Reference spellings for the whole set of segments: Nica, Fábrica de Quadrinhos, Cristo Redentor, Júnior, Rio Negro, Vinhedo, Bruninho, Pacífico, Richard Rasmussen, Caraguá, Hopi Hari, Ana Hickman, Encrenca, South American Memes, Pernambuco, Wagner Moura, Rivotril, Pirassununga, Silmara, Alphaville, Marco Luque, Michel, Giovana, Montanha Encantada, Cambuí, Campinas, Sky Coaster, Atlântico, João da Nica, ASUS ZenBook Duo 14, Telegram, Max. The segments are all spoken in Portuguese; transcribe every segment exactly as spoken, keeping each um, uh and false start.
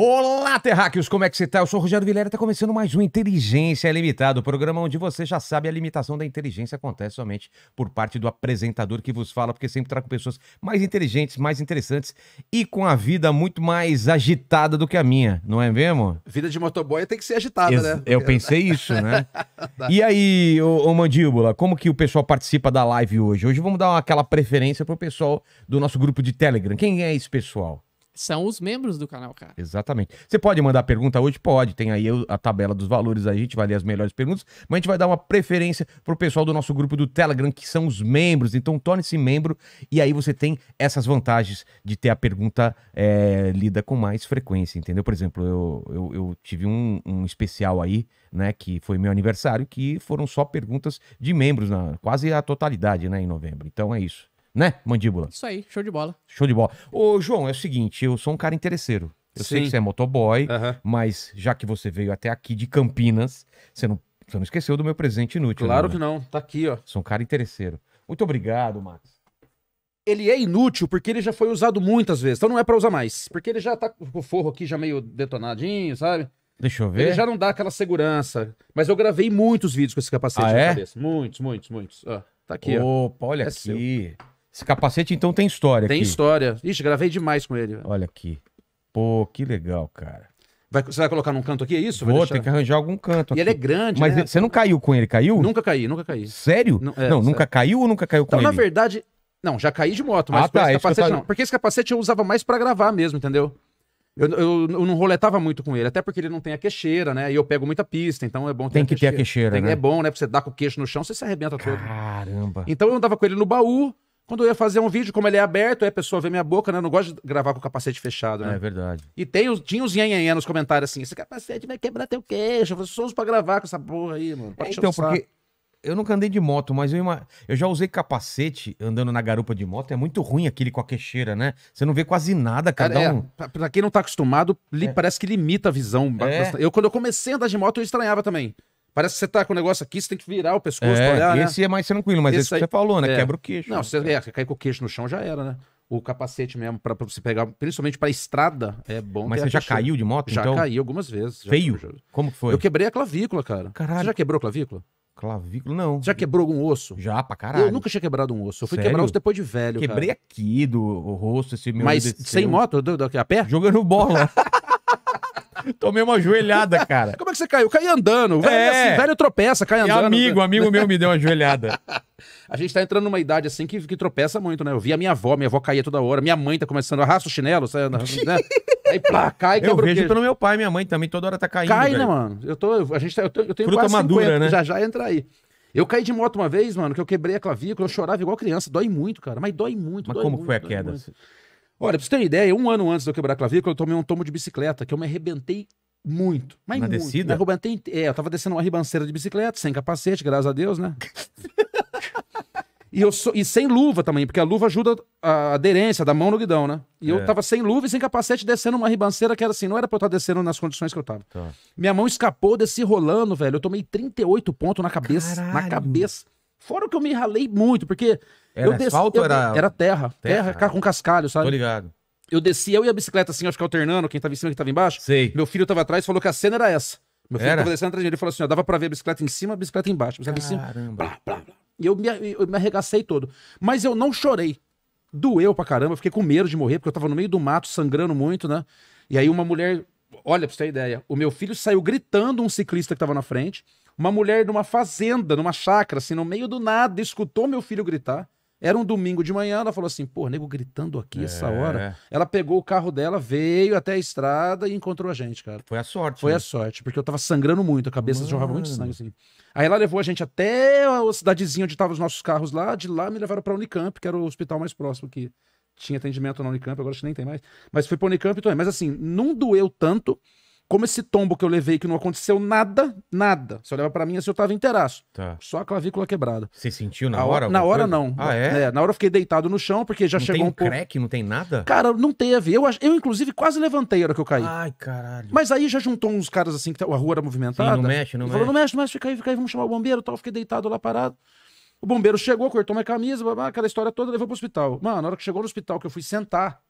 Olá, terráqueos, como é que você tá? Eu sou o Rogério Vilela e tá começando mais um Inteligência Limitada, o programa onde você já sabe a limitação da inteligência acontece somente por parte do apresentador que vos fala, porque sempre trago pessoas mais inteligentes, mais interessantes e com a vida muito mais agitada do que a minha, não é mesmo? Vida de motoboy tem que ser agitada, Ex né? Eu pensei isso, né? E aí, ô, ô Mandíbula, como que o pessoal participa da live hoje? Hoje vamos dar aquela preferência pro pessoal do nosso grupo de Telegram. Quem é esse pessoal? São os membros do canal, cara. Exatamente. Você pode mandar pergunta hoje? Pode. Tem aí a tabela dos valores aí, a gente vai ler as melhores perguntas, mas a gente vai dar uma preferência pro pessoal do nosso grupo do Telegram, que são os membros. Então, torne-se membro e aí você tem essas vantagens de ter a pergunta é, lida com mais frequência, entendeu? Por exemplo, eu, eu, eu tive um, um especial aí, né, que foi meu aniversário, que foram só perguntas de membros, na, quase a totalidade, né, em novembro. Então, é isso. Né, Mandíbula? Isso aí, show de bola. Show de bola. Ô, João, é o seguinte, eu sou um cara interesseiro. Eu Sim. sei que você é motoboy, uhum. mas já que você veio até aqui de Campinas, você não, você não esqueceu do meu presente inútil. Claro né? que não, tá aqui, ó. Sou um cara interesseiro. Muito obrigado, Max. Ele é inútil porque ele já foi usado muitas vezes, então não é pra usar mais. Porque ele já tá com o forro aqui já meio detonadinho, sabe? Deixa eu ver. Ele já não dá aquela segurança. Mas eu gravei muitos vídeos com esse capacete ah, na é? cabeça. Muitos, muitos, muitos. Ó, tá aqui, Opa, ó. Opa, olha é aqui. Seu. Esse capacete, então, tem história Tem aqui. história. Ixi, gravei demais com ele. Olha aqui. Pô, que legal, cara. Vai, você vai colocar num canto aqui, é isso? Vou, tem que arranjar algum canto aqui. E ele é grande, Mas né? você não caiu com ele, caiu? Nunca caí, nunca caí. Sério? Não, é, não nunca caiu ou nunca caiu então, com ele? Então, na verdade... Não, já caí de moto, mas ah, tá, esse capacete tava... não. Porque esse capacete eu usava mais pra gravar mesmo, entendeu? Eu, eu, eu não roletava muito com ele, até porque ele não tem a queixeira, né? E eu pego muita pista, então é bom ter Tem que a ter a queixeira, tem, né? É bom, né? Pra você dar com o queixo no chão, você se arrebenta todo. Caramba. Então eu andava com ele no baú... Quando eu ia fazer um vídeo, como ele é aberto, aí a pessoa vê minha boca, né? Eu não gosto de gravar com o capacete fechado, né? É verdade. E tem os, tinha uns nhanhanhã nos comentários assim, esse capacete vai quebrar teu queixo, você só usa pra gravar com essa porra aí, mano. É, então, porque eu nunca andei de moto, mas eu, ima... eu já usei capacete andando na garupa de moto, é muito ruim aquele com a queixeira, né? Você não vê quase nada, cada cara, é, um... Pra quem não tá acostumado, li... é. parece que limita a visão. É. Eu, quando eu comecei a andar de moto, eu estranhava também. Parece que você tá com o negócio aqui, você tem que virar o pescoço é, pra olhar, esse né? é mais tranquilo, mas esse, esse aí, que você falou, né? É. Quebra o queixo. Não, você, é, você cai com o queixo no chão, já era, né? O capacete mesmo, pra, pra você pegar, principalmente pra estrada, é bom. Mas você já caiu de moto, já então? Já caí algumas vezes. Feio? Já... Como foi? Eu quebrei a clavícula, cara. Caralho. Você já quebrou a clavícula? Clavícula, não. Você já quebrou algum osso? Já, pra caralho. Eu nunca tinha quebrado um osso. Eu fui Sério? quebrar osso depois de velho, Quebrei cara. aqui do o rosto, esse meu... Mas desceu. sem moto? Do, do, do, a pé? Jogando bola. Tomei uma joelhada, cara. Como é que você caiu? Cai andando. Velho, é. assim, velho tropeça, cai andando. E amigo, amigo meu me deu uma joelhada. A gente tá entrando numa idade assim que, que tropeça muito, né? Eu vi a minha avó, minha avó caía toda hora. Minha mãe tá começando a arrastar o chinelo, sai, né? Aí plá, cai, quebra o queixo. Eu vejo pelo meu pai, minha mãe também, toda hora tá caindo. Cai, velho. né, mano? Eu, tô, a gente tá, eu, tô, eu tenho Fruta quase madura, cinquenta, né? já já entra aí. Eu caí de moto uma vez, mano, que eu quebrei a clavícula, eu chorava igual criança. Dói muito, cara, mas dói muito. Mas dói como muito, foi a queda? Muito. Olha, pra você ter uma ideia, um ano antes de eu quebrar a clavícula, eu tomei um tomo de bicicleta, que eu me arrebentei muito. Mas Na muito. descida? Me arrebentei, é, eu tava descendo uma ribanceira de bicicleta, sem capacete, graças a Deus, né? e, eu so, e sem luva também, porque a luva ajuda a aderência da mão no guidão, né? E é. eu tava sem luva e sem capacete, descendo uma ribanceira que era assim, não era pra eu estar descendo nas condições que eu tava. Tá. Minha mão escapou, desci rolando, velho. Eu tomei trinta e oito pontos na cabeça, Caralho. na cabeça. Fora que eu me ralei muito, porque... Era eu desci, asfalto eu, era... Era terra, terra, terra com cascalho, sabe? Tô ligado. Eu desci, eu e a bicicleta assim, eu ficava alternando, quem tava em cima, quem tava embaixo. Sei. Meu filho tava atrás, falou que a cena era essa. Meu filho era? tava descendo atrás dele, ele falou assim, ó, dava pra ver a bicicleta em cima, a bicicleta embaixo. Caramba. Em cima. Blá, blá, blá. E eu me, eu me arregacei todo. Mas eu não chorei. Doeu pra caramba, eu fiquei com medo de morrer, porque eu tava no meio do mato, sangrando muito, né? E aí uma mulher, olha pra você ter ideia, o meu filho saiu gritando um ciclista que tava na frente, uma mulher numa fazenda, numa chácara, assim, no meio do nada, escutou meu filho gritar. Era um domingo de manhã, ela falou assim, pô, nego gritando aqui é. essa hora. Ela pegou o carro dela, veio até a estrada e encontrou a gente, cara. Foi a sorte. Foi né? a sorte, porque eu tava sangrando muito, a cabeça jorrava muito sangue, assim. Aí ela levou a gente até a cidadezinha onde estavam os nossos carros lá, de lá me levaram pra Unicamp, que era o hospital mais próximo que tinha atendimento na Unicamp, agora acho que nem tem mais. Mas fui pra Unicamp também. Mas assim, não doeu tanto como esse tombo que eu levei, que não aconteceu nada, nada. Você olhava pra mim assim, eu tava inteiraço. Tá. Só a clavícula quebrada. Você sentiu na hora? Na hora, não. Ah, é? é? Na hora eu fiquei deitado no chão, porque já não chegou um pouco... Não tem crack, não tem nada? Cara, não teve. Eu, eu, inclusive, quase levantei a hora que eu caí. Ai, caralho. Mas aí já juntou uns caras assim, que a rua era movimentada. Sim, não mexe, não mexe. Falou, não mexe, não mexe, fica aí, fica aí, vamos chamar o bombeiro e tal. Eu fiquei deitado lá, parado. O bombeiro chegou, cortou minha camisa, aquela história toda, levou pro hospital. Mano, na hora que chegou no hospital, que eu fui sentar...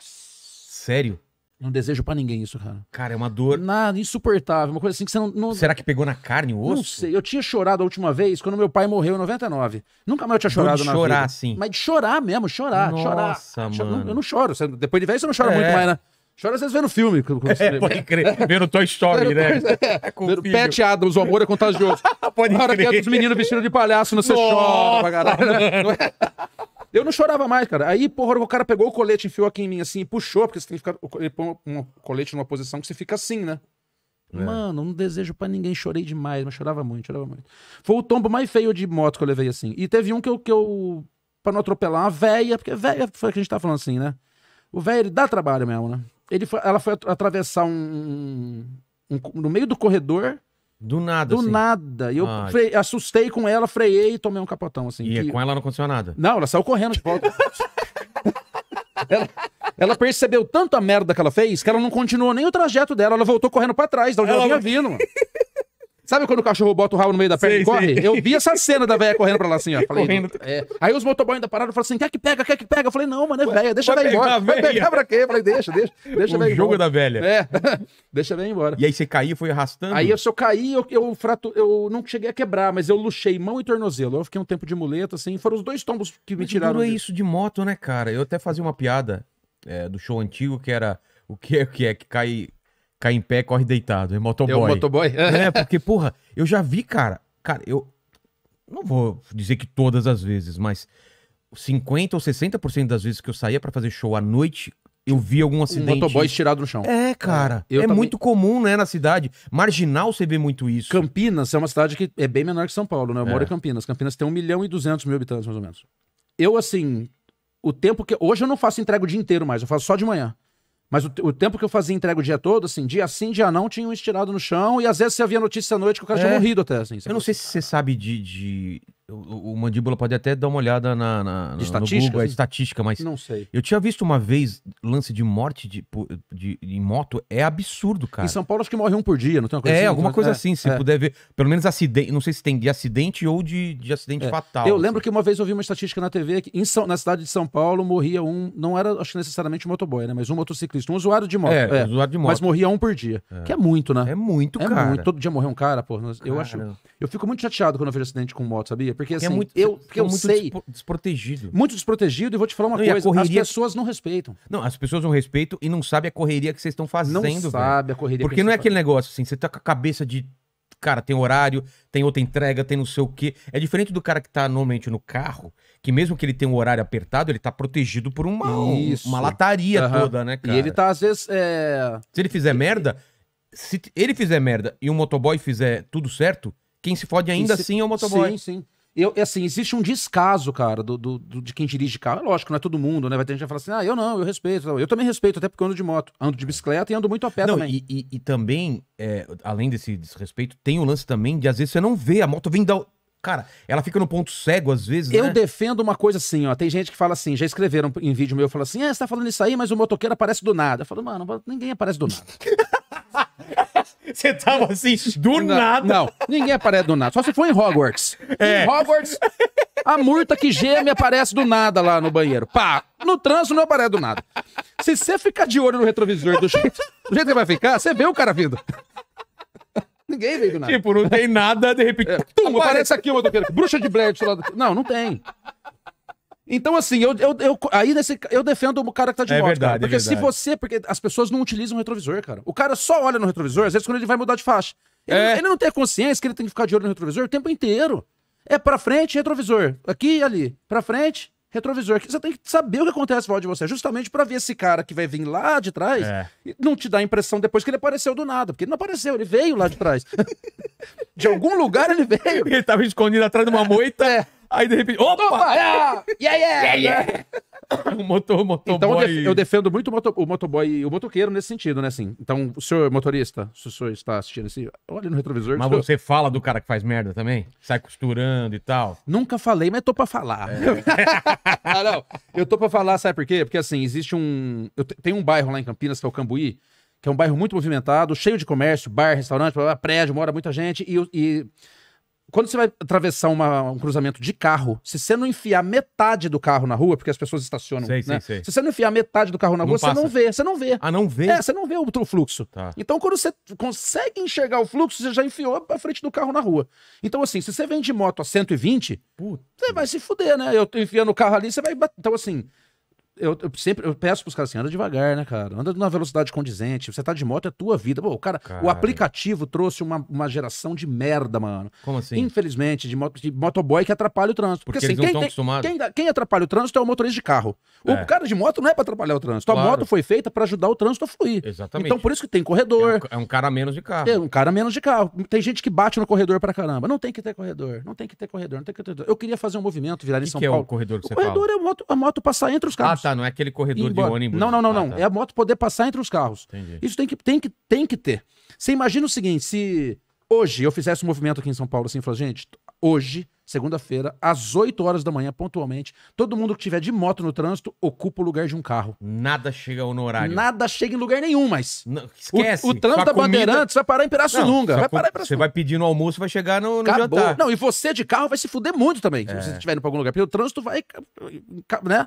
Sério? Não desejo pra ninguém isso, cara. Cara, é uma dor... Nada, insuportável. Uma coisa assim que você não, não... Será que pegou na carne o osso? Não sei. Eu tinha chorado a última vez quando meu pai morreu em noventa e nove. Nunca mais eu tinha chorado na vida. De chorar, sim. Mas de chorar mesmo, chorar, Nossa, chorar. Nossa, mano. Eu não choro. Depois de velho, você não chora é. muito mais, né? Chora às vezes vendo filme. É, pode crer. Vendo Toy Story, né? É, com vendo Pat Adams, o amor é contagioso. Pode na hora crer. Que é dos meninos vestidos de palhaço, não, você chora pra caralho, né? Não é... Eu não chorava mais, cara. Aí, porra, o cara pegou o colete, enfiou aqui em mim assim e puxou, porque você tem que ficar... Ele põe um colete numa posição que você fica assim, né? É. Mano, não desejo pra ninguém. Chorei demais, mas chorava muito, chorava muito. Foi o tombo mais feio de moto que eu levei, assim. E teve um que eu... Que eu pra não atropelar, uma véia, porque véia foi o que a gente tá falando assim, né? O véio, ele dá trabalho mesmo, né? Ele foi, ela foi atravessar um, um... No meio do corredor... Do nada, Do assim. nada. E eu ah, fre... assustei com ela, freiei e tomei um capotão, assim. E que... com ela não aconteceu nada? Não, ela saiu correndo de volta. ela... ela percebeu tanto a merda que ela fez que ela não continuou nem o trajeto dela. Ela voltou correndo pra trás, da onde ela, ela vinha vindo, mano. Sabe quando o cachorro bota o rabo no meio da perna sei, e corre? Sei. Eu vi essa cena da velha correndo pra lá assim, ó. Falei, é. Aí os motoboys ainda pararam e falaram assim, quer que pega, quer que pega? Eu falei, não, mano, é velha, deixa vai a velha embora. Vai pegar pra quê? Eu falei, deixa, deixa. deixa o jogo embora. Da velha. É, deixa a velha embora. E aí você caiu, foi arrastando? Aí eu só caí, eu, eu, frato, eu não cheguei a quebrar, mas eu luxei mão e tornozelo. Eu fiquei um tempo de muleta, assim, foram os dois tombos que me mas tiraram. Não é isso de moto, né, cara? Eu até fazia uma piada é, do show antigo, que era o que é que, é, que cai... Cai em pé, corre deitado. É motoboy. É o motoboy? É, porque, porra, eu já vi, cara... Cara, eu... Não vou dizer que todas as vezes, mas... cinquenta ou sessenta por cento das vezes que eu saía pra fazer show à noite, eu vi algum acidente. Um motoboy estirado no chão. É, cara. É, é também... muito comum, né, na cidade. Marginal você vê muito isso. Campinas é uma cidade que é bem menor que São Paulo, né? Eu é. moro em Campinas. Campinas tem um milhão e duzentos mil habitantes, mais ou menos. Eu, assim... O tempo que... Hoje eu não faço entrega o dia inteiro mais. Eu faço só de manhã. Mas o, o tempo que eu fazia entrega o dia todo, assim, dia sim, dia não, tinha um estirado no chão. E às vezes você havia notícia à noite que o cara é. tinha morrido até, assim. Eu não sei se você sabe de... de... O, o Mandíbula pode até dar uma olhada na, na, de na no Google, é estatística, mas... Não sei. Eu tinha visto uma vez lance de morte de, de, de, em moto, é absurdo, cara. Em São Paulo acho que morre um por dia, não tem uma coisa é, assim? É, alguma coisa é, assim, se é. puder ver. Pelo menos acidente, não sei se tem de acidente ou de, de acidente é. fatal. Eu assim. lembro que uma vez eu vi uma estatística na T V que em São, na cidade de São Paulo morria um, não era acho que necessariamente um motoboy, né? Mas um motociclista, um usuário de moto. É, é. usuário de moto. Mas morria um por dia, é. que é muito, né? É muito, é cara. Muito. Todo dia morrer um cara, pô. Eu cara. acho... Eu fico muito chateado quando eu vejo acidente com moto, sabia? Porque assim, é muito, eu, porque eu muito sei... Despo, desprotegido. Muito desprotegido, e vou te falar uma não, coisa, correria... as pessoas não respeitam. Não, as pessoas não respeitam e não sabem a correria que vocês estão fazendo. Não sabe a correria Porque que não é faz. Aquele negócio assim, você tá com a cabeça de... Cara, tem horário, tem outra entrega, tem não sei o quê. É diferente do cara que tá normalmente no carro, que mesmo que ele tenha um horário apertado, ele tá protegido por uma, uma lataria uhum. toda, né, cara? E ele tá, às vezes... É... Se ele fizer e... merda, se ele fizer merda e um motoboy fizer tudo certo... Quem se fode ainda se... assim é o motoboy. Sim, sim. Eu, assim, existe um descaso, cara, do, do, do, de quem dirige carro. É lógico, não é todo mundo, né? Vai ter gente que fala assim, ah, eu não, eu respeito. Eu também respeito, até porque eu ando de moto. Ando de bicicleta e ando muito a pé não, também. E, e, e também, é, além desse desrespeito, tem o lance também de, às vezes, você não vê. A moto vem da... Cara, ela fica no ponto cego, às vezes, eu né? Eu defendo uma coisa assim, ó. Tem gente que fala assim, já escreveram em vídeo meu, fala assim, é, você tá falando isso aí, mas o motoqueiro aparece do nada. Eu falo, mano, ninguém aparece do nada. Você tava assim, do não, nada. Não, ninguém aparece do nada. Só se for em Hogwarts. É. Em Hogwarts, a murta que geme aparece do nada lá no banheiro. Pá, no trânsito não aparece do nada. Se você ficar de olho no retrovisor do jeito, do jeito que vai ficar, você vê o cara vindo. Ninguém veio do nada. Tipo, não tem nada, de repente... É. Tum, aparece, aparece aqui o motoqueiro. Bruxa de Blair. Não, não tem. Então, assim, eu, eu, eu, aí nesse, eu defendo o cara que tá de é moto, verdade, cara, porque é se você... Porque as pessoas não utilizam o retrovisor, cara. O cara só olha no retrovisor, às vezes, quando ele vai mudar de faixa. Ele, é. ele não tem a consciência que ele tem que ficar de olho no retrovisor o tempo inteiro. É pra frente, retrovisor. Aqui e ali. Pra frente, retrovisor. Você tem que saber o que acontece fora de você, justamente pra ver esse cara que vai vir lá de trás é. e não te dar a impressão depois que ele apareceu do nada. Porque ele não apareceu, ele veio lá de trás. De algum lugar ele veio. Ele tava escondido atrás de uma moita... É. Aí, de repente... Opa! Opa! Yeah, yeah, yeah, yeah. O motor, motoboy... Então, eu, def eu defendo muito o, moto o motoboy e o motoqueiro nesse sentido, né, assim? Então, o senhor motorista, se o senhor está assistindo assim, olha no retrovisor... Mas você eu... fala do cara que faz merda também? Sai costurando e tal? Nunca falei, mas tô pra falar. É. ah, não. Eu tô pra falar, sabe por quê? Porque, assim, existe um... Eu tem um bairro lá em Campinas, que é o Cambuí, que é um bairro muito movimentado, cheio de comércio, bar, restaurante, prédio, mora muita gente, e... e... quando você vai atravessar uma, um cruzamento de carro, se você não enfiar metade do carro na rua, porque as pessoas estacionam, sei, né? Sei, sei. Se você não enfiar metade do carro na não rua, passa. Você não vê, você não vê. Ah, não vê? É, você não vê o, o fluxo. Tá. Então, quando você consegue enxergar o fluxo, você já enfiou a frente do carro na rua. Então, assim, se você vem de moto a cento e vinte, puta, você vai se fuder, né? Eu tô enfiando o carro ali, você vai... Então, assim... Eu, eu sempre eu peço pros caras assim, anda devagar, né, cara? Anda numa velocidade condizente. Você tá de moto, é tua vida. Pô, o cara, cara, o aplicativo trouxe uma, uma geração de merda, mano. Como assim? Infelizmente, de, moto, de motoboy que atrapalha o trânsito. Porque, porque assim, eles não estão acostumados. Quem, quem atrapalha o trânsito é o motorista de carro. É. O cara de moto não é pra atrapalhar o trânsito. Claro. A moto foi feita pra ajudar o trânsito a fluir. Exatamente. Então por isso que tem corredor. É um, é um cara menos de carro. É um cara menos de carro. Tem gente que bate no corredor pra caramba. Não tem que ter corredor. Não tem que ter corredor. Não tem que ter... Eu queria fazer um movimento, virar em São Paulo. O que é o corredor que você fala? O corredor é a moto, a moto passar entre os carros. Ah, tá. Não é aquele corredor de ônibus. Não, não, não, ah, não. Tá. É a moto poder passar entre os carros. Entendi. Isso tem que, tem, que, tem que ter. Você imagina o seguinte, se hoje eu fizesse um movimento aqui em São Paulo, assim, falando, gente, hoje, segunda-feira, às oito horas da manhã, pontualmente, todo mundo que tiver de moto no trânsito, ocupa o lugar de um carro. Nada chega no horário. Nada chega em lugar nenhum, mas... Não, esquece. O, o trânsito da comida... Bandeirantes vai parar em Pirassununga. Não, vai parar em Pirassununga. Você vai pedir no almoço, vai chegar no, no jantar. Não, e você de carro vai se fuder muito também, é. Se você estiver indo pra algum lugar, porque o trânsito vai... né?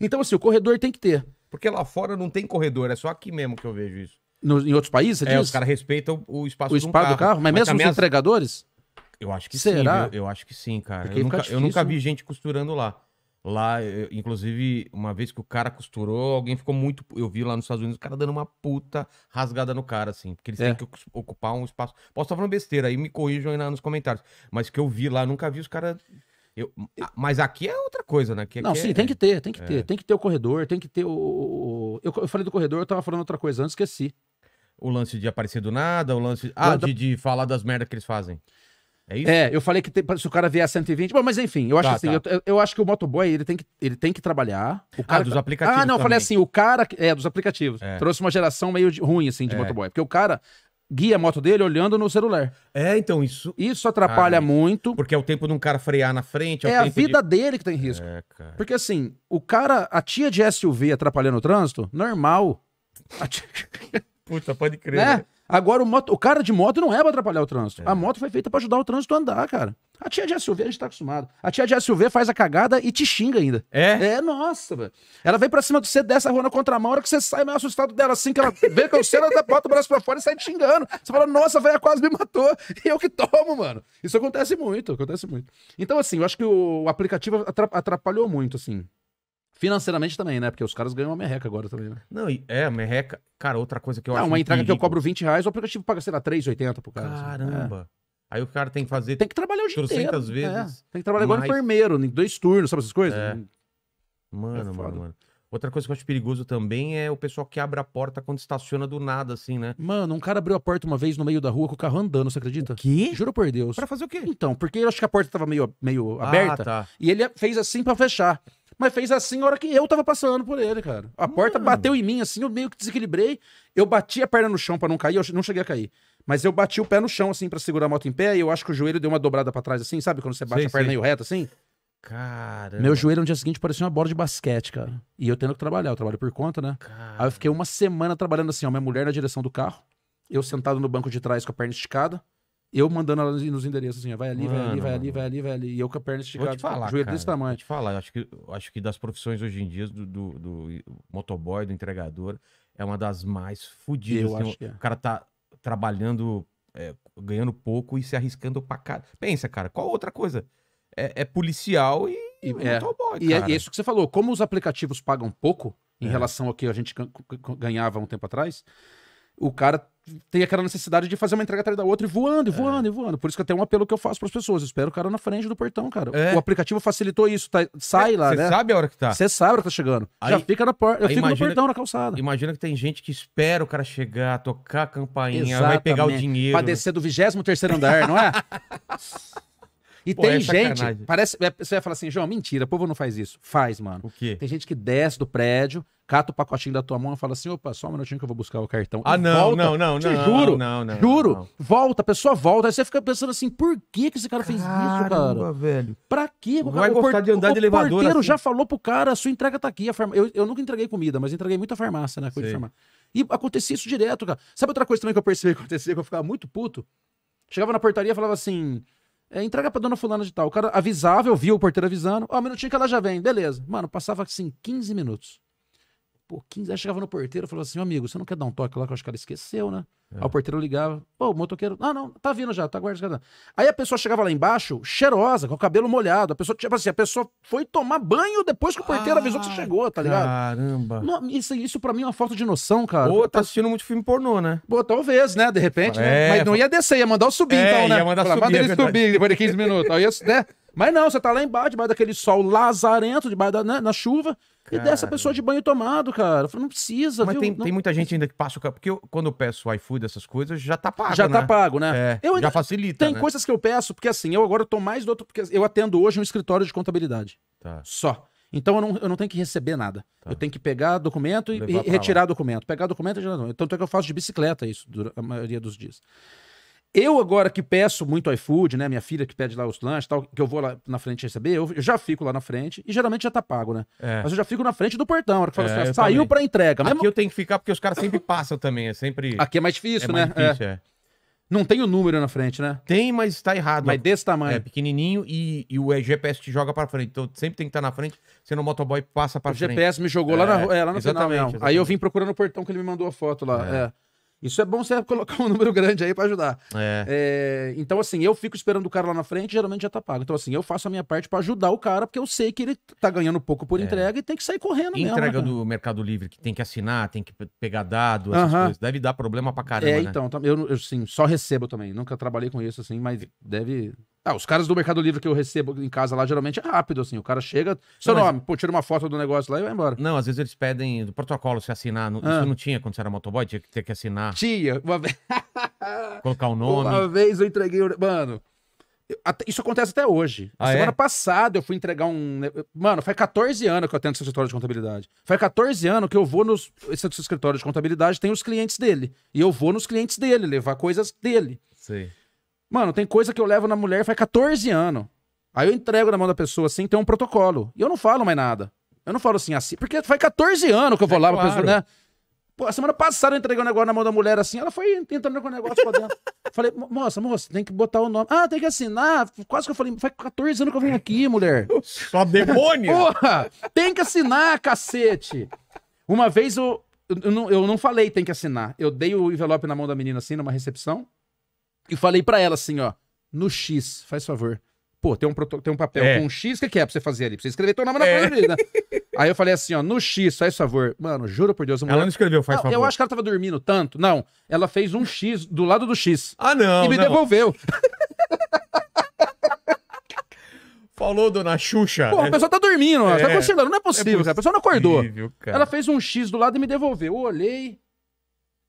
Então, assim, o corredor tem que ter. Porque lá fora não tem corredor, é só aqui mesmo que eu vejo isso. No, em outros países, você diz? É, os caras respeitam o espaço, o espaço do carro. do carro. Mas, mas mesmo os minha... entregadores? Eu acho que Será? sim, eu, eu acho que sim, cara. Eu nunca, eu nunca vi gente costurando lá. Lá, eu, inclusive, uma vez que o cara costurou, alguém ficou muito... Eu vi lá nos Estados Unidos o cara dando uma puta rasgada no cara, assim. Porque eles é. têm que ocupar um espaço... Posso estar falando besteira, aí me corrijam aí nos comentários. Mas que eu vi lá, nunca vi os caras... Eu, mas aqui é outra coisa, né? Aqui, não, aqui sim, é... tem que ter, tem que ter. É. Tem que ter o corredor, tem que ter o... o, o... Eu, eu falei do corredor, eu tava falando outra coisa antes, esqueci. O lance de aparecer do nada, o lance... Ah, da... de, de falar das merdas que eles fazem. É isso? É, eu falei que tem, se o cara vier a cento e vinte... Bom, mas enfim, eu acho tá, assim, tá. Eu, eu acho que o motoboy, ele tem que, ele tem que trabalhar. O cara... Ah, dos aplicativos Ah, não, também. eu falei assim, o cara... É, dos aplicativos. É. Trouxe uma geração meio de, ruim, assim, de é. motoboy. Porque o cara... guia a moto dele olhando no celular. É, então isso... Isso atrapalha cara, muito. Porque é o tempo de um cara frear na frente. É, é o tempo a vida de... dele que tem risco. É, cara. Porque assim, o cara... A tia de S U V atrapalhando o trânsito, normal. Tia... Puta, pode crer. Né? Agora o, moto... o cara de moto não é pra atrapalhar o trânsito. É. A moto foi feita pra ajudar o trânsito a andar, cara. A tia de S U V, a gente tá acostumado. A tia de S U V faz a cagada e te xinga ainda. É? É, nossa, velho. Ela vem pra cima de você, desce a rua na contramão, a hora que você sai meio assustado dela, assim, que ela vê que eu sei, ela bota o braço pra fora e sai te xingando. Você fala, nossa, velho, quase me matou. E eu que tomo, mano. Isso acontece muito, acontece muito. Então, assim, eu acho que o aplicativo atrapalhou muito, assim. Financeiramente também, né? Porque os caras ganham uma merreca agora também, né? Não, é, a merreca... Cara, outra coisa que eu não, acho... Não, uma entrega que eu cobro vinte reais, o aplicativo paga, sei lá, três e oitenta pro cara. Caramba. Assim. É. Aí o cara tem que fazer... Tem que trabalhar o dia inteiro. vezes. É. Tem que trabalhar igual mais... enfermeiro, em dois turnos, sabe essas coisas? É. Mano, é mano, mano. Outra coisa que eu acho perigoso também é o pessoal que abre a porta quando estaciona do nada, assim, né? Mano, um cara abriu a porta uma vez no meio da rua com o carro andando, você acredita? O quê? Juro por Deus. Pra fazer o quê? Então, porque eu acho que a porta tava meio, meio ah, aberta. Tá. E ele fez assim pra fechar. Mas fez assim na hora que eu tava passando por ele, cara. A mano. porta bateu em mim, assim, eu meio que desequilibrei. Eu bati a perna no chão pra não cair, eu não cheguei a cair. Mas eu bati o pé no chão, assim, pra segurar a moto em pé, e eu acho que o joelho deu uma dobrada pra trás, assim, sabe? Quando você bate sei, a perna sei. meio reta, assim. Caramba. Meu joelho no dia seguinte parecia uma bola de basquete, cara. E eu tendo que trabalhar, eu trabalho por conta, né? Caramba. Aí eu fiquei uma semana trabalhando assim, ó, minha mulher na direção do carro, eu sentado no banco de trás com a perna esticada, eu mandando ela nos endereços, assim, ó, vai ali, mano, vai ali, vai ali, vai ali, vai ali, e eu com a perna esticada, te falar, joelho cara, desse tamanho. Vou te falar, acho que, acho que das profissões hoje em dia, do, do, do motoboy, do entregador, é uma das mais fodidas. Eu assim, acho que é. O cara tá... trabalhando, é, ganhando pouco e se arriscando pra cara. Pensa, cara, qual outra coisa? É, é policial e, e é motoboy, e cara. É isso que você falou. Como os aplicativos pagam pouco em é. relação ao que a gente ganhava um tempo atrás, o cara tem aquela necessidade de fazer uma entrega atrás da outra e voando, e voando, é. e voando. Por isso que até um apelo que eu faço pras pessoas. Eu espero o cara na frente do portão, cara. É. O aplicativo facilitou isso. Tá, sai é, lá, cê né? Você sabe a hora que tá. Você sabe a hora que tá chegando. Aí, Já fica na porta. Eu fico imagina, no portão, na calçada. Imagina que tem gente que espera o cara chegar, tocar a campainha, Exatamente. vai pegar o dinheiro. Pra descer do vigésimo terceiro andar, não é? E Pô, tem é gente, parece, você vai falar assim, João, mentira, o povo não faz isso. Faz, mano. O quê? Tem gente que desce do prédio, cata o pacotinho da tua mão e fala assim, opa, só um minutinho que eu vou buscar o cartão. Ah, não, volta, não, não, não. Juro, não, não, juro. Não, não. Volta, a pessoa volta. Aí você fica pensando assim, por que que esse cara fez Caramba, isso, cara? velho. Pra quê? Não vai gostar de andar de elevador. O porteiro assim. já falou pro cara, a sua entrega tá aqui. A farm... eu, eu nunca entreguei comida, mas entreguei muita farmácia, né? Coisa de farmácia. E acontecia isso direto, cara. Sabe outra coisa também que eu percebi que acontecia, que eu ficava muito puto? Chegava na portaria e falava assim... É, entrega pra dona fulana de tal. O cara avisava, eu via o porteiro avisando. Ó, oh, um minutinho que ela já vem, beleza. Mano, passava assim quinze minutos. Pô, quinze, aí chegava no porteiro e falava assim, amigo, você não quer dar um toque lá que eu acho que ela esqueceu, né? É. Aí o porteiro ligava, pô, o motoqueiro, não, não, tá vindo já, tá guardando. Aí a pessoa chegava lá embaixo, cheirosa, com o cabelo molhado, a pessoa, tipo assim, a pessoa foi tomar banho depois que o porteiro ah, avisou que você chegou, tá ligado? Caramba. Não, isso, isso pra mim é uma falta de noção, cara. Ou tá assistindo muito filme pornô, né? Pô, talvez, né, de repente, é, né? Mas não ia descer, ia mandar o subir, é, então, né? ia mandar Fala, subir, é subir, depois de quinze minutos, aí ia, né? Mas não, você tá lá embaixo, debaixo daquele sol lazarento, debaixo da, né, na chuva, cara. E dessa pessoa de banho tomado, cara. Eu falei, não precisa, Mas viu? Tem, não... tem muita gente ainda que passa o... Porque eu, quando eu peço iFood, essas coisas, já tá pago, já né? Já tá pago, né? É, eu ainda... Já facilita, Tem né? coisas que eu peço, porque assim, eu agora tô mais do outro... Porque eu atendo hoje um escritório de contabilidade. Tá. Só. Então eu não, eu não tenho que receber nada. Tá. Eu tenho que pegar documento e, e retirar lá. documento. Pegar documento e já não. Tanto é que eu faço de bicicleta isso, a maioria dos dias. Eu agora que peço muito iFood, né? Minha filha que pede lá os lanches e tal, que eu vou lá na frente receber, eu, eu já fico lá na frente e geralmente já tá pago, né? É. Mas eu já fico na frente do portão, a hora que fala é, assim, saiu também. pra entrega. Aqui Mesmo... eu tenho que ficar porque os caras sempre passam também, é sempre... Aqui é mais difícil, é né? Mais difícil, é. É. Não tem o número na frente, né? Tem, mas tá errado. Mas desse tamanho. É pequenininho e, e o G P S te joga pra frente. Então sempre tem que estar tá na frente, senão o motoboy passa pra o frente. O G P S me jogou é. lá na, é, lá no exatamente, final, exatamente. Aí eu vim procurando o portão que ele me mandou a foto lá, é. é. Isso é bom você colocar um número grande aí pra ajudar. É. É, então, assim, eu fico esperando o cara lá na frente, geralmente já tá pago. Então, assim, eu faço a minha parte pra ajudar o cara, porque eu sei que ele tá ganhando pouco por é. entrega e tem que sair correndo e mesmo. Entrega né, do Mercado Livre, que tem que assinar, tem que pegar dado, essas uh-huh. coisas. Deve dar problema pra caramba, É, então, né? eu, eu assim, só recebo também. Nunca trabalhei com isso, assim, mas deve... Ah, os caras do Mercado Livre que eu recebo em casa lá, geralmente é rápido, assim. O cara chega, seu não, nome, mas... pô, tira uma foto do negócio lá e vai embora. Não, às vezes eles pedem do protocolo se assinar. Não, ah. Isso não tinha quando você era motoboy, tinha que ter que assinar. Tinha. Uma vez... Colocar o nome. Uma vez eu entreguei... Mano, isso acontece até hoje. Ah, Semana é? passada eu fui entregar um... Mano, faz quatorze anos que eu atendo esse escritório de contabilidade. Faz quatorze anos que eu vou nos... Esse escritório de contabilidade tem os clientes dele. E eu vou nos clientes dele, levar coisas dele. Sim. Mano, tem coisa que eu levo na mulher faz quatorze anos. Aí eu entrego na mão da pessoa assim, tem um protocolo. E eu não falo mais nada. Eu não falo assim, assim. Porque faz quatorze anos que eu vou é lá pra claro. pessoa, né? Pô, a semana passada eu entreguei um negócio na mão da mulher assim, ela foi entrando com o negócio pra dentro. Falei, moça, moça, tem que botar o nome. Ah, tem que assinar. Quase que eu falei, faz quatorze anos que eu vim aqui, mulher. Só demônio! Porra! Tem que assinar, cacete! Uma vez eu, eu, não, eu não falei tem que assinar. Eu dei o envelope na mão da menina assim, numa recepção. E falei pra ela assim, ó, no X, faz favor. Pô, tem um, tem um papel é. com um X, o que, que é pra você fazer ali? Pra você escrever teu nome na é. frente, né? Aí eu falei assim, ó, no X, faz favor. Mano, juro por Deus. A mulher... Ela não escreveu, faz não, favor. Eu acho que ela tava dormindo tanto. Não, ela fez um X do lado do X. Ah, não, E me não. devolveu. Falou, dona Xuxa. Pô, a pessoa tá dormindo, ó. É. Tá considerando, não é possível, é possível, cara. A pessoa não acordou. Cara. Ela fez um X do lado e me devolveu. Eu olhei...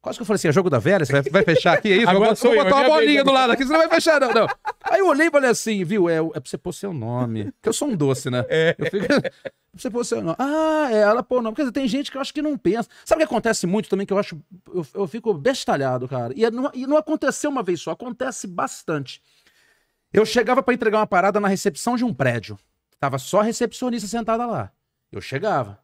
Quase que eu falei assim, é jogo da velha? Você vai, vai fechar aqui, é isso? Agora eu vou, vou botar uma bolinha do lado aqui, você não vai fechar, não, não. Aí eu olhei e falei assim, viu, é, é pra você pôr seu nome. Porque eu sou um doce, né? É. Eu fico, é pra você pôr seu nome. Ah, é, ela pôr o nome. Quer dizer, tem gente que eu acho que não pensa. Sabe o que acontece muito também, que eu acho, eu, eu fico bestalhado, cara. E não, e não aconteceu uma vez só, acontece bastante. Eu chegava pra entregar uma parada na recepção de um prédio. Tava só a recepcionista sentada lá. Eu chegava.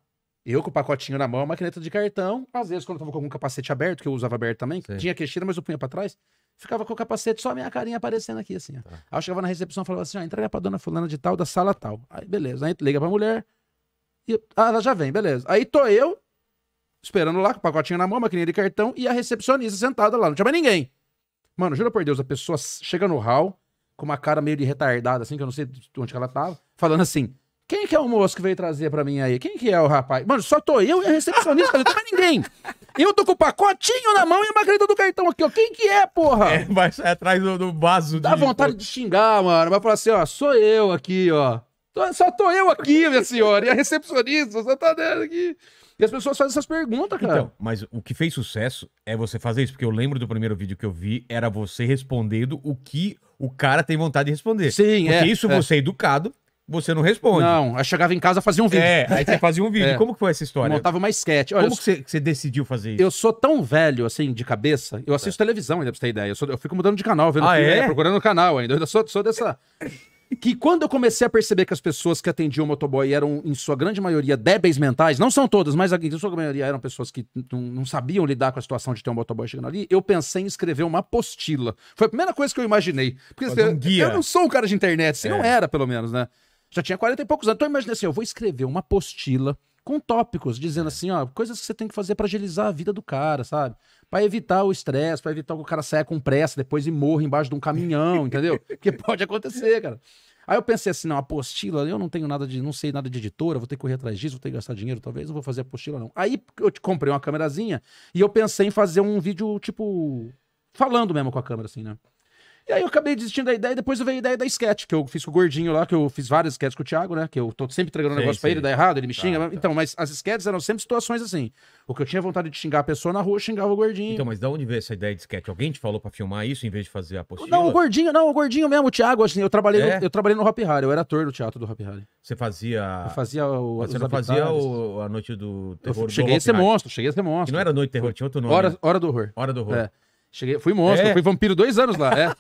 Eu com o pacotinho na mão, uma caneta de cartão. Às vezes, quando eu tava com algum capacete aberto, que eu usava aberto também, Sim. tinha queixeira, mas eu punha pra trás, ficava com o capacete, só a minha carinha aparecendo aqui, assim. Tá. Aí eu chegava na recepção e falava assim, ó, entrega pra dona fulana de tal, da sala tal. Aí, beleza. Aí liga pra mulher. E... Ah, ela já vem, beleza. Aí tô eu, esperando lá, com o pacotinho na mão, uma caneta de cartão, e a recepcionista sentada lá. Não tinha mais ninguém. Mano, juro por Deus, a pessoa chega no hall, com uma cara meio de retardada, assim, que eu não sei onde que ela tava, falando assim... Quem que é o moço que veio trazer pra mim aí? Quem que é o rapaz? Mano, só tô eu e a recepcionista, não tem mais ninguém. Eu tô com o pacotinho na mão e a magreta do cartão aqui, ó. Quem que é, porra? É, vai é atrás do, do vaso. Dá de... vontade de xingar, mano. Vai falar assim, ó, sou eu aqui, ó. Tô, só tô eu aqui, minha senhora. E a recepcionista só tá dela aqui. E as pessoas fazem essas perguntas, cara. Então, mas o que fez sucesso é você fazer isso. Porque eu lembro do primeiro vídeo que eu vi, era você respondendo o que o cara tem vontade de responder. Sim, porque é. Porque isso é. você é educado. Você não responde. Não, aí chegava em casa e fazia um vídeo. É, aí você fazia um vídeo. É. Como que foi essa história? Montava uma sketch. Olha, Como eu... que, você, que você decidiu fazer isso? Eu sou tão velho, assim, de cabeça. Eu assisto é. televisão ainda, pra você ter ideia. Eu, sou, eu fico mudando de canal, vendo ah, filme, é? procurando o canal ainda. Eu sou, sou dessa... que quando eu comecei a perceber que as pessoas que atendiam o motoboy eram, em sua grande maioria, débeis mentais, não são todas, mas em sua maioria eram pessoas que não sabiam lidar com a situação de ter um motoboy chegando ali, eu pensei em escrever uma apostila. Foi a primeira coisa que eu imaginei. Porque eu, um guia. eu não sou um cara de internet, assim, é. não era, pelo menos, né? Já tinha quarenta e poucos anos. Então eu imaginei assim, eu vou escrever uma apostila com tópicos, dizendo assim, ó, coisas que você tem que fazer pra agilizar a vida do cara, sabe? Pra evitar o estresse, pra evitar que o cara saia com pressa depois e morra embaixo de um caminhão, entendeu? Porque pode acontecer, cara. Aí eu pensei assim, não, apostila, eu não tenho nada de, não sei nada de editora, vou ter que correr atrás disso, vou ter que gastar dinheiro, talvez, não vou fazer apostila, não. Aí eu comprei uma câmerazinha e eu pensei em fazer um vídeo, tipo, falando mesmo com a câmera, assim, né? E aí eu acabei desistindo da ideia e depois veio a ideia da sketch, que eu fiz com o gordinho lá, que eu fiz várias sketches com o Thiago, né? Que eu tô sempre entregando um negócio sim. pra ele, dá errado, ele me xinga. Tá, tá. Então, mas as sketches eram sempre situações assim. O que eu tinha vontade de xingar a pessoa na rua, eu xingava o gordinho. Então, mas da onde veio essa ideia de sketch? Alguém te falou pra filmar isso em vez de fazer a apostila? Não, o gordinho, não, o gordinho mesmo, o Thiago, assim, eu trabalhei, é? no, eu trabalhei no Hopi Hari, eu era ator do teatro do Hopi Hari. Você fazia... Eu fazia o... Você não habitares. fazia o, a noite do terror? Eu cheguei do a ser monstro, cheguei a ser monstro. E não era noite do terror, tinha outro nome. Hora, né? hora do horror. Hora do horror. É. Cheguei, fui monstro, é. fui vampiro dois anos lá, é.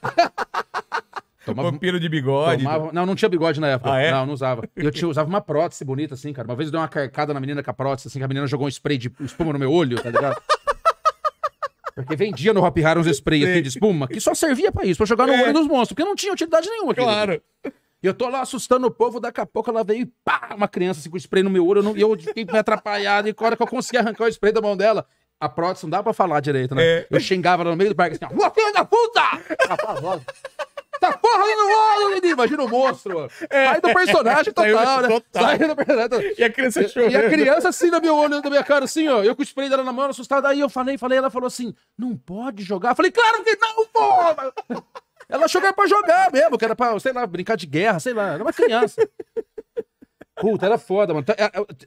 Tomava, vampiro de bigode. Tomava, não, não tinha bigode na época. Ah, é? Não, não usava. Eu tinha, usava uma prótese bonita, assim, cara. Uma vez eu dei uma carcada na menina com a prótese, assim, que a menina jogou um spray de espuma no meu olho, tá ligado? Porque vendia no Hopi Hari uns sprays assim, de espuma, que só servia pra isso, pra jogar no é. olho dos monstros, porque não tinha utilidade nenhuma. Claro. Aquilo. E eu tô lá assustando o povo, daqui a pouco ela veio e pá, uma criança assim, com spray no meu olho, eu, não, eu fiquei me atrapalhado, e na hora que eu consegui arrancar o spray da mão dela, a prótese não dá pra falar direito, né? É. Eu xingava ela no meio do parque assim, ó, filha da puta! Tá porra aí no olho, menino! Imagina o monstro! É. Sai do personagem total, né? Total. Sai do personagem. E a criança chorando. E a criança assim no meu olho, na minha cara, assim, ó. Eu com o spray dela na mão, assustada. Aí eu falei, falei, ela falou assim, não pode jogar. Eu falei, claro que não, porra! Ela achou que era pra jogar mesmo, que era pra, sei lá, brincar de guerra, sei lá. Era uma criança. Puta, era foda, mano.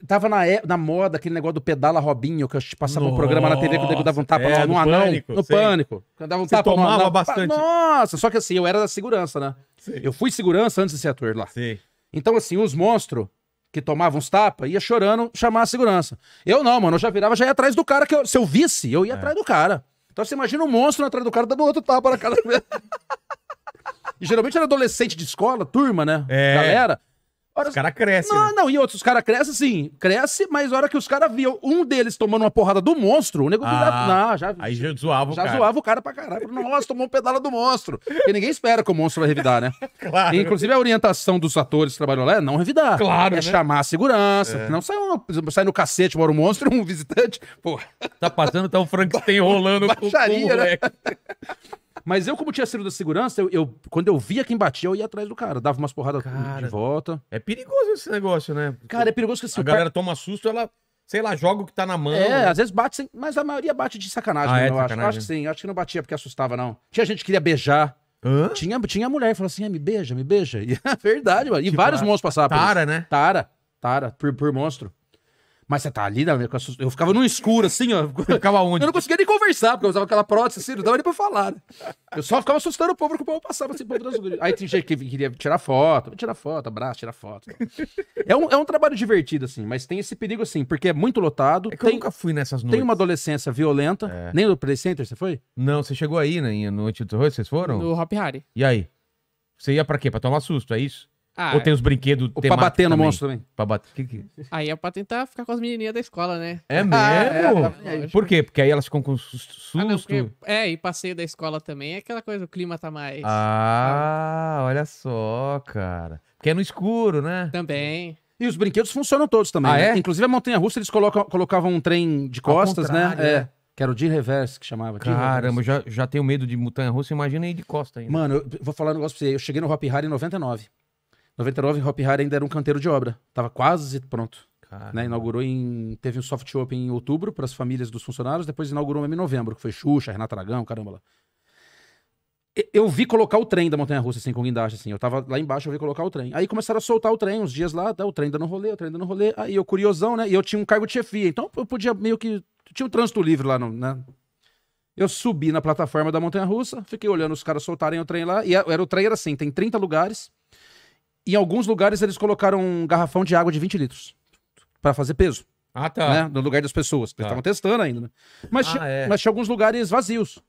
Tava na, na moda aquele negócio do pedala Robinho, que eu passava nossa, um programa na T V que o nego dava um tapa é, no anão, pânico, no sim. pânico. Dava um Você tapa tomava no anão. bastante. Nossa, só que assim, eu era da segurança, né? Sim. Eu fui segurança antes de ser ator lá. Sim. Então assim, os monstros que tomavam uns tapas, ia chorando, chamar a segurança. Eu não, mano, eu já virava, já ia atrás do cara, que eu, se eu visse, eu ia é. atrás do cara. Então você imagina um monstro atrás do cara dando outro tapa na cara. E geralmente era adolescente de escola, turma, né? É. Galera. Os caras crescem. Não, né? não, e outros caras crescem, sim. Cresce, mas a hora que os caras viam um deles tomando uma porrada do monstro, o nego ah, virava. Já, aí já zoava o já cara. Já zoava o cara pra caralho. Nossa, tomou um pedala do monstro. Porque ninguém espera que o monstro vai revidar, né? Claro. E, inclusive, a orientação dos atores que trabalham lá é não revidar. Claro. É né? chamar a segurança. É. Não sai, um, sai no cacete, mora um monstro, um visitante. Pô. Tá passando, tá um Frankenstein rolando baixaria, com o né? Mas eu, como tinha sido da segurança, eu, eu, quando eu via quem batia, eu ia atrás do cara. Dava umas porradas cara, de volta. É perigoso esse negócio, né? Porque cara, é perigoso que assim, a galera par... toma susto, ela, sei lá, joga o que tá na mão. É, né? Às vezes bate, sem... mas a maioria bate de sacanagem. Ah, é, eu sacanagem. Acho. acho que sim, acho que não batia porque assustava, não. Tinha gente que queria beijar. Hã? Tinha, tinha mulher que falou assim, ah, me beija, me beija. E é verdade, mano. E tipo, vários a... monstros passavam por Tara, isso. né? Tara, tara, por, por monstro. Mas você tá ali, né? Eu ficava no escuro, assim, ó. Eu ficava onde? Eu não conseguia nem conversar, porque eu usava aquela prótese, assim, não dava nem pra falar. Né? Eu só ficava assustando o povo, porque o povo passava, assim, o povo... Aí tem gente que queria tirar foto, tirar foto, abraço, tirar foto. É um, é um trabalho divertido, assim, mas tem esse perigo, assim, porque é muito lotado. É que tem, eu nunca fui nessas noites. Tem uma adolescência violenta. É. Nem no Play Center, você foi? Não, você chegou aí, né? Na noite do terror, vocês foram? No Hopi Hari. E aí? Você ia pra quê? Pra tomar susto, é isso? Ah, ou tem os brinquedos temáticos. Pra bater no também. monstro também. Pra bater. Que que... Aí é pra tentar ficar com as menininhas da escola, né? É mesmo? Ah, é, por quê? Porque aí elas ficam com susto. Ah, não, porque... É, e passeio da escola também é aquela coisa, o clima tá mais... Ah, sabe? Olha só, cara. Porque é no escuro, né? Também. E os brinquedos funcionam todos também. Ah, né? é? Inclusive a montanha-russa eles colocam, colocavam um trem de costas, né? É. é. Que era o de reverse que chamava. Caramba, eu já, já tenho medo de montanha-russa, imagina aí de costa ainda. Mano, eu vou falar um negócio pra você. Eu cheguei no Hopi Hari em noventa e nove. noventa e nove, Hopi Hari ainda era um canteiro de obra. Tava quase pronto. Né? Inaugurou em... Teve um soft open em outubro para as famílias dos funcionários. Depois inaugurou mesmo em novembro, que foi Xuxa, Renata Aragão, caramba lá. Eu vi colocar o trem da montanha-russa, assim, com guindaste, assim. Eu tava lá embaixo, eu vi colocar o trem. Aí começaram a soltar o trem uns dias lá, tá? O trem dando rolê, o trem dando rolê. Aí eu, curiosão, né? E eu tinha um cargo de chefia. Então eu podia meio que... Tinha um trânsito livre lá, no, né? Eu subi na plataforma da montanha-russa, fiquei olhando os caras soltarem o trem lá. E era, o trem era assim, tem trinta lugares... Em alguns lugares eles colocaram um garrafão de água de vinte litros pra fazer peso. Ah, tá. Né? No lugar das pessoas. Tá. Eles estavam testando ainda, né? Mas, ah, é. mas tinha alguns lugares vazios.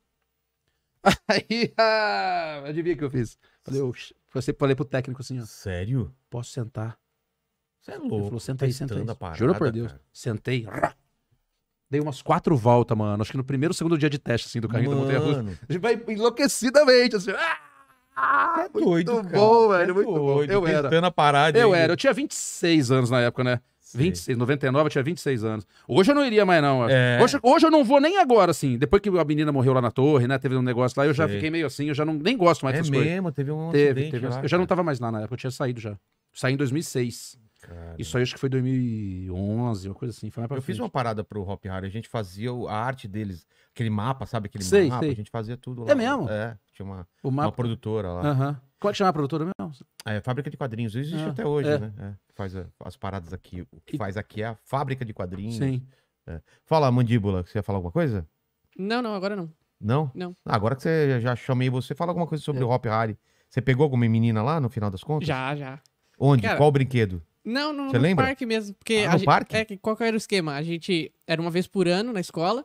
Aí, ah, adivinha o que eu fiz? Falei, eu, você falei pro técnico assim, ó. Sério? Posso sentar? Você é louco. Ele falou, senta aí, senta aí. Juro por Deus. Cara. Sentei. Dei umas quatro voltas, mano. Acho que no primeiro, segundo dia de teste, assim, do carrinho mano. da Montanha-Russa. A gente vai enlouquecidamente, assim. Ah, é doido, muito cara. bom, velho. É muito doido. bom. Eu Tentando era. A parada eu aí. era. Eu tinha vinte e seis anos na época, né? vinte e seis, noventa e nove, eu tinha vinte e seis anos. Hoje eu não iria mais, não. É. Hoje, hoje eu não vou nem agora, assim. Depois que a menina morreu lá na torre, né? Teve um negócio lá, eu já Sei. fiquei meio assim, eu já não, nem gosto mais dessas coisas. É mesmo, teve um teve, acidente teve, lá, Eu cara. já não tava mais lá na época, eu tinha saído já. Saí em dois mil e seis. Cara. Isso aí acho que foi dois mil e onze, uma coisa assim. Foi mais pra eu frente. Fiz uma parada pro Hopi Hari, a gente fazia a arte deles, aquele mapa, sabe? Aquele sei, mapa, sei. a gente fazia tudo lá. É mesmo? É, tinha uma, uma produtora lá. Aham. Uhum. Qual é que chama a produtora mesmo? É, Fábrica de Quadrinhos. Isso existe ah, até hoje, é. né? É, faz a, as paradas aqui. O que faz aqui é a Fábrica de Quadrinhos. Sim. É. Fala, Mandíbula, você ia falar alguma coisa? Não, não, agora não. Não? Não. Ah, agora que você já chamei você, fala alguma coisa sobre é. o Hopi Hari. Você pegou alguma menina lá, no final das contas? Já, já. Onde? Cara, qual brinquedo? Não, no, no parque mesmo. Porque ah, no gente, parque? É, qual que era o esquema? A gente era uma vez por ano na escola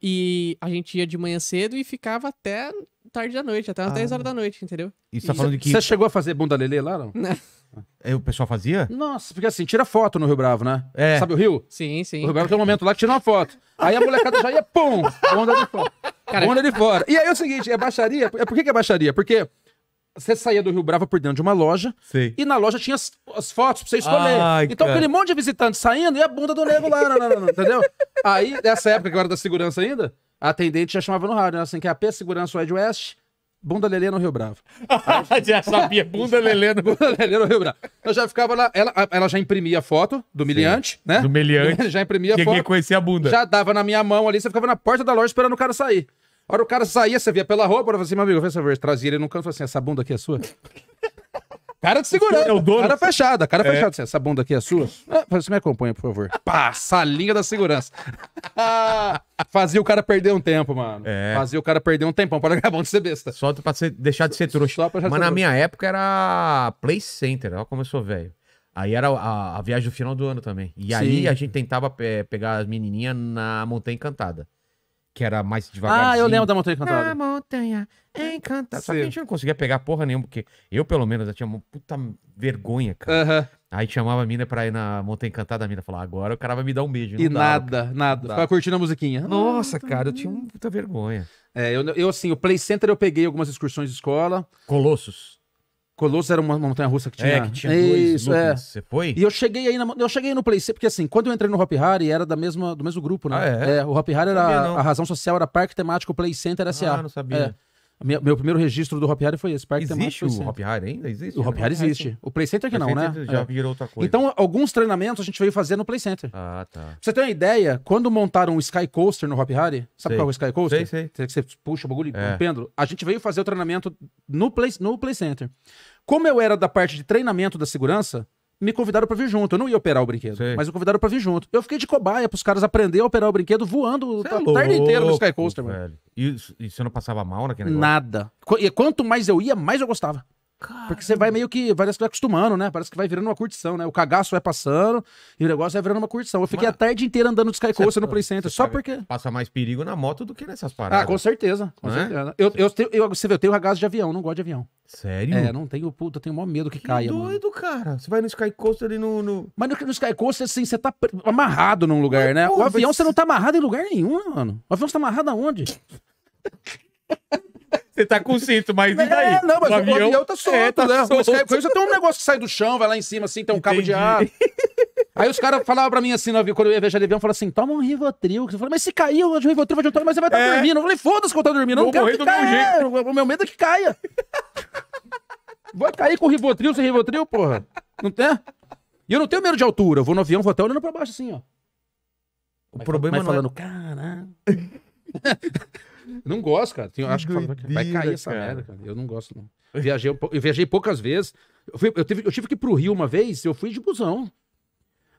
e a gente ia de manhã cedo e ficava até... tarde da noite, até umas ah. dez horas da noite, entendeu? E você tá falando de que... Você chegou a fazer bunda lelê lá, não? Não. É, o pessoal fazia? Nossa, porque assim, tira foto no Rio Bravo, né? É. Sabe o Rio? Sim, sim. O Rio Bravo tem um momento lá que tira uma foto. Aí a molecada já ia, pum, onda de fora. Onda de fora. E aí é o seguinte, é baixaria... Por que que é baixaria? Porque... Você saía do Rio Bravo por dentro de uma loja. Sim. E na loja tinha as, as fotos pra você escolher. Ai, então cara. aquele monte de visitante saindo e a bunda do nego lá, não, não, não, não, entendeu? Aí, nessa época que eu era da segurança ainda, a atendente já chamava no rádio, né? Assim, que a P Segurança Wide West, bunda lelê no Rio Bravo. Aí, já sabia, bunda lelê no... bunda lelê no Rio Bravo. Eu já ficava lá, ela, ela já imprimia a foto do miliante, Sim. né? Do miliante. Já imprimia a foto. Cheguei a conhecer a bunda. Já dava na minha mão ali, você ficava na porta da loja esperando o cara sair. A hora o cara saía, você via pela roupa, eu falava assim, meu amigo, faz favor, trazia ele num canto, falava assim, essa bunda aqui é sua? Cara de segurança, é o dono. cara fechada, cara é. fechada, assim, essa bunda aqui é sua? Ah, você me acompanha, por favor. Pá, salinha da segurança. Ah, fazia o cara perder um tempo, mano. É. Fazia o cara perder um tempão, para acabar de ser besta. Só pra ser, deixar de ser trouxa. Só pra Mas na trouxa. minha época era Play Center, olha como eu sou velho. Aí era a, a viagem do final do ano também. E Sim. aí a gente tentava pe pegar as menininhas na Montanha Encantada. Que era mais devagarzinho. Ah, eu lembro da Montanha Encantada. Na Montanha Encantada. Sim. Só que a gente não conseguia pegar porra nenhuma, porque eu, pelo menos, já tinha uma puta vergonha, cara. Uhum. Aí chamava a mina pra ir na Montanha Encantada, a mina falava, agora o cara vai me dar um beijo. E não nada, dava, nada. Ficava curtindo a musiquinha. Nossa, ah, cara, eu tinha uma puta vergonha. É, eu, eu assim, o Play Center eu peguei algumas excursões de escola. Colossos. Colossos era uma montanha-russa que tinha... É, que tinha dois Isso, é. Você foi? E eu cheguei aí na, eu cheguei no Play Center, porque assim, quando eu entrei no Hopi Hari, era da mesma, do mesmo grupo, né? Ah, é? É, o Hopi Hari era... Sabia, a razão social era Parque Temático Play Center S A. Ah, não sabia. É. Meu, meu primeiro registro do Hopi Hari foi esse, Parque Temático Play Center. Existe o Hopi Hari ainda? Existe? O Hopi Hari existe. O Play Center que não, né? Já virou outra coisa. Então, alguns treinamentos a gente veio fazer no Play Center. Ah, tá. Pra você ter uma ideia, quando montaram o Sky Coaster no Hopi Hari, sabe qual é o Sky Coaster? Sei, sei. Você puxa o bagulho e pêndulo. A gente veio fazer o treinamento no Play, no Play Center. Como eu era da parte de treinamento da segurança, me convidaram pra vir junto. Eu não ia operar o brinquedo, Sei. mas me convidaram pra vir junto. Eu fiquei de cobaia pros caras aprenderem a operar o brinquedo voando é a louco, tarde inteira no Sky Coaster, velho. Mano. E, e você não passava mal naquele negócio? Nada. E quanto mais eu ia, mais eu gostava. Caramba. Porque você vai meio que, parece que vai acostumando, né? Parece que vai virando uma curtição, né? O cagaço vai passando e o negócio vai virando uma curtição. Eu fiquei Mas... a tarde inteira andando de Sky Coaster no Play Center, só porque... Passa mais perigo na moto do que nessas paradas. Ah, com certeza. Com certeza. É? Eu, eu, eu, eu, você vê, eu tenho ragaço de avião, não gosto de avião. Sério? É, não tenho, puta, eu tenho o maior medo que, que caia. Que doido, mano. Cara. Você vai no Sky Coaster e no, no... Mas no, no Sky Coaster, assim, você tá amarrado num lugar, Mas, né? Pô, o avião, vai... você não tá amarrado em lugar nenhum, mano. O avião você tá amarrado aonde? Você tá com cinto, mas e daí? É, não, mas o avião, o avião tá solto, é, tá né? Solto. Mas você tem um negócio que sai do chão, vai lá em cima, assim, tem um Entendi. cabo de ar. Aí os caras falavam pra mim assim, no, quando eu ia viajar de avião, falavam assim, toma um Rivotril. Eu falei, mas se cair, o Rivotril vai adiantar, mas você vai estar é. dormindo. Eu falei, foda-se que eu tô dormindo, eu não quero que caia. O meu medo é que caia. Vai cair com o Rivotril, sem Rivotril, porra. Não tem? E eu não tenho medo de altura. Eu vou no avião, vou até olhando pra baixo, assim, ó. O mas, problema mas não falando, é... Caralho... Não gosto, cara. Tenho, acho que fala, vai cair cara. essa merda, cara. Eu não gosto, não. Eu viajei, eu viajei poucas vezes. Eu, fui, eu, tive, eu tive que ir pro Rio uma vez, eu fui de busão.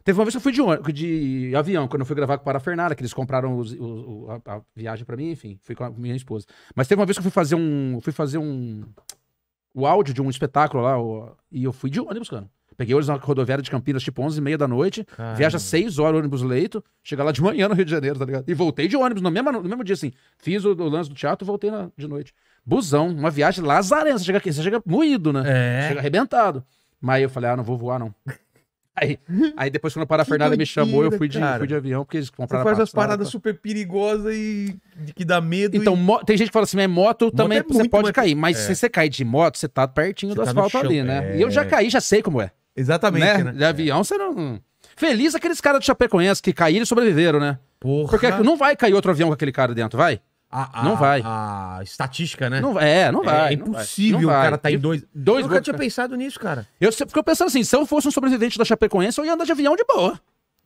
Teve uma vez que eu fui de, de avião, quando eu fui gravar com o Parafernália, que eles compraram os, o, a, a viagem pra mim, enfim. Fui com a minha esposa. Mas teve uma vez que eu fui fazer um... Fui fazer um... O áudio de um espetáculo lá, o, e eu fui de ônibus, cara. Peguei ônibus na rodoviária de Campinas, tipo onze e meia da noite. Caramba. Viaja seis horas, ônibus leito. Chega lá de manhã no Rio de Janeiro, tá ligado? E voltei de ônibus no mesmo, no mesmo dia, assim. Fiz o, o lance do teatro e voltei na, de noite. Busão, uma viagem lazarenta. Você chega aqui, você chega moído, né? É. Chega arrebentado. Mas eu falei, ah, não vou voar, não. Aí, aí depois quando a parafernália me chamou, eu fui de, fui de avião, porque eles compraram. Você faz as paradas pra... super perigosas e que dá medo. Então, e... mo... tem gente que fala assim, mas moto, moto também é você pode mais... cair. Mas é. se você cair de moto, você tá pertinho você do tá asfalto ali, né? É. E eu já caí, já sei como é. Exatamente, né? né? De avião, é. você não... Feliz aqueles caras do Chapecoense que caíram e sobreviveram, né? Porra. Porque não vai cair outro avião com aquele cara dentro, vai? A, a, não vai. A estatística, né? Não, é, não vai. É impossível não vai. o cara tá em dois... dois eu nunca boca... tinha pensado nisso, cara. Eu fico eu pensando assim, se eu fosse um sobrevivente da Chapecoense, eu ia andar de avião de boa.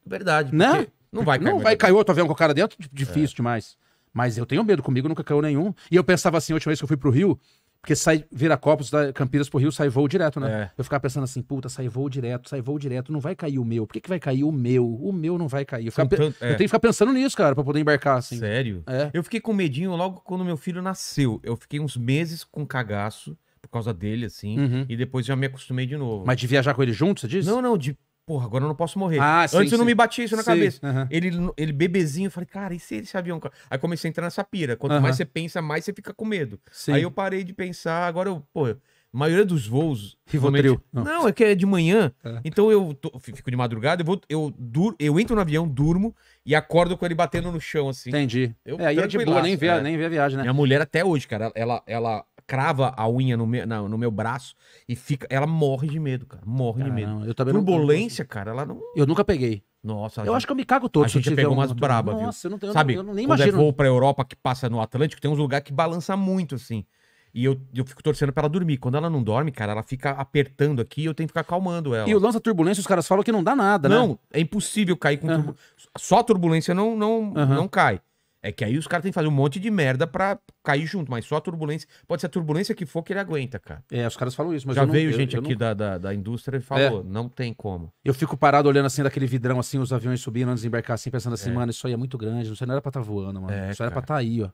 Verdade. Né? Não vai cair. Não vai cair outro avião com o cara dentro? Difícil é. demais. Mas eu tenho medo. Comigo nunca caiu nenhum. E eu pensava assim, a última vez que eu fui pro Rio, porque sai Viracopos, da Campinas pro Rio, sai voo direto, né? É. Eu ficava pensando assim, puta, sai voo direto, sai voo direto, não vai cair o meu. Por que que vai cair o meu? O meu não vai cair. Eu, ficava, tanto, é. eu tenho que ficar pensando nisso, cara, pra poder embarcar, assim. Sério? É. Eu fiquei com medinho logo quando meu filho nasceu. Eu fiquei uns meses com cagaço por causa dele, assim, uhum. e depois já me acostumei de novo. Mas de viajar com ele junto, você disse? Não, não, de... Porra, agora eu não posso morrer. Ah, sim, Antes eu sim. não me batia isso na sim, cabeça. Uh-huh. Ele, ele bebezinho, eu falei, cara, e se esse avião... Aí comecei a entrar nessa pira. Quanto uh-huh. mais você pensa, mais você fica com medo. Sim. Aí eu parei de pensar, agora eu... Pô, a maioria dos voos... Rivotril. Não. não, é que é de manhã. É. Então eu tô, fico de madrugada, eu, vou, eu, duro, eu entro no avião, durmo e acordo com ele batendo no chão, assim. Entendi. Eu, é, aí é de boa, nem vê, é. nem vê a viagem, né? Minha mulher até hoje, cara, ela... ela crava a unha no meu, não, no meu braço e fica... Ela morre de medo, cara. Morre cara, de medo. Não, eu também Turbulência, não... cara, ela não... Eu nunca peguei. Nossa. Eu gente... acho que eu me cago todo. A gente pegou umas braba, viu? Nossa, eu não tenho... Sabe, eu nem imagino. Quando é voo pra Europa que passa no Atlântico, tem uns lugares que balança muito, assim. E eu, eu fico torcendo pra ela dormir. Quando ela não dorme, cara, ela fica apertando aqui e eu tenho que ficar calmando ela. E o lance da turbulência, os caras falam que não dá nada, não, né? Não, é impossível cair com... Uhum. Turbu... Só a turbulência não, não, uhum. não cai. É que aí os caras têm que fazer um monte de merda pra cair junto, mas só a turbulência. Pode ser a turbulência que for que ele aguenta, cara. É, os caras falam isso, mas já eu não, veio eu, gente eu aqui não... da, da, da indústria e falou, é. não tem como. Eu fico parado olhando assim daquele vidrão, assim, os aviões subindo antes de embarcar, assim, pensando assim, é. mano, isso aí é muito grande, isso aí não era pra estar tá voando, mano. É, isso aí era pra estar tá aí, ó.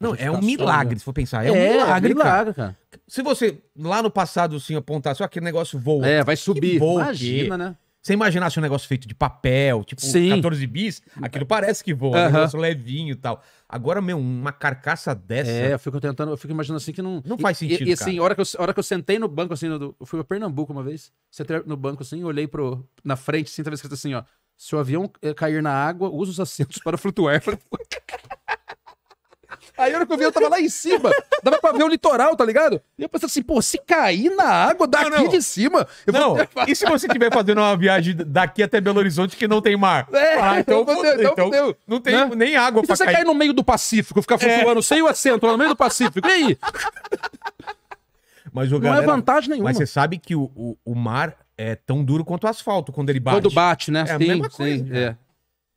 Não, é um milagre, se for pensar. É, é um milagre, é milagre cara. cara. Se você lá no passado, assim, apontasse, ó, aquele negócio voa. É, vai subir. Voa, imagina, que... né? Você imaginasse um negócio feito de papel, tipo Sim. quatorze bis, aquilo parece que voa, uhum. um negócio levinho e tal. Agora, meu, uma carcaça dessa... É, eu fico tentando, eu fico imaginando assim que não... Não e, faz sentido, e, e assim, a hora, hora que eu sentei no banco, assim, no, eu fui pra Pernambuco uma vez, sentei no banco assim, olhei pro, na frente, assim, tava escrito assim, ó, se o avião cair na água, usa os assentos para flutuar. Aí a hora que eu vi, eu tava lá em cima. Dava pra ver o litoral, tá ligado? E eu pensei assim, pô, se cair na água daqui não, não. de cima... Eu não, vou... e se você estiver fazendo uma viagem daqui até Belo Horizonte que não tem mar? É, ah, então, vou... Deus, então Deus. não tem né? nem água e pra você cair. você cair no meio do Pacífico, ficar flutuando é. sem o acento, no meio do Pacífico, e aí? Mas o galera, não é vantagem nenhuma. Mas você sabe que o, o, o mar é tão duro quanto o asfalto quando ele bate. Quando bate, né? É a sim, mesma coisa. Sim, é.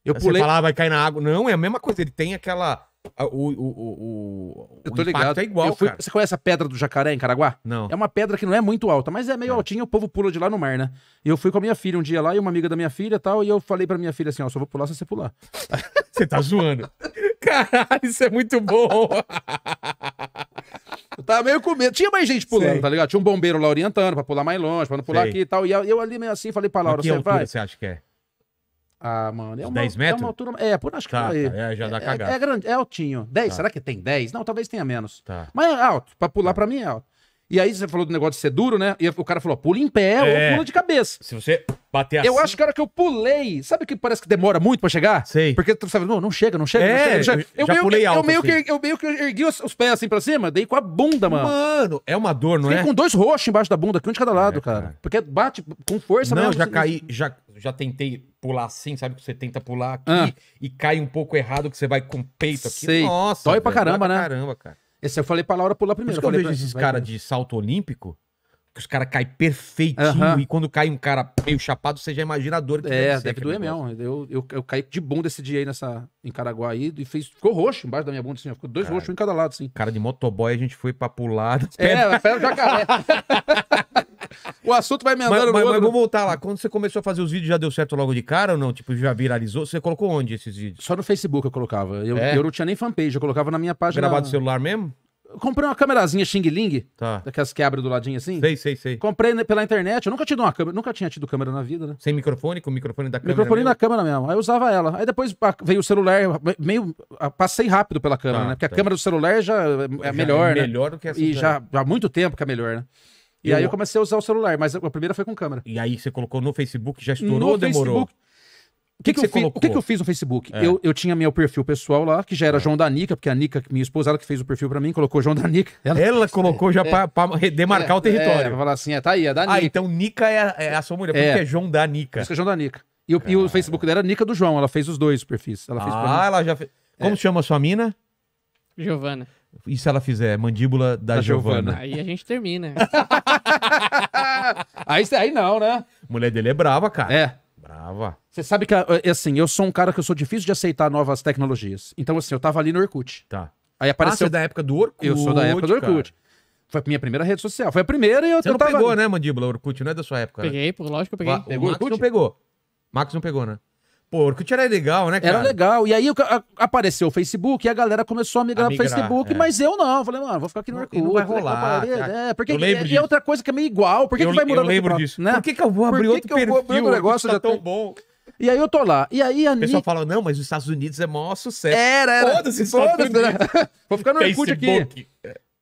eu você pulei... falar, ah, vai cair na água. Não, é a mesma coisa. Ele tem aquela... O, o, o, o eu tô ligado. É igual, eu fui, você conhece a Pedra do Jacaré em Caraguá? Não. É uma pedra que não é muito alta, mas é meio é. altinha, o povo pula de lá no mar, né? E eu fui com a minha filha um dia lá e uma amiga da minha filha e tal, e eu falei pra minha filha assim, ó, só vou pular se você pular. Você tá zoando. Caralho, isso é muito bom. Eu tava meio com medo. Tinha mais gente pulando, Sei. tá ligado? Tinha um bombeiro lá orientando pra pular mais longe, pra não pular Sei. aqui e tal. E eu ali meio assim, falei pra Laura, você vai? Você acha que é? Ah, mano, é uma, dez metros? É, uma altura, é, por acho que tá, é, tá, é, já dá cagada. É, é grande, é altinho. dez, tá. Será que tem dez? Não, talvez tenha menos. Tá. Mas é alto, pra pular tá. pra mim é alto. E aí você falou do negócio de ser duro, né? E o cara falou, pula em pé é. ou pula de cabeça. Se você bater assim... Eu acho que a hora que eu pulei... Sabe que parece que demora muito pra chegar? Sei. Porque tu sabe, não, não chega, não chega, é, não chega. Já, eu, já meio pulei que, alto, eu, meio assim. que, eu meio que ergui os, os pés assim pra cima, dei com a bunda, mano. Mano, é uma dor, não Fiquei é? Fiquei com dois roxos embaixo da bunda, aqui um de cada lado, é, cara. cara. Porque bate com força não, mesmo. Não, já assim, caí, já, já tentei pular assim, sabe? Que você tenta pular aqui ah. e cai um pouco errado, que você vai com o peito aqui. Sei. Nossa, dói pra velho, caramba, né? Caramba, cara. Esse eu falei pra Laura pular primeiro. Por isso que eu, eu vejo pra... esses caras de salto olímpico, que os caras caem perfeitinho, uh-huh. e quando cai um cara meio chapado, você já imagina a dor que É, deve doer mesmo. Eu, eu, eu caí de bunda esse dia aí nessa, em Caraguá aí, e fez, ficou roxo embaixo da minha bunda, assim, ficou dois roxos, um em cada lado, assim. Cara de motoboy, a gente foi pra pular. É, pera o jacaré. O assunto vai me andando. Mas, mas, mas vou voltar lá. Quando você começou a fazer os vídeos, já deu certo logo de cara ou não? Tipo, já viralizou? Você colocou onde esses vídeos? Só no Facebook eu colocava. Eu, é. eu não tinha nem fanpage, eu colocava na minha página. Gravado no celular mesmo? Comprei uma camerazinha xing-ling, tá. Daquelas que abrem do ladinho assim. Sei, sei, sei. Comprei pela internet, eu nunca, tive uma câmera, nunca tinha tido câmera na vida, né? Sem microfone, com o microfone da câmera Microfone mesmo. da câmera mesmo, aí eu usava ela. Aí depois veio o celular, meio passei rápido pela câmera, tá, né? Porque tá. a câmera do celular já é já melhor, é né? melhor do que essa. E já, já há muito tempo que é melhor, né? E eu... aí eu comecei a usar o celular, mas a primeira foi com câmera. E aí você colocou no Facebook, já estourou no ou demorou? Facebook... O que, que, que, que, eu, o que, que eu fiz no Facebook? É. Eu, eu tinha meu perfil pessoal lá, que já era é. João da Nica, porque a Nica, minha esposa, ela que fez o perfil pra mim, colocou João da Nica. Ela, ela colocou é, já é, pra, pra demarcar é, o território. É, pra falar assim, é, tá aí, é da Nica. Ah, então Nica é a, é a sua mulher, porque é, é João da Nica. Isso que é João da Nica. E o, e o Facebook dela era Nica do João, ela fez os dois perfis. Ela fez ah, ela já fez. Como se é. chama a sua mina? Giovana. E se ela fizer Mandíbula da, da Giovana? Giovana? Aí a gente termina. aí, aí não, né? A mulher dele é brava, cara. É. Brava. Você sabe que, assim, eu sou um cara que eu sou difícil de aceitar novas tecnologias. Então, assim, eu tava ali no Orkut. Tá. Aí apareceu... Ah, você é da época do Orkut? Eu sou da época do Orkut. Cara. Foi a minha primeira rede social. Foi a primeira e eu, você eu não tava... Você pegou, né, Mandíbula? Orkut não é da sua época, né? Peguei, lógico que eu peguei. O pegou, Max Orkut? não pegou. Max não pegou, né? Pô, Orkut era legal, né, cara? Era legal. E aí apareceu o Facebook e a galera começou a migrar, a migrar pro Facebook, é. mas eu não. Falei, mano, vou ficar aqui no Orkut. Não vai rolar. É, porque eu lembro e, disso. E outra coisa que é meio igual. Por que, eu, que vai mudar? Eu lembro pra... disso. Né? Por que, que eu vou abrir Por que outro que perfil? Eu vou abrir um negócio tá já tão tem... bom. E aí eu tô lá. E aí a Nica... O pessoal fala, não, mas os Estados Unidos é maior sucesso. Era, era. Foda-se, foda-se. Vou ficar no Orkut aqui.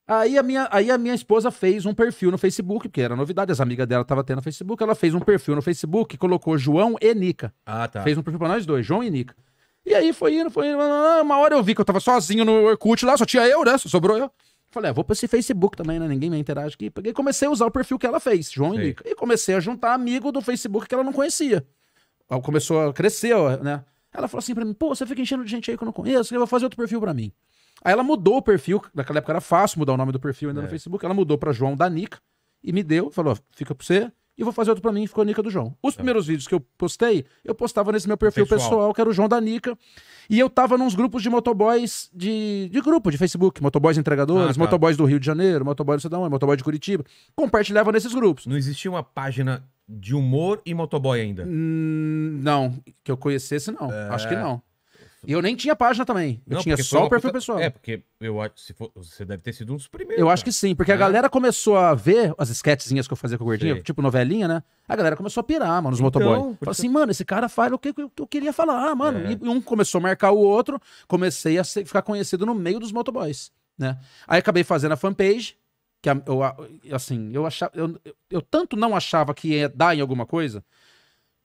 Aí a, minha, aí a minha esposa fez um perfil no Facebook, porque era novidade, as amigas dela estavam tendo no Facebook, ela fez um perfil no Facebook, colocou João e Nica. Ah, tá. Fez um perfil pra nós dois, João e Nica. E aí foi indo, foi indo, uma hora eu vi que eu tava sozinho no Orkut lá, só tinha eu, né, só sobrou eu. Falei, ah, vou pra esse Facebook também, né, ninguém me interage aqui. E comecei a usar o perfil que ela fez, João Sei. e Nica. E comecei a juntar amigo do Facebook que ela não conhecia. Começou a crescer, ó, né. Ela falou assim pra mim, pô, você fica enchendo de gente aí que eu não conheço, eu vou fazer outro perfil pra mim. Aí ela mudou o perfil, naquela época era fácil mudar o nome do perfil ainda é. no Facebook, ela mudou pra João da Nica e me deu, falou, ó, fica pra você e vou fazer outro pra mim, ficou a Nica do João. Os é. primeiros vídeos que eu postei, eu postava nesse meu perfil pessoal. pessoal, que era o João da Nica, e eu tava nos grupos de motoboys, de, de grupo de Facebook, motoboys entregadores, ah, tá. motoboys do Rio de Janeiro, motoboys do Sedão, motoboy de Curitiba, compartilhava nesses grupos. Não existia uma página de humor e motoboy ainda? Hum, não, que eu conhecesse não, é... acho que não. E eu nem tinha página também. Eu não, tinha só o perfil puta... pessoal. É, porque eu acho que você deve ter sido um dos primeiros. Eu cara. acho que sim, porque é. a galera começou a ver as sketchzinhas que eu fazia com o gordinho, sim. tipo novelinha, né? A galera começou a pirar, mano, nos então, motoboys. Falou porque... assim, mano, esse cara fala o que eu queria falar, mano. É. E um começou a marcar o outro, comecei a ser, ficar conhecido no meio dos motoboys, né? Aí acabei fazendo a fanpage, que a, eu, assim, eu achava... Eu, eu tanto não achava que ia dar em alguma coisa...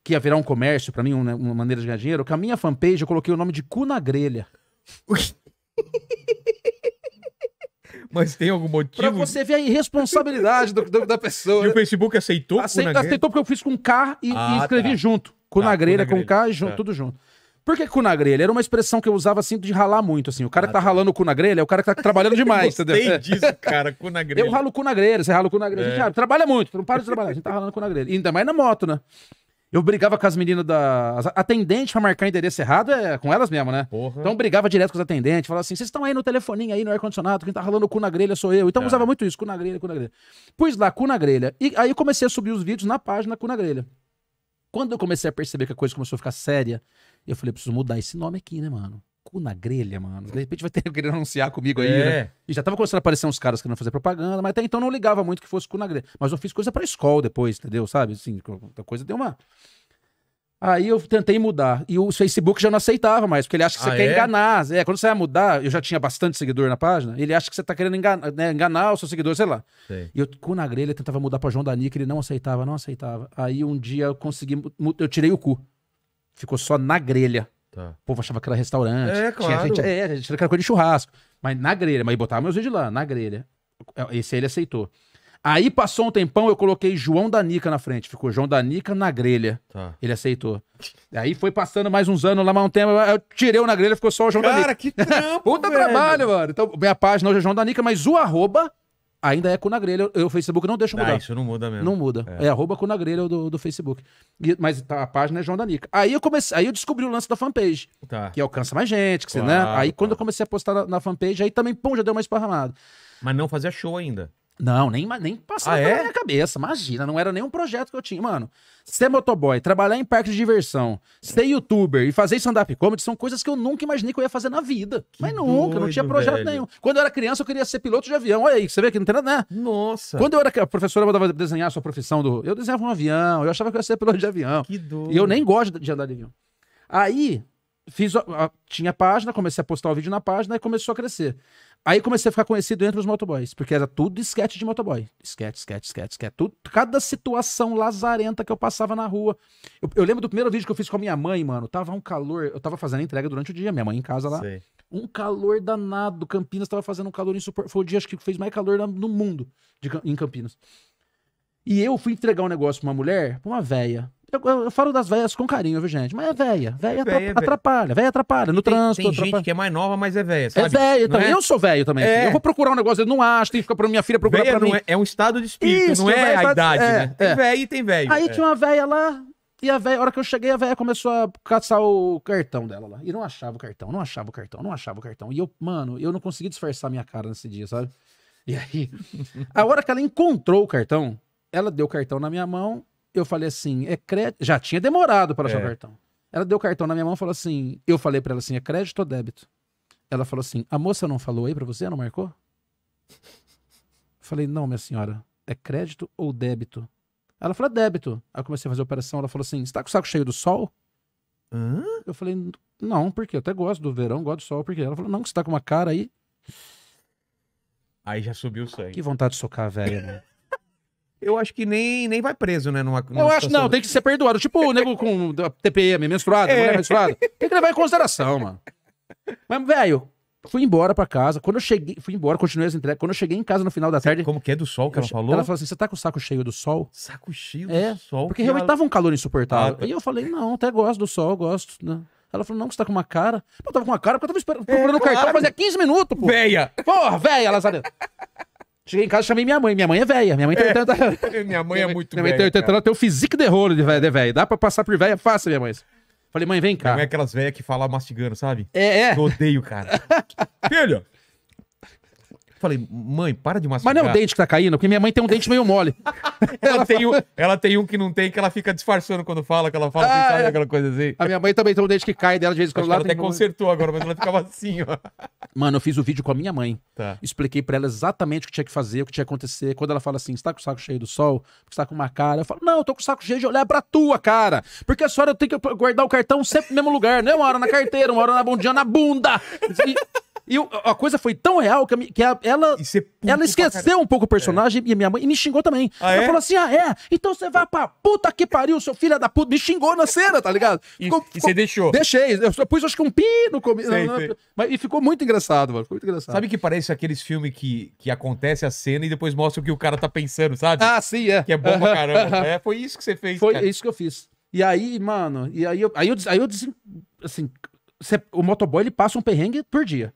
que ia virar um comércio, pra mim, uma, uma maneira de ganhar dinheiro, com a minha fanpage eu coloquei o nome de Cu na Grelha. Mas tem algum motivo? Pra você ver a irresponsabilidade do, do, da pessoa. E né? o Facebook aceitou? Acei, cu na aceitou grelha? Porque eu fiz com K e, ah, e escrevi tá. junto. Cu tá, na Grelha, cu na com grelha. K e junto, tá. tudo junto. Por que cu na grelha? Era uma expressão que eu usava assim de ralar muito, assim. O cara ah, que tá, tá ralando o cu na grelha é o cara que tá trabalhando demais, entendeu? Eu gostei disso, cara, cu na grelha. Eu ralo o cu na grelha, você rala o cu na grelha. É. A gente ah, trabalha muito, não para de trabalhar, a gente tá ralando o cu na grelha. E ainda mais na moto, né? Eu brigava com as meninas da... Atendente pra marcar endereço errado é com elas mesmo, né? Porra. Então brigava direto com os atendentes, falava assim, vocês estão aí no telefoninho, aí no ar-condicionado, quem tá ralando o cu na grelha sou eu. Então é. usava muito isso, cu na grelha, cu na grelha. Pus lá, cu na grelha. E aí eu comecei a subir os vídeos na página cu na grelha. Quando eu comecei a perceber que a coisa começou a ficar séria, eu falei, preciso mudar esse nome aqui, né, mano? Cu na grelha, mano. De repente vai ter que querer anunciar comigo aí, é. né? E já tava começando a aparecer uns caras querendo fazer propaganda, mas até então não ligava muito que fosse cu na grelha. Mas eu fiz coisa pra escola depois, entendeu? Sabe? Assim, a coisa deu uma... Aí eu tentei mudar. E o Facebook já não aceitava mais, porque ele acha que você ah, quer é? enganar. É, quando você vai mudar, eu já tinha bastante seguidor na página, ele acha que você tá querendo enganar, né, enganar o seu seguidor, sei lá. Sei. E eu, cu na grelha, tentava mudar pra João da Nica, ele não aceitava, não aceitava. Aí um dia eu consegui... Eu tirei o cu. Ficou só na grelha. Tá. O povo achava que era restaurante. É, claro. Tinha gente, é, a gente era coisa de churrasco. Mas na grelha. Mas botava meus vídeos lá, na grelha. Esse aí ele aceitou. Aí passou um tempão, eu coloquei João da Nica na frente. Ficou João da Nica na grelha. Tá. Ele aceitou. Aí foi passando mais uns anos lá, mais um tempo. Eu tirei o na grelha, ficou só o João Cara, da Nica. Cara, que trampo, Puta velho. trabalho, mano. Então, minha página hoje é João da Nica, mas o arroba ainda é cu na grelha. O Facebook não deixa mudar. Ah, isso não muda mesmo. Não muda. É, é arroba cu na grelha do, do Facebook. E, mas a página é João da Nica. Aí eu comecei, aí eu descobri o lance da fanpage. Tá. Que alcança mais gente, que claro, você, né? Aí tá. quando eu comecei a postar na, na fanpage, aí também, pum, já deu uma esparramada. Mas não fazia show ainda. Não, nem, nem passava ah, é? pela minha cabeça, imagina, não era nenhum projeto que eu tinha, mano. Ser motoboy, trabalhar em parque de diversão, ser youtuber e fazer stand-up comedy são coisas que eu nunca imaginei que eu ia fazer na vida. Que Mas nunca, doido, não tinha projeto velho. nenhum. Quando eu era criança eu queria ser piloto de avião, olha aí, você vê que não tem nada, né? Nossa. Quando eu era a professora mandava desenhar a sua profissão, do... eu desenhava um avião, eu achava que eu ia ser piloto de avião. Que doido. E eu nem gosto de andar de avião. Aí, fiz, tinha página, comecei a postar o vídeo na página e começou a crescer. Aí comecei a ficar conhecido entre os motoboys, porque era tudo esquete de motoboy. Esquete, esquete, esquete, esquete. Tudo, cada situação lazarenta que eu passava na rua. Eu, eu lembro do primeiro vídeo que eu fiz com a minha mãe, mano. Tava um calor, eu tava fazendo entrega durante o dia, minha mãe em casa lá. Sei. Um calor danado. Campinas tava fazendo um calor insuportável. Foi o dia acho que fez mais calor no mundo de, em Campinas. E eu fui entregar um negócio pra uma mulher, pra uma véia. Eu, eu falo das véias com carinho, viu, gente? Mas é véia. Véia, é véia atrapalha. Véia atrapalha. No tem, trânsito. Tem atrapalha. Gente que é mais nova, mas é véia, sabe? É véia também. É? Eu sou véio também. É. Eu vou procurar um negócio, eu não acho, tem que ficar pra minha filha procurar véia pra mim. É, é um estado de espírito, isso, não é a idade, é, né? É. Tem véia e tem véio. Aí é. tinha uma véia lá, e a véia, a hora que eu cheguei, a véia começou a caçar o cartão dela lá. E não achava o cartão, não achava o cartão, não achava o cartão. E eu, mano, eu não consegui disfarçar minha cara nesse dia, sabe? E aí, a hora que ela encontrou o cartão, ela deu o cartão na minha mão. Eu falei assim, é crédito... Já tinha demorado para achar o cartão. Ela deu o cartão na minha mão e falou assim... Eu falei para ela assim, é crédito ou débito? Ela falou assim, a moça não falou aí para você? Não marcou? Eu falei, não, minha senhora. É crédito ou débito? Ela falou, débito. Aí eu comecei a fazer a operação. Ela falou assim, você tá com o saco cheio do sol? Hã? Eu falei, não, porque eu até gosto do verão, gosto do sol. Porque ela falou, não, você tá com uma cara aí. Aí já subiu o sangue. Que vontade de socar a velha, mano. Eu acho que nem, nem vai preso, né? Numa, numa eu acho, não, do... tem que ser perdoado. Tipo o nego com T P M, menstruado, é. mulher menstruada. Tem que levar em consideração, mano. Mas, velho, fui embora pra casa. Quando eu cheguei, fui embora, continuei as entregas. Quando eu cheguei em casa no final da tarde... Como que é do sol que ela falou? Ela falou assim, você tá com o saco cheio do sol? Saco cheio do é, sol? Porque realmente ela... tava um calor insuportável. Ah, tá. E eu falei, não, até gosto do sol, gosto, né? Ela falou, não, que você tá com uma cara. Eu tava com uma cara porque eu tava esperando, procurando o cartão fazia quinze minutos, pô. Véia! Porra, véia, lazarenta. Cheguei em casa e chamei minha mãe. Minha mãe é velha. Minha mãe tem oitenta anos. Minha mãe é muito velha. Minha mãe tem oitenta anos, ela tem o físico de rolo de velha. Dá pra passar por velha fácil, minha mãe. Falei, mãe, vem cá. Não é aquelas velhas que falam mastigando, sabe? É, é. Eu odeio, cara. Filha! Falei, mãe, para de mastigar. Mas não é o dente que tá caindo, porque minha mãe tem um dente meio mole. ela, ela, tem um, ela tem um que não tem, que ela fica disfarçando quando fala, que ela fala, ah, sabe, é. aquela coisa assim. A minha mãe também tem um dente que cai dela de vez em quando. Ela até consertou agora, mas ela ficava assim, ó. Mano, eu fiz o vídeo com a minha mãe. Tá. Expliquei pra ela exatamente o que tinha que fazer, o que tinha que acontecer. Quando ela fala assim, você tá com o saco cheio do sol? Você tá com uma cara? Eu falo, não, eu tô com o saco cheio de olhar pra tua cara. Porque a senhora tem que guardar o cartão sempre no mesmo lugar, né? Uma hora na carteira, uma hora na bundinha, na bunda. E... E a coisa foi tão real que, a, que a, ela, ela esqueceu um pouco o personagem é. e minha mãe e me xingou também. Ah, ela é? falou assim, ah é, então você vai pra puta que pariu, seu filho da puta. Me xingou na cena, tá ligado? Ficou, e você deixou? Deixei, eu só pus acho que um pi no começo. E ficou muito engraçado, mano, ficou muito engraçado. Sabe que parece aqueles filmes que, que acontece a cena e depois mostra o que o cara tá pensando, sabe? Ah, sim, é. Que é bom pra caramba. é, foi isso que você fez, Foi cara. isso que eu fiz. E aí, mano, e aí eu, aí eu, aí eu assim, você, o motoboy ele passa um perrengue por dia.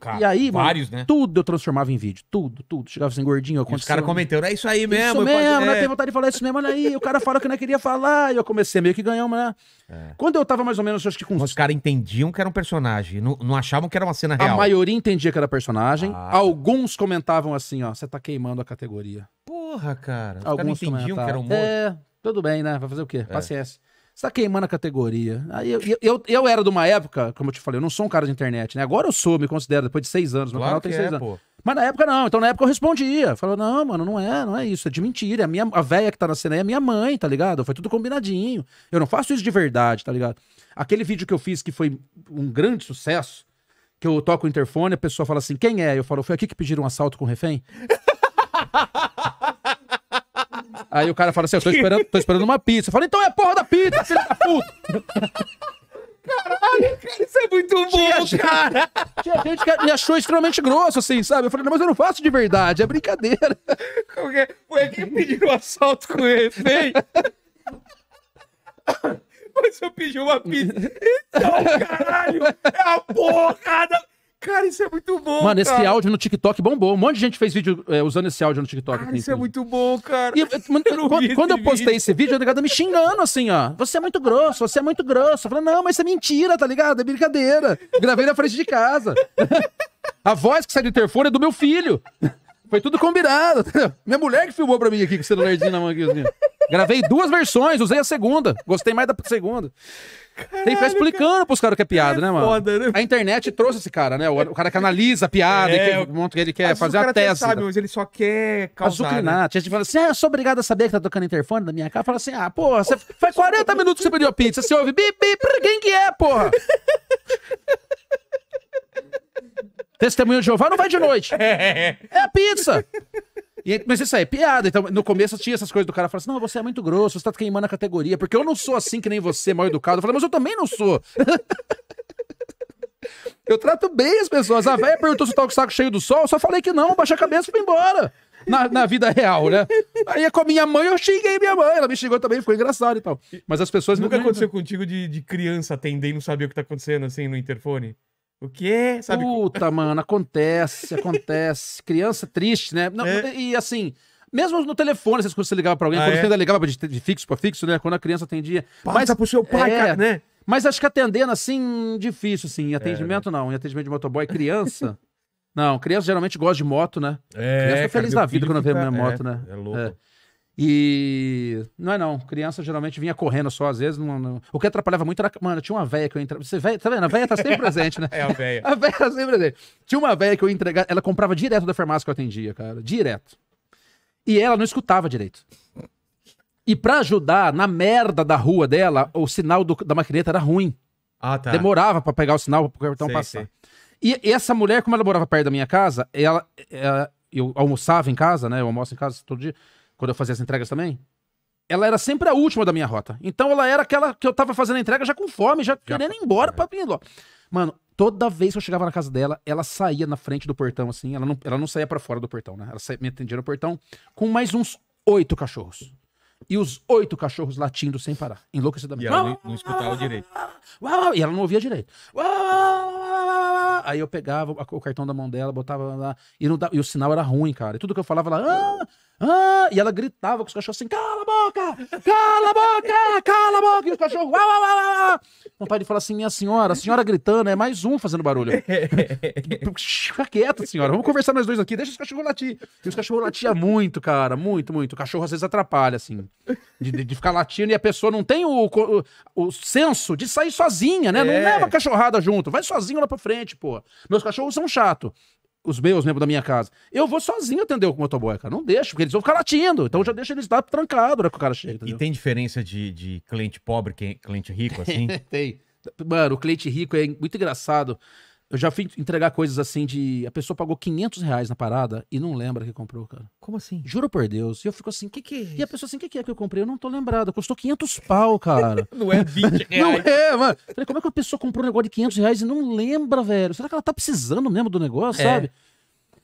Cara, e aí, vários, mano, né? tudo eu transformava em vídeo. Tudo, tudo. Chegava assim, gordinho. Eu os caras comentando, é isso aí mesmo. Isso mesmo, faço, né? É. Tem vontade de falar isso mesmo, olha aí. O cara fala que não queria falar. E eu comecei meio que ganhar uma... É. Quando eu tava mais ou menos, acho que com... Os caras entendiam que era um personagem. Não, não achavam que era uma cena real. A maioria entendia que era personagem. Ah. Alguns comentavam assim, ó. Você tá queimando a categoria. Porra, cara. Os Alguns cara entendiam que era um humor. É, tudo bem, né? Vai fazer o quê? É. Paciência. Você tá queimando a categoria. Aí eu, eu, eu, eu era de uma época, como eu te falei, eu não sou um cara de internet, né? Agora eu sou, me considero, depois de seis anos. Meu claro canal tem seis é, anos. Pô. Mas na época não, então na época eu respondia. Falava, não, mano, não é, não é isso, é de mentira. A minha, a véia que tá na cena aí é minha mãe, tá ligado? Foi tudo combinadinho. Eu não faço isso de verdade, tá ligado? Aquele vídeo que eu fiz que foi um grande sucesso, que eu toco o interfone, a pessoa fala assim, quem é? Eu falo, foi aqui que pediram um assalto com refém? Aí o cara fala assim, eu tô esperando, tô esperando uma pizza. Eu falo, então é a porra da pizza, filho da puta. Caralho, cara, isso é muito bom, tinha cara. Gente, tinha gente que me achou extremamente grosso, assim, sabe? Eu falei, não, mas eu não faço de verdade, é brincadeira. Como que é? Foi aqui que pediu um assalto com refém. Mas eu pedi uma pizza. Então, caralho, é a porra da... Cara, isso é muito bom, Mano, cara. esse áudio no TikTok bombou. Um monte de gente fez vídeo é, usando esse áudio no TikTok. Cara, aqui, isso inclusive. é muito bom, cara. E, eu, eu quando quando eu postei vídeo. esse vídeo, a negada me xingando assim, ó. Você é muito grosso, você é muito grosso. Eu falei, não, mas isso é mentira, tá ligado? É brincadeira. Gravei na frente de casa. A voz que sai do interfone é do meu filho. Foi tudo combinado. Minha mulher que filmou pra mim aqui com o celularzinho na mão aqui. Assim. Gravei duas versões, usei a segunda. Gostei mais da segunda. Caralho, tem que ficar explicando cara. pros caras que é piada, é né, mano? Foda, né? A internet trouxe esse cara, né? O, o cara que analisa a piada, é, e que, o, ele quer fazer a tese. Sabe, mas ele só quer causar. Azucrinar. Né? A gente fala assim, ah, eu sou obrigado a saber que tá tocando interfone na minha cara. Fala assim, ah, porra, você faz quarenta minutos que você pediu a pizza, você ouve bip, bip, pra quem que é, porra? Testemunho de Jeová não vai de noite. É a pizza. E, mas isso aí é piada. Então, no começo tinha essas coisas do cara falando assim, não, você é muito grosso, você tá queimando a categoria, porque eu não sou assim que nem você, mal educado. Eu falei, mas eu também não sou. Eu trato bem as pessoas. A velha perguntou se tá com o saco cheio do sol, eu só falei que não, baixei a cabeça e fui embora. Na, na vida real, né? Aí com a minha mãe, eu xinguei minha mãe, ela me xingou também, ficou engraçado e tal. Mas as pessoas... Nunca não... aconteceu contigo de, de criança atender e não saber o que tá acontecendo, assim, no interfone? O quê? Sabe? Puta, mano, acontece, acontece. Criança triste, né? Não, é. E assim, mesmo no telefone, essas coisas você ligava pra alguém, ah, quando é? você ainda ligava de, de fixo pra fixo, né? Quando a criança atendia. Passa mas, pro seu pai, é, cara, né? Mas acho que atendendo assim, difícil, assim. Em atendimento, é, né? não. Em atendimento de motoboy, criança... Não, criança geralmente gosta de moto, né? É, criança fica feliz da vida quando vê minha moto, é, né? É louco. É. E... Não é não, criança geralmente vinha correndo só, às vezes, não, não... O que atrapalhava muito era... Mano, tinha uma véia que eu entregava... Você véia... Tá vendo? A véia tá sempre presente, né? É, a véia. A véia tá sempre presente. Tinha uma véia que eu entregava... Ela comprava direto da farmácia que eu atendia, cara. Direto. E ela não escutava direito. E pra ajudar, na merda da rua dela, o sinal do... da maquineta era ruim. Ah, tá. Demorava pra pegar o sinal, pro cartão passar. Sei. E essa mulher, como ela morava perto da minha casa, ela, ela... Eu almoçava em casa, né? Eu almoço em casa todo dia... Quando eu fazia as entregas também, ela era sempre a última da minha rota. Então ela era aquela que eu tava fazendo a entrega já com fome, já, já querendo ir embora é. pra Pinhão. Mano, toda vez que eu chegava na casa dela, ela saía na frente do portão, assim. Ela não, ela não saía pra fora do portão, né? Ela saía, me atendia no portão com mais uns oito cachorros. E os oito cachorros latindo sem parar, enlouquecidamente. E ela não, não escutava direito. E ela não ouvia direito. Aí eu pegava o cartão da mão dela, botava lá. E, não dava, e o sinal era ruim, cara. E tudo que eu falava, ela... Ah, e ela gritava com os cachorros assim, cala a boca, cala a boca, cala a boca, e os cachorros, uau, uau, uau, uau. O pai fala assim, minha senhora, a senhora gritando, é mais um fazendo barulho. Fica quieta, senhora, vamos conversar nós dois aqui, deixa os cachorros latir. E os cachorros latiam muito, cara, muito, muito. O cachorro às vezes atrapalha, assim, de, de ficar latindo e a pessoa não tem o, o, o senso de sair sozinha, né? É. Não leva a cachorrada junto, vai sozinho lá pra frente, pô. Meus cachorros são chatos. Os meus, membros da minha casa. Eu vou sozinho atender o motoboy, cara. Não deixo, porque eles vão ficar latindo. Então eu já deixo eles lá trancado, né, que o cara chega, entendeu? E tem diferença de, de cliente pobre que cliente rico, assim? Tem. Mano, o cliente rico é muito engraçado. Eu já fui entregar coisas assim de... A pessoa pagou quinhentos reais na parada e não lembra que comprou, cara. Como assim? Juro por Deus. E eu fico assim, o que que é isso? E a pessoa assim, o que que é que eu comprei? Eu não tô lembrado. Custou quinhentos pau, cara. Não é vinte reais. Não é, mano. Falei, como é que a pessoa comprou um negócio de quinhentos reais e não lembra, velho? Será que ela tá precisando mesmo do negócio, é. sabe?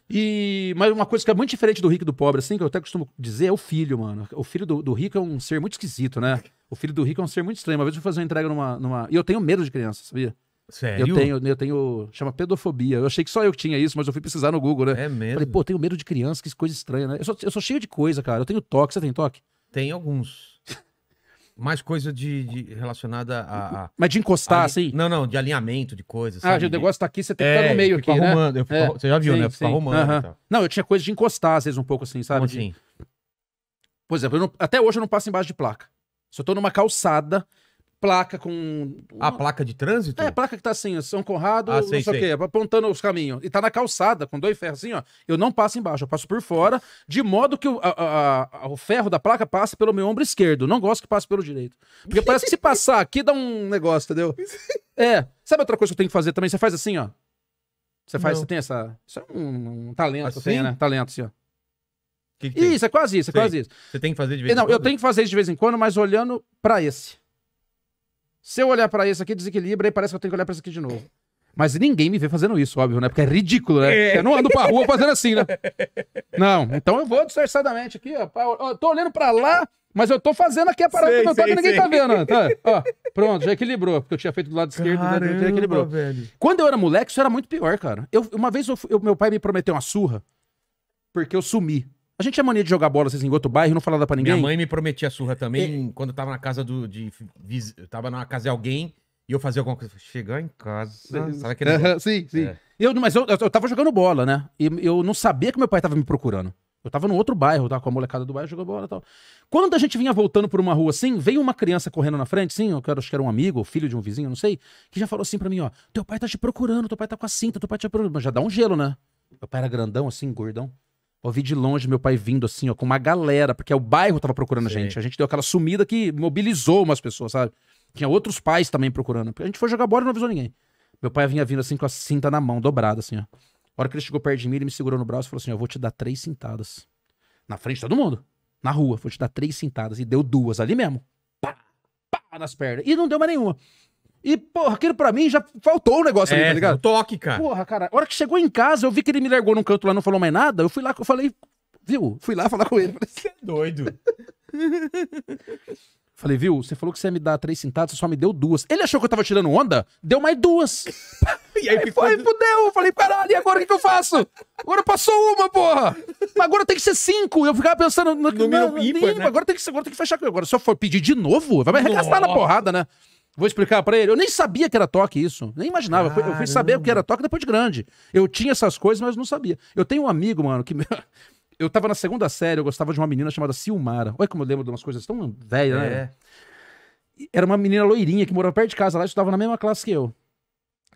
E... Mas uma coisa que é muito diferente do rico e do pobre, assim, que eu até costumo dizer, é o filho, mano. O filho do, do rico é um ser muito esquisito, né? O filho do rico é um ser muito estranho. Uma vez eu fui fazer uma entrega numa... numa... E eu tenho medo de criança, sabia? Sério? Eu tenho, eu tenho, chama pedofobia. Eu achei que só eu que tinha isso, mas eu fui pesquisar no Google, né? É mesmo? Falei, pô, tenho medo de criança, que coisa estranha, né? Eu sou, eu sou cheio de coisa, cara. Eu tenho toque. Você tem toque? Tem alguns. Mais coisa de, de relacionada a, a... Mas de encostar, a, assim? Não, não, de alinhamento, de coisas. Ah, o negócio tá aqui, você tem que estar é, tá no meio aqui, arrumando, né? Eu fico, é, você já viu, sim, né? Eu fico arrumando uh-huh. e tal. Não, eu tinha coisa de encostar, às vezes, um pouco assim, sabe? Como assim? De... Por exemplo, eu não, até hoje eu não passo embaixo de placa. Se eu tô numa calçada... Placa com... Ah, uma... placa de trânsito? É, placa que tá assim, São Conrado, ah, sei, não sei o quê, apontando os caminhos. E tá na calçada, com dois ferros assim, ó. Eu não passo embaixo, eu passo por fora, de modo que o, a, a, o ferro da placa passa pelo meu ombro esquerdo. Não gosto que passe pelo direito. Porque parece que se passar aqui dá um negócio, entendeu? É. Sabe outra coisa que eu tenho que fazer também? Você faz assim, ó. Você faz, não. Você tem essa... Isso é um, um talento assim? Que eu tenho, né? Talento, assim, ó. Que que isso, tem? É quase isso, é sei. Quase isso. Você tem que fazer de vez não, em quando? Não, eu tenho que fazer isso de vez em quando, mas olhando pra esse. Se eu olhar pra isso aqui, desequilibra e parece que eu tenho que olhar pra isso aqui de novo. Mas ninguém me vê fazendo isso, óbvio, né? Porque é ridículo, né? É. Eu não ando pra rua fazendo assim, né? Não, então eu vou disfarçadamente aqui, ó. Pra... ó, tô olhando pra lá, mas eu tô fazendo aqui a parada sei, do meu toque e ninguém sei. tá vendo. Tá? Ó, pronto, já equilibrou, porque eu tinha feito do lado esquerdo, Caramba, né? Já equilibrou. Velho. Quando eu era moleque, isso era muito pior, cara. Eu, uma vez eu, eu, meu pai me prometeu uma surra, porque eu sumi. A gente tinha mania de jogar bola, vocês em outro bairro, não falava pra ninguém. Minha mãe me prometia surra também, é. quando eu tava na casa do... De, de, tava na casa de alguém, E eu fazia alguma coisa, chegar em casa, sabe aquele negócio? Sim, sim. É. Eu, mas eu, eu tava jogando bola, né? E eu não sabia que meu pai tava me procurando. Eu tava num outro bairro, tava com a molecada do bairro, jogando bola e tal. Quando a gente vinha voltando por uma rua assim, veio uma criança correndo na frente, sim, eu acho que era um amigo, ou filho de um vizinho, não sei, que já falou assim pra mim, ó, teu pai tá te procurando, teu pai tá com a cinta, teu pai tá te procurando. Mas já dá um gelo, né? Meu pai era grandão assim, gordão. Eu vi de longe meu pai vindo assim, ó, com uma galera, porque o bairro tava procurando a gente. A gente deu aquela sumida que mobilizou umas pessoas, sabe? Tinha outros pais também procurando. A gente foi jogar bola e não avisou ninguém. Meu pai vinha vindo assim com a cinta na mão, dobrada assim, ó. A hora que ele chegou perto de mim, ele me segurou no braço e falou assim, ó, eu vou te dar três cintadas. Na frente de todo mundo. Na rua, vou te dar três cintadas. E deu duas ali mesmo. Pá, pá, nas pernas. E não deu mais nenhuma. E, porra, aquilo pra mim já faltou o negócio é, ali, tá ligado? É, toque, cara. Porra, cara, a hora que chegou em casa, eu vi que ele me largou num canto lá, não falou mais nada. Eu fui lá, eu falei, viu? Fui lá falar com ele. Você é doido. Falei, viu, você falou que você ia me dar três cintadas, você só me deu duas. Ele achou que eu tava tirando onda, deu mais duas. E aí, aí foi, fudeu. Eu falei, caralho, e agora o que, que eu faço? Agora passou uma, porra. Mas agora tem que ser cinco. Eu ficava pensando... No, no na, ímpar, né? Agora tem que, agora tem que fechar. Agora se eu for pedir de novo, vai me arregaçar na porrada, né? Vou explicar pra ele. Eu nem sabia que era toque isso. Nem imaginava. Eu fui, eu fui saber o que era toque depois de grande. Eu tinha essas coisas, mas não sabia. Eu tenho um amigo, mano, que... Eu tava na segunda série, eu gostava de uma menina chamada Silmara. Olha como eu lembro de umas coisas tão velhas, é. né? Era uma menina loirinha que morava perto de casa lá, estudava na mesma classe que eu.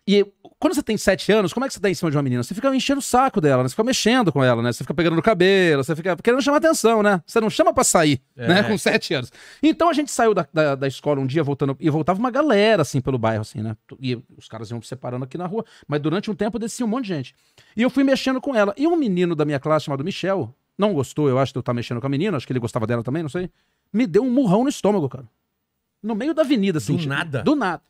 E eu, quando você tem sete anos, como é que você tá em cima de uma menina? Você fica enchendo o saco dela, né? Você fica mexendo com ela, né? Você fica pegando no cabelo, você fica querendo chamar atenção, né? Você não chama pra sair, é. né? Com sete anos. Então a gente saiu da, da, da escola um dia, voltando, e voltava uma galera, assim, pelo bairro, assim, né? E os caras iam se separando aqui na rua. Mas durante um tempo descia um monte de gente. E eu fui mexendo com ela. E um menino da minha classe, chamado Michel, não gostou, eu acho, de eu estar mexendo com a menina, acho que ele gostava dela também, não sei. Me deu um murrão no estômago, cara. No meio da avenida, assim. Do nada? Do nada.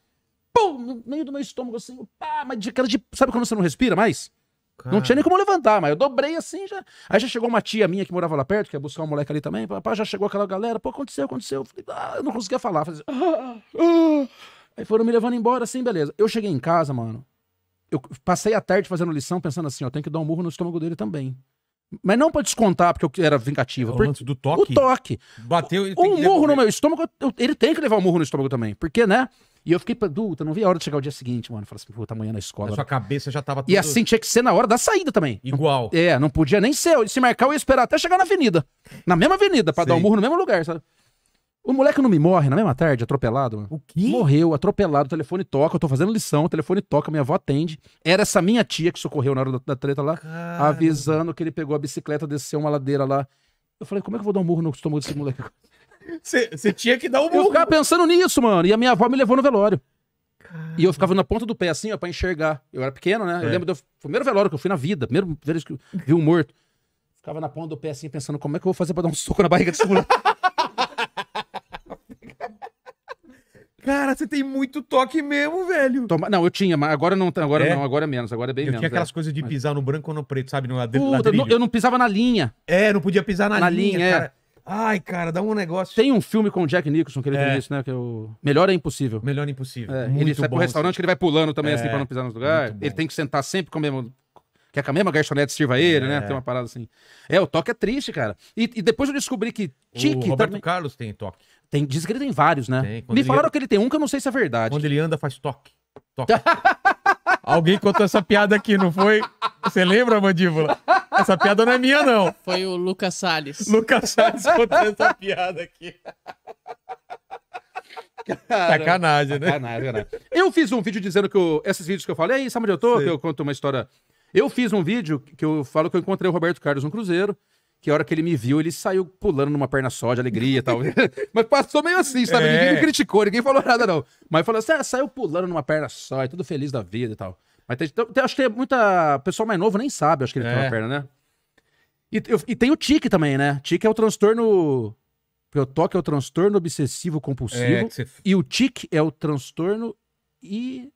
Pum, no meio do meu estômago, assim, pá, mas de cara de... Sabe quando você não respira mais? Cara. Não tinha nem como levantar, mas eu dobrei assim já. Aí já chegou uma tia minha que morava lá perto, que ia buscar um moleque ali também, pá, já chegou aquela galera, pô, aconteceu, aconteceu. Eu falei, ah, eu não conseguia falar. Falei, ah, ah. Aí foram me levando embora, assim, beleza. Eu cheguei em casa, mano, eu passei a tarde fazendo lição, pensando assim, ó, tem que dar um murro no estômago dele também. Mas não pra descontar, porque eu era vingativo. O lance do toque? O toque. Bateu, ele tem um que murro no meu estômago, eu, ele tem que levar um murro no estômago também, porque, né... E eu fiquei, puta, não vi a hora de chegar o dia seguinte, mano. Eu falei assim, puta, amanhã na escola. A sua cabeça já tava... Tudo... E assim tinha que ser na hora da saída também. Igual. Não, é, não podia nem ser. Se marcar, eu ia esperar até chegar na avenida. Na mesma avenida, pra Sim. dar um murro no mesmo lugar, sabe? O moleque não me morre na mesma tarde, atropelado. Mano. O quê? Morreu, atropelado, o telefone toca, eu tô fazendo lição, o telefone toca, minha avó atende. Era essa minha tia que socorreu na hora da, da treta lá, Caramba. avisando que ele pegou a bicicleta, desceu uma ladeira lá. Eu falei, como é que eu vou dar um murro no estômago desse moleque? Você tinha que dar um murro. Eu ficava pensando nisso, mano. E a minha avó me levou no velório. Caramba. E eu ficava na ponta do pé, assim, ó, pra enxergar. Eu era pequeno, né? É. Eu lembro do primeiro velório que eu fui na vida. Primeiro vez que eu vi um morto. Ficava na ponta do pé, assim, pensando como é que eu vou fazer pra dar um soco na barriga desse moleque. Cara, você tem muito toque mesmo, velho. Toma... Não, eu tinha, mas agora não, agora é? não, agora é menos, agora é bem eu menos. Eu tinha aquelas é. coisas de pisar mas... no branco ou no preto, sabe? No ladrilho. Puta, ladrilho. Eu não pisava na linha. É, não podia pisar na, na linha, linha, cara. É. Ai, cara, dá um negócio. Tem um filme com o Jack Nicholson que ele é. tem isso, né? Que eu... Melhor é impossível. Melhor é impossível. É. Ele sai pro restaurante assim. que ele vai pulando também, é. assim, pra não pisar nos lugares. Ele tem que sentar sempre com a mesma... Quer que a mesma garçonete sirva ele, é. né? Tem uma parada assim. É, o toque é triste, cara. E, e depois eu descobri que tique... O Roberto também... Carlos tem toque. Tem, diz que ele tem vários, né? Tem. Me falaram anda... que ele tem um que eu não sei se é verdade. Quando ele anda, faz toque. Toque. Alguém contou essa piada aqui, não foi? Você lembra, Mandíbula? Essa piada não é minha, não. Foi o Lucas Salles. Lucas Salles contou essa piada aqui. Cara, sacanagem, né? Sacanagem, né? Eu fiz um vídeo dizendo que eu, esses vídeos que eu falei, sabe onde eu tô? Sei. Que eu conto uma história... Eu fiz um vídeo que eu falo que eu encontrei o Roberto Carlos no cruzeiro, que a hora que ele me viu, ele saiu pulando numa perna só de alegria e tal. Mas passou meio assim, sabe? É. Ninguém me criticou, ninguém falou nada, não. Mas falou assim, ah, saiu pulando numa perna só, é tudo feliz da vida e tal. Mas tem, tem, acho que tem muita... pessoal mais novo nem sabe, acho que ele é. tem uma perna, né? E, eu, e tem o tique também, né? Tique é o transtorno... O toque é o transtorno obsessivo compulsivo. É, você... E o tique é o transtorno e...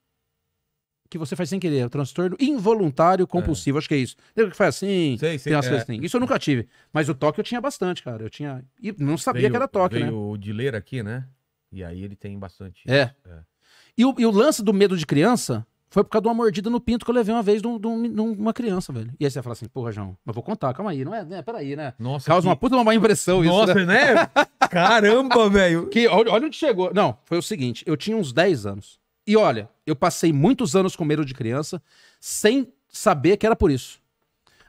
que você faz sem querer, o transtorno involuntário compulsivo, é. acho que é isso. Tem o que faz assim, sei, sei, tem umas é. coisas assim. Isso eu nunca tive, mas o toque eu tinha bastante, cara. Eu tinha, e não sabia veio, que era toque, veio né? Veio o de ler aqui, né? E aí ele tem bastante. É. é. E, o, e o lance do medo de criança foi por causa de uma mordida no pinto que eu levei uma vez de, um, de, um, de uma criança, velho. E aí você fala assim, porra, João, mas vou contar, calma aí, não é, né? Peraí, né? Nossa, Causa que... uma puta uma má impressão Nossa, isso, né? né? Caramba, velho. Que, olha, olha onde chegou. Não, foi o seguinte, eu tinha uns dez anos. E olha, eu passei muitos anos com medo de criança, sem saber que era por isso.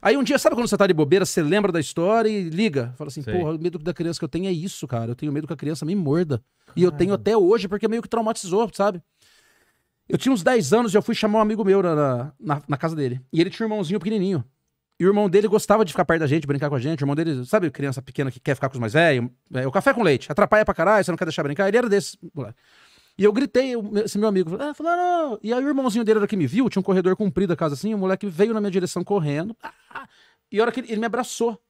Aí um dia, sabe quando você tá de bobeira, você lembra da história e liga? Fala assim, Sei. porra, o medo da criança que eu tenho é isso, cara. Eu tenho medo que a criança me morda. Caramba. E eu tenho até hoje, porque meio que traumatizou, sabe? Eu tinha uns dez anos e eu fui chamar um amigo meu na, na, na casa dele. E ele tinha um irmãozinho pequenininho. E o irmão dele gostava de ficar perto da gente, brincar com a gente. O irmão dele, sabe, criança pequena que quer ficar com os mais velhos? É, o café com leite. Atrapalha pra caralho, você não quer deixar brincar? Ele era desse. E eu gritei, esse meu amigo ah, falou, não. E aí o irmãozinho dele era que me viu, tinha um corredor comprido da casa assim, o moleque veio na minha direção correndo. Ah, e a hora que ele, ele me abraçou,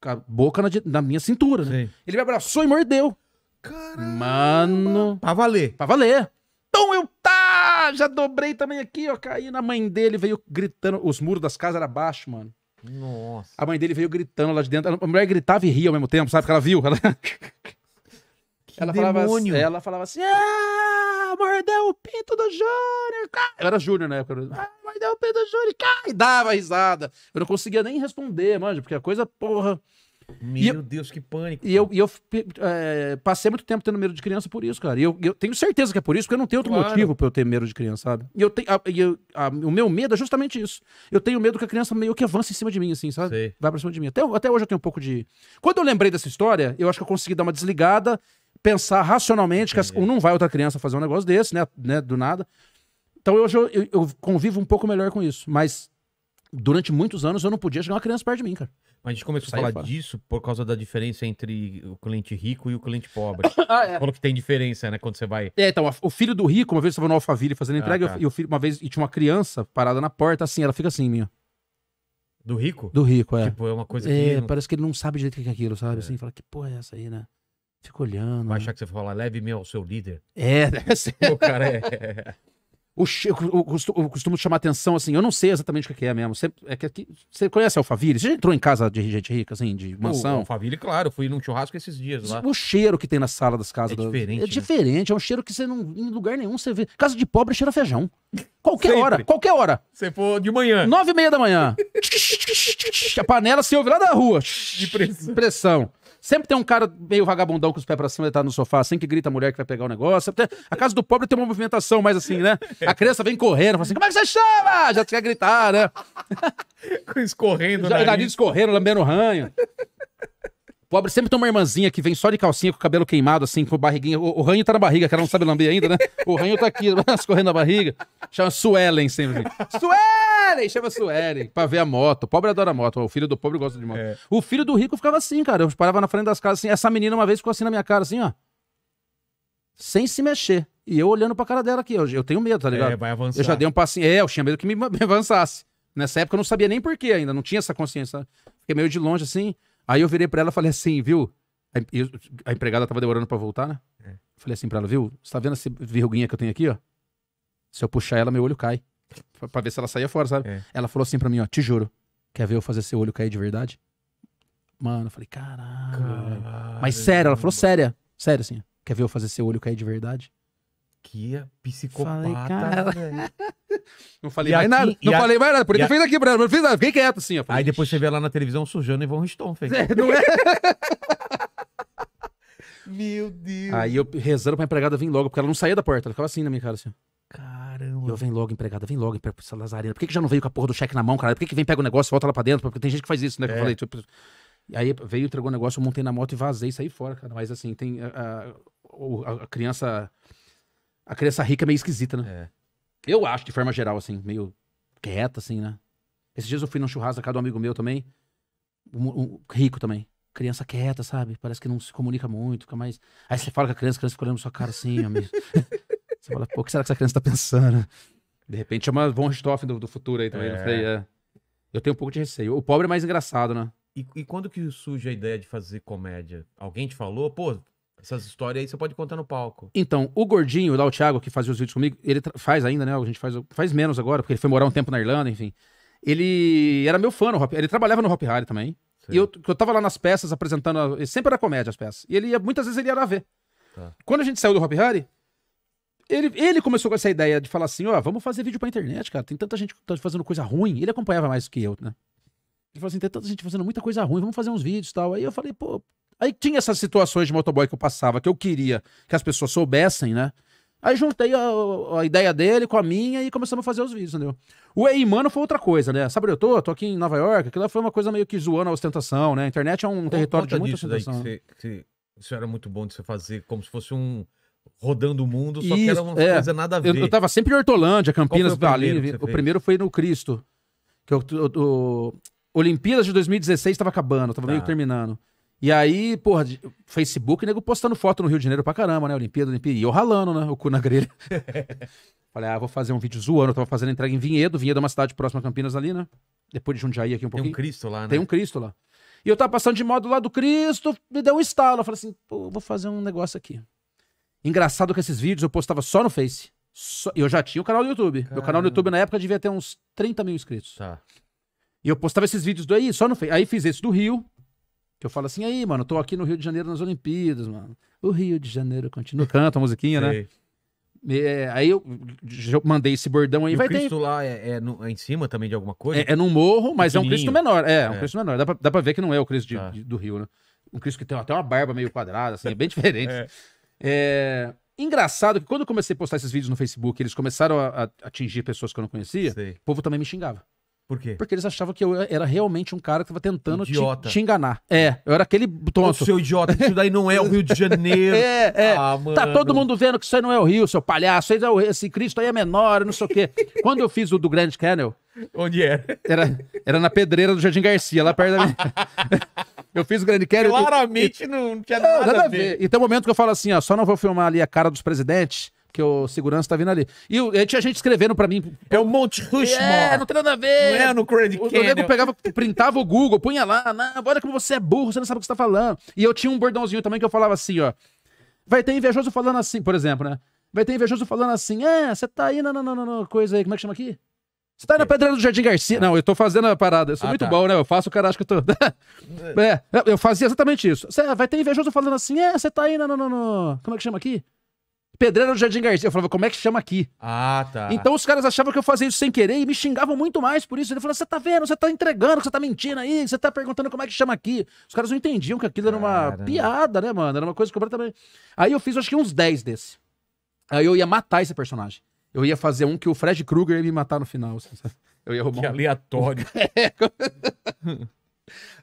com a boca na, na minha cintura, né? Ele me abraçou e mordeu. Caramba. Mano. Pra valer. Pra valer. Então eu tá, já dobrei também aqui, ó, caí na mãe dele, veio gritando, os muros das casas eram baixos, mano. Nossa. A mãe dele veio gritando lá de dentro, a mulher gritava e ria ao mesmo tempo, sabe, porque ela viu, ela... Ela falava, ela falava assim, ah, mordeu o pinto do Júnior, eu era Júnior na época, ah, mordeu o pinto do Júnior, e dava risada, eu não conseguia nem responder, mano, porque a coisa, porra... Meu eu, Deus, que pânico. E eu, e eu é, passei muito tempo tendo medo de criança por isso, cara. E eu, eu tenho certeza que é por isso, porque eu não tenho outro claro. motivo pra eu ter medo de criança, sabe? E eu tenho, a, eu, a, o meu medo é justamente isso. Eu tenho medo que a criança meio que avance em cima de mim, assim, sabe? Sei. Vai pra cima de mim. Até, até hoje eu tenho um pouco de... Quando eu lembrei dessa história, eu acho que eu consegui dar uma desligada, pensar racionalmente Entendi. que as, não vai outra criança fazer um negócio desse, né? né do nada. Então hoje eu, eu, eu convivo um pouco melhor com isso. Mas durante muitos anos eu não podia chegar uma criança perto de mim, cara. Mas a gente começou a falar fora. disso por causa da diferença entre o cliente rico e o cliente pobre. ah, é. Falou que tem diferença, né? Quando você vai... É, então, o filho do rico, uma vez eu estava no Alphaville fazendo entrega, ah, tá. e, eu, e, o filho, uma vez, e tinha uma criança parada na porta, assim, ela fica assim, minha. Do rico? Do rico, é. Tipo, é uma coisa é, que... Não... Parece que ele não sabe direito o que é aquilo, sabe? É. Assim, fala, que porra é essa aí, né? Fica olhando. Vai achar né? que você fala, leve meu ao seu líder. É, deve ser. O cara é... O eu, eu, eu costumo chamar atenção, assim, eu não sei exatamente o que é mesmo. Você, é que, que, você conhece Alphaville? Você já entrou em casa de gente rica, assim, de mansão? O Alphaville, claro, fui num churrasco esses dias lá. O cheiro que tem na sala das casas... É da... diferente. É diferente, né? É um cheiro que você não... Em lugar nenhum você vê... Casa de pobre cheira feijão. Qualquer Sempre. hora, qualquer hora. Você for de manhã. Nove e meia da manhã. A panela se ouve lá da rua. De pressão. Pressão. Sempre tem um cara meio vagabundão com os pés pra cima, ele tá no sofá, assim que grita a mulher que vai pegar o negócio. A casa do pobre tem uma movimentação mais assim, né? A criança vem correndo, fala assim, como é que você chama? Já quer gritar, né? Escorrendo, né? Já escorrendo, lambendo ranho. Pobre sempre tem uma irmãzinha que vem só de calcinha, com o cabelo queimado, assim, com a barriguinha. O, o ranho tá na barriga, que ela não sabe lamber ainda, né? O ranho tá aqui, escorrendo na barriga. Chama Suelen sempre. Suelen! Chama Suelen, pra ver a moto. O pobre adora moto, o filho do pobre gosta de moto. É. O filho do rico ficava assim, cara. Eu parava na frente das casas assim. Essa menina uma vez ficou assim na minha cara, assim, ó. Sem se mexer. E eu olhando pra cara dela aqui. Eu, eu tenho medo, tá ligado? É, vai avançar. Eu já dei um passinho. É, eu tinha medo que me, me avançasse. Nessa época eu não sabia nem porquê ainda, não tinha essa consciência. Fiquei meio de longe assim. Aí eu virei pra ela e falei assim, viu? A empregada tava demorando pra voltar, né? É. Falei assim pra ela, viu? Você tá vendo essa verruguinha que eu tenho aqui, ó? Se eu puxar ela, meu olho cai. Pra, pra ver se ela saía fora, sabe? É. Ela falou assim pra mim, ó, te juro. Quer ver eu fazer seu olho cair de verdade? Mano, eu falei, caralho. Mas sério, ela falou séria. Sério, assim. Quer ver eu fazer seu olho cair de verdade? Que é psicopata, velho. Não falei mais nada. Não falei mais nada. Por isso eu fiz aqui, Bruno. Não fiz nada. Fiquei quieto assim, ó. Aí depois você vê lá na televisão sujando e vão Ristoffen. Não é? Meu Deus. Aí eu rezando pra empregada vir logo, porque ela não saía da porta. Ela ficava assim na minha cara, assim. Caramba. Eu, vem logo, empregada. Vem logo, empregada. Essa lazarina. Por que que já não veio com a porra do cheque na mão, cara? Por que que vem, pega o negócio e volta lá pra dentro? Porque tem gente que faz isso, né? Que eu falei. Aí veio, entregou o negócio, eu montei na moto e vazei e saí fora, cara. Mas assim, tem a criança... A criança rica é meio esquisita, né? É. Eu acho, de forma geral, assim, meio quieta, assim, né? Esses dias eu fui num churrasco na casa de um amigo meu também, um, um, rico também. Criança quieta, sabe? Parece que não se comunica muito, fica mais... Aí você fala com a criança, a criança fica olhando pra sua cara assim, amigo. Você fala, pô, o que será que essa criança tá pensando? De repente é uma von Richthofen do, do futuro aí também, é. não sei, é. Eu tenho um pouco de receio. O pobre é mais engraçado, né? E, e quando que surge a ideia de fazer comédia? Alguém te falou, pô... Essas histórias aí você pode contar no palco. Então, o gordinho lá, o Thiago, que fazia os vídeos comigo, ele faz ainda, né? A gente faz, faz menos agora, porque ele foi morar um tempo na Irlanda, enfim. Ele era meu fã no Hopi Hari, ele trabalhava no Hopi Hari também. Sim. E eu, eu tava lá nas peças apresentando, ele sempre era comédia as peças. E ele ia, muitas vezes ele ia lá ver. Tá. Quando a gente saiu do Hopi Hari, ele, ele começou com essa ideia de falar assim, ó, oh, vamos fazer vídeo pra internet, cara. Tem tanta gente fazendo coisa ruim. Ele acompanhava mais do que eu, né? Ele falou assim, tem tanta gente fazendo muita coisa ruim, vamos fazer uns vídeos e tal. Aí eu falei, pô... Aí tinha essas situações de motoboy que eu passava, que eu queria que as pessoas soubessem, né? Aí juntei a, a ideia dele com a minha e começamos a fazer os vídeos, entendeu? O Ei Mano foi outra coisa, né? Sabe onde eu tô? Eu tô aqui em Nova York. Aquilo foi uma coisa meio que zoando a ostentação, né? A internet é um território de muita ostentação. Daí que você, que isso era muito bom de você fazer como se fosse um... rodando o mundo, só isso, que era uma é, coisa nada a ver. Eu, eu tava sempre em Hortolândia, Campinas, Valinho. O primeiro foi no Cristo. Que eu, eu, eu, Olimpíadas de dois mil e dezesseis tava acabando, tava tá. meio que terminando. E aí, porra, Facebook, nego postando foto no Rio de Janeiro pra caramba, né? Olimpíada, Olimpíada. E eu ralando, né? O cu na grelha. Falei, ah, vou fazer um vídeo zoando. Eu tava fazendo entrega em Vinhedo. Vinhedo é uma cidade próxima a Campinas ali, né? Depois de Jundiaí aqui um pouquinho. Tem um Cristo lá, né? Tem um Cristo lá. E eu tava passando de modo lá do Cristo, me deu um estalo. Eu falei assim, pô, vou fazer um negócio aqui. Engraçado que esses vídeos eu postava só no Face. Só... Eu já tinha o canal do YouTube. Caramba. Meu canal do YouTube na época devia ter uns trinta mil inscritos. Tá. E eu postava esses vídeos daí só no Face. Aí fiz esse do Rio. Que eu falo assim, aí, mano, tô aqui no Rio de Janeiro nas Olimpíadas, mano. O Rio de Janeiro continua. Canta a musiquinha, sei, né? É, aí eu, eu mandei esse bordão aí. E vai o Cristo ter... lá é, é, no, é em cima também de alguma coisa? É, é num morro, mas é um Cristo menor. É, é um Cristo menor. Dá pra, dá pra ver que não é o Cristo de, tá. de, do Rio, né? Um Cristo que tem até uma barba meio quadrada, assim, é bem diferente. É. É... Engraçado que quando eu comecei a postar esses vídeos no Facebook, eles começaram a, a atingir pessoas que eu não conhecia, sei, o povo também me xingava. Por quê? Porque eles achavam que eu era realmente um cara que tava tentando te, te enganar. É, eu era aquele tonto. Ô, seu idiota, isso daí não é o Rio de Janeiro. É, é. Ah, mano. Tá todo mundo vendo que isso aí não é o Rio, seu palhaço. Esse, é o, esse Cristo aí é menor, não sei o quê. Quando eu fiz o do Grand Canyon... Onde era? Era, era na pedreira do Jardim Garcia, lá perto da minha... Eu fiz o Grand Canyon... Claramente e... não tinha nada, nada a ver. ver. E tem um momento que eu falo assim, ó, só não vou filmar ali a cara dos presidentes... que o segurança tá vindo ali. E, e tinha gente escrevendo pra mim... É o Monte Rushmore. É, não tem nada a ver. Não é no Grand Canyon. O nego pegava, printava o Google, punha lá. Não, olha como você é burro, você não sabe o que você tá falando. E eu tinha um bordãozinho também que eu falava assim, ó. Vai ter invejoso falando assim, por exemplo, né? Vai ter invejoso falando assim, é, você tá aí na, na, na, na coisa aí, como é que chama aqui? Você tá aí na pedreira do Jardim Garcia. Não, eu tô fazendo a parada. Eu sou ah, muito tá. bom, né? Eu faço o cara, acho que eu tô... É, eu fazia exatamente isso. Cê, vai ter invejoso falando assim, é, você tá aí na, na, na, na... Como é que chama aqui? Pedreira do Jardim Garcia. Eu falava, como é que chama aqui? Ah, tá. Então os caras achavam que eu fazia isso sem querer e me xingavam muito mais por isso. Ele falou, você tá vendo, você tá entregando, você tá mentindo aí, você tá perguntando como é que chama aqui. Os caras não entendiam que aquilo Caramba. era uma piada, né, mano? Era uma coisa completamente... Aí eu fiz, acho que uns dez desse. Aí eu ia matar esse personagem. Eu ia fazer um que o Fred Krueger ia me matar no final. Sabe? Eu ia roubar que um... aleatório. É.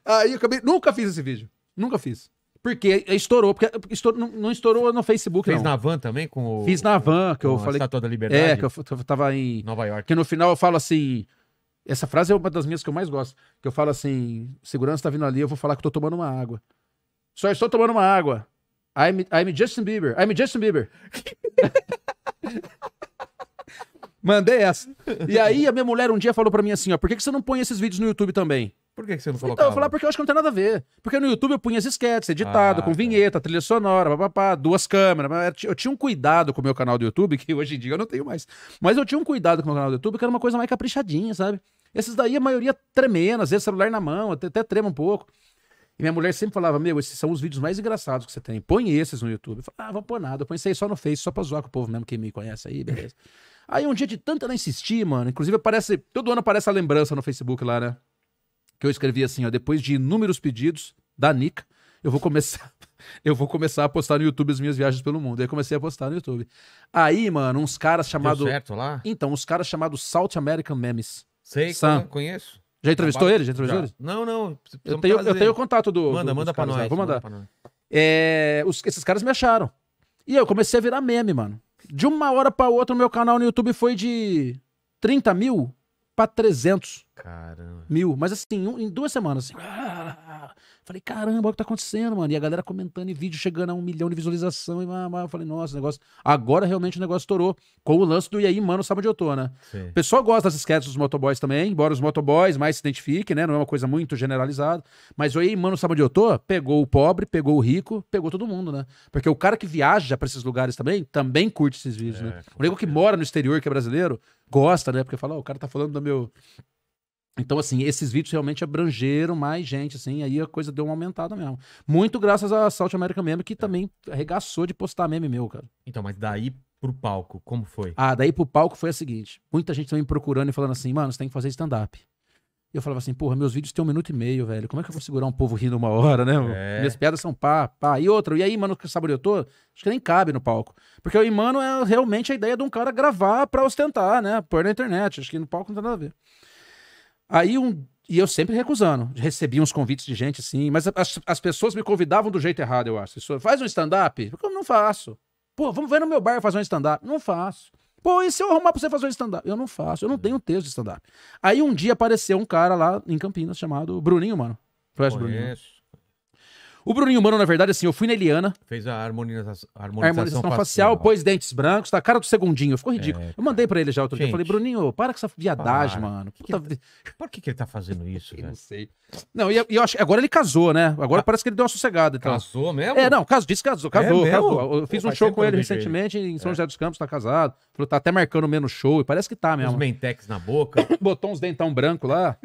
Aí eu acabei... Nunca fiz esse vídeo. Nunca fiz. Porque estourou, porque estourou, não estourou no Facebook, Fez não. Fez na van também com o... Fiz na van, que eu falei... Estátua da Liberdade. É, que eu tava em... Nova York. Que no final eu falo assim... Essa frase é uma das minhas que eu mais gosto. Que eu falo assim... Segurança tá vindo ali, eu vou falar que eu tô tomando uma água. Só estou tomando uma água. I'm, I'm Justin Bieber. I'm Justin Bieber. Mandei essa. E aí a minha mulher um dia falou pra mim assim, ó... Por que, que você não põe esses vídeos no YouTube também? Por que, que você não colocava? Então, eu falava porque eu acho que não tem nada a ver. Porque no YouTube eu punha as esquetes, editado, ah, com vinheta, é. trilha sonora, papapá, duas câmeras. Eu tinha um cuidado com o meu canal do YouTube, que hoje em dia eu não tenho mais. Mas eu tinha um cuidado com o meu canal do YouTube, que era uma coisa mais caprichadinha, sabe? Esses daí a maioria tremendo, às vezes celular na mão, até, até trema um pouco. E minha mulher sempre falava, meu, esses são os vídeos mais engraçados que você tem. Põe esses no YouTube. Eu falava, ah, vou pôr nada, eu ponho isso aí só no Face, só pra zoar com o povo mesmo que me conhece aí, beleza. Aí um dia de tanto ela insistir, mano, inclusive aparece, todo ano aparece a lembrança no Facebook lá, né? Que eu escrevi assim, ó, depois de inúmeros pedidos da Nica, eu vou começar eu vou começar a postar no YouTube as minhas viagens pelo mundo. Aí comecei a postar no YouTube. Aí, mano, uns caras chamados... Deu certo lá? Então, uns caras chamados South American Memes. Sei, Sam. Conheço. Já entrevistou Trabalho. ele? Já entrevistou já. ele? Não, não. Eu tenho, eu tenho o contato do... Manda, do, manda pra nós. Lá. Vou mandar. Manda pra nós. É, os, esses caras me acharam. E eu comecei a virar meme, mano. De uma hora pra outra, o meu canal no YouTube foi de trinta mil... pra trezentos. Caramba. Mil. Mas assim, um, em duas semanas. Assim, falei, caramba, olha o que tá acontecendo, mano. E a galera comentando e vídeo chegando a um milhão de visualização. E eu falei, nossa, o negócio... Agora realmente o negócio estourou. Com o lance do E aí, mano, sabe onde eu tô, né? Sim. O pessoal gosta das sketches dos motoboys também. Embora os motoboys mais se identifiquem, né? Não é uma coisa muito generalizada. Mas o E aí, mano, sabe onde eu tô? Pegou o pobre, pegou o rico, pegou todo mundo, né? Porque o cara que viaja pra esses lugares também, também curte esses vídeos, é, né? O nego que mora no exterior, que é brasileiro... Gosta, né? Porque fala, oh, o cara tá falando do meu... Então, assim, esses vídeos realmente abrangeram mais gente, assim, aí a coisa deu uma aumentada mesmo. Muito graças a South America mesmo, que é. também arregaçou de postar meme meu, cara. Então, mas daí pro palco, como foi? Ah, daí pro palco foi a seguinte. Muita gente também procurando e falando assim, mano, você tem que fazer stand-up. E eu falava assim, porra, meus vídeos têm um minuto e meio, velho. Como é que eu vou segurar um povo rindo uma hora, né? É. Minhas piadas são pá, pá. E outra, e aí, mano, que sabe onde eu tô? Acho que nem cabe no palco. Porque o Imano é realmente a ideia de um cara gravar pra ostentar, né? Pôr na internet. Acho que no palco não tem nada a ver. Aí um... E eu sempre recusando. Recebi uns convites de gente, assim. Mas as, as pessoas me convidavam do jeito errado, eu acho. Isso, faz um stand-up? Eu não faço. Pô, vamos ver no meu bar fazer um stand-up? Não faço. Pô, e se eu arrumar pra você fazer um stand-up? Eu não faço. Eu não tenho texto de stand-up. Aí um dia apareceu um cara lá em Campinas chamado Bruninho, mano. Conhece o Bruninho? O Bruninho, mano, na verdade, assim, eu fui na Eliana. Fez a harmonização, harmonização, harmonização facial, facial, pôs dentes brancos, tá? Cara do segundinho, ficou ridículo. É, eu mandei pra ele já outro Gente, dia, falei, Bruninho, para com essa viadagem, para. mano. Que que Puta... Por que que ele tá fazendo isso? Eu não sei. Não, e eu, eu acho que agora ele casou, né? Agora ah. parece que ele deu uma sossegada. Então. Casou mesmo? É, não, caso, disse casou, casou, é casou. Eu fiz Pô, um show com ele recentemente ele. em São é. José dos Campos, tá casado. Falou, tá até marcando menos show, e parece que tá mesmo. Os mentex na boca. Botou uns dentão branco lá.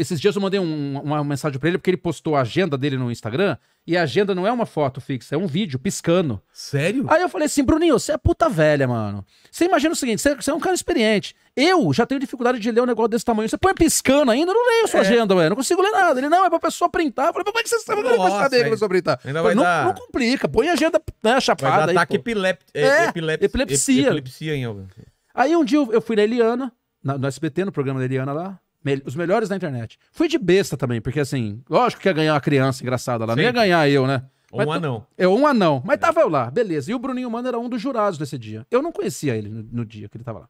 Esses dias eu mandei um, uma mensagem pra ele, porque ele postou a agenda dele no Instagram, e a agenda não é uma foto fixa, é um vídeo piscando. Sério? Aí eu falei assim, Bruninho, você é puta velha, mano. Você imagina o seguinte, você, você é um cara experiente. Eu já tenho dificuldade de ler um negócio desse tamanho. Você põe piscando ainda, eu não leio a sua é. agenda, velho. Não consigo ler nada. Ele, não, é pra pessoa printar. Eu falei, mas como é que você sabe que gostar dele, pessoa printar? Ainda vai falei, dar... não, não complica, põe a agenda né, chapada. Vai dar ataque epilep... é, epilepsia. Epilepsia. Epilepsia em algum... Aí um dia eu fui na Eliana, na, no S B T, no programa da Eliana lá. Os melhores da internet. Fui de besta também, porque assim, lógico que ia ganhar uma criança engraçada lá. Sim. Não ia ganhar eu, né? Mas um anão. É, um anão. Mas é. tava eu lá, beleza. E o Bruninho Mano era um dos jurados desse dia. Eu não conhecia ele no, no dia que ele tava lá.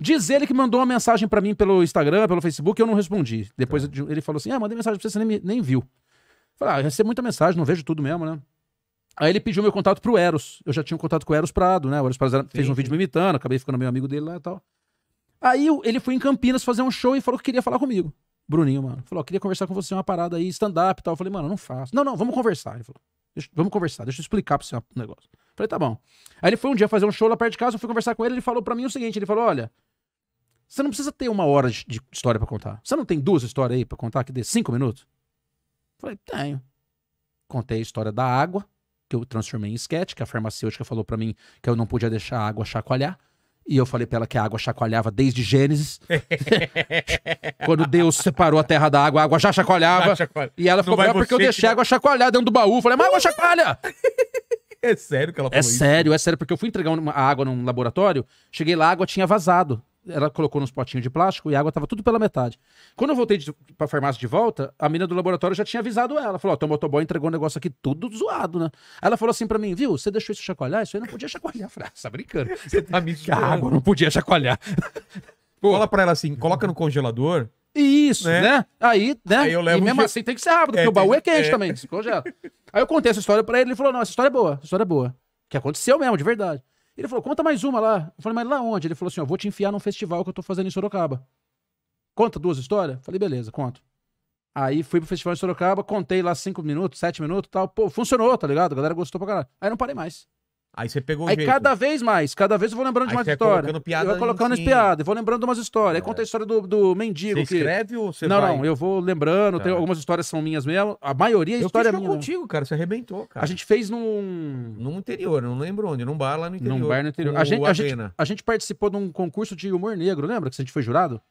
Diz ele que mandou uma mensagem pra mim pelo Instagram, pelo Facebook, eu não respondi. Depois é. ele falou assim, ah, mandei mensagem pra você, você nem, nem viu. Falei, ah, recebo muita mensagem, não vejo tudo mesmo, né? Aí ele pediu meu contato pro Eros. Eu já tinha um contato com o Eros Prado, né? O Eros Prado era, fez um vídeo me imitando, acabei ficando meio amigo dele lá e tal. Aí ele foi em Campinas fazer um show e falou que queria falar comigo. Bruninho, mano. Falou, queria conversar com você, uma parada aí, stand-up e tal. Eu falei, mano, não faço. Não, não, vamos conversar. Ele falou, deixa, vamos conversar, deixa eu explicar pra você o um negócio. Eu falei, tá bom. Aí ele foi um dia fazer um show lá perto de casa, eu fui conversar com ele, ele falou pra mim o seguinte, ele falou, olha, você não precisa ter uma hora de, de história pra contar. Você não tem duas histórias aí pra contar que dê cinco minutos? Eu falei, tenho. Contei a história da água, que eu transformei em sketch, que a farmacêutica falou pra mim que eu não podia deixar a água chacoalhar. E eu falei pra ela que a água chacoalhava desde Gênesis. Quando Deus separou a terra da água, a água já chacoalhava. Já chacoalha. E ela ficou brava porque eu deixei a água chacoalhar dentro do baú. Falei, mas a água chacoalha! É sério que ela falou isso? É sério, é sério. Porque eu fui entregar uma, a água num laboratório, cheguei lá, a água tinha vazado. Ela colocou nos potinhos de plástico e a água tava tudo pela metade. Quando eu voltei de, pra farmácia de volta, a menina do laboratório já tinha avisado ela. Falou, ó, teu motoboy entregou um negócio aqui tudo zoado, né? Aí ela falou assim pra mim, viu, você deixou isso chacoalhar? Isso aí não podia chacoalhar. Falei, ah, tá brincando. Você tá me A água não podia chacoalhar. Pô. Fala pra ela assim, coloca no congelador. Isso, né? né? Aí, né? Aí eu levo e mesmo um... assim tem que ser rápido, é, porque o baú é quente é. também, descongela. Aí eu contei essa história pra ele, ele falou, não, essa história é boa, essa história é boa. Que aconteceu mesmo, de verdade. Ele falou, conta mais uma lá. Eu falei, mas lá onde? Ele falou assim, ó, vou te enfiar num festival que eu tô fazendo em Sorocaba. Conta duas histórias? Falei, beleza, conto. Aí fui pro festival em Sorocaba, contei lá cinco minutos, sete minutos e tal. Pô, funcionou, tá ligado? A galera gostou pra caralho. Aí não parei mais. Aí você pegou o Aí jeito. cada vez mais, cada vez eu vou lembrando Aí de mais história. Eu vou colocando as piadas, vou lembrando de umas histórias. É. Aí conta a história do, do mendigo. Você que... escreve ou você Não, vai? não, eu vou lembrando. Tá. Tem algumas histórias são minhas mesmo. A maioria é história minha. Eu fiz contigo, cara. Você arrebentou, cara. A gente fez num... Num interior, eu não lembro onde. Num bar lá no interior. Num bar no interior. A gente, a, gente, a gente participou de um concurso de humor negro, lembra? Que a gente foi jurado?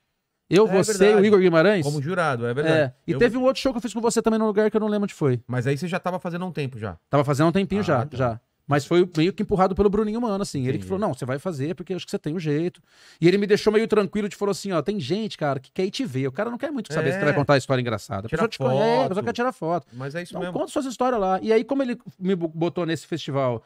Eu, é, você e o Igor Guimarães. Como jurado, é verdade. É. E eu... teve um outro show que eu fiz com você também num lugar que eu não lembro onde foi. Mas aí você já tava fazendo um tempo já. Tava fazendo um tempinho ah, já, tá. já. Mas foi meio que empurrado pelo Bruninho Mano, assim. Ele Entendi. que falou, não, você vai fazer porque acho que você tem um jeito. E ele me deixou meio tranquilo de falou assim, ó, tem gente, cara, que quer ir te ver. O cara não quer muito saber é. se você vai contar a história engraçada. A pessoa te conhece, a pessoa quer tirar foto. Mas é isso então, mesmo. Conta suas histórias lá. E aí, como ele me botou nesse festival...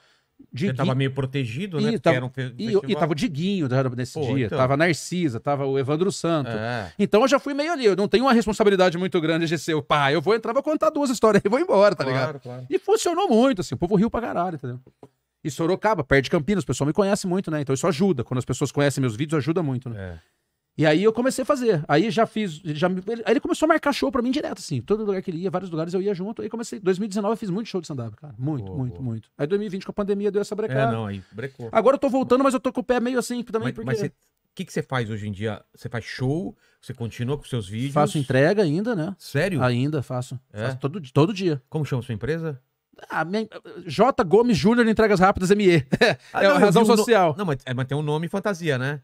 Diguinho. Você tava meio protegido, né? E, tava, era um e, e tava o Diguinho nesse Pô, dia, então. tava a Narcisa, tava o Evandro Santo. É. Então eu já fui meio ali, eu não tenho uma responsabilidade muito grande de ser o pá, eu vou entrar, vou contar duas histórias e vou embora, tá claro, ligado? Claro. E funcionou muito, assim, o povo riu pra caralho, entendeu? E Sorocaba, perto de Campinas, o pessoal me conhece muito, né? Então isso ajuda, quando as pessoas conhecem meus vídeos, ajuda muito, né? É. E aí eu comecei a fazer, aí já fiz, já... aí ele começou a marcar show pra mim direto, assim, todo lugar que ele ia, vários lugares eu ia junto, aí comecei, dois mil e dezenove eu fiz muito show de stand-up, cara, muito, boa, muito, boa. muito. Aí dois mil e vinte com a pandemia deu essa brecada. É, não, aí brecou. Agora eu tô voltando, mas eu tô com o pé meio assim também, mas, porque... Mas o que que você faz hoje em dia? Você faz show, você continua com seus vídeos? Faço entrega ainda, né? Sério? Ainda, faço, é? faço todo, todo dia. Como chama a sua empresa? Ah, minha... J. Gomes Júnior de Entregas Rápidas M E, ah, é não, a razão social. No... Não, mas, mas tem um nome fantasia, né?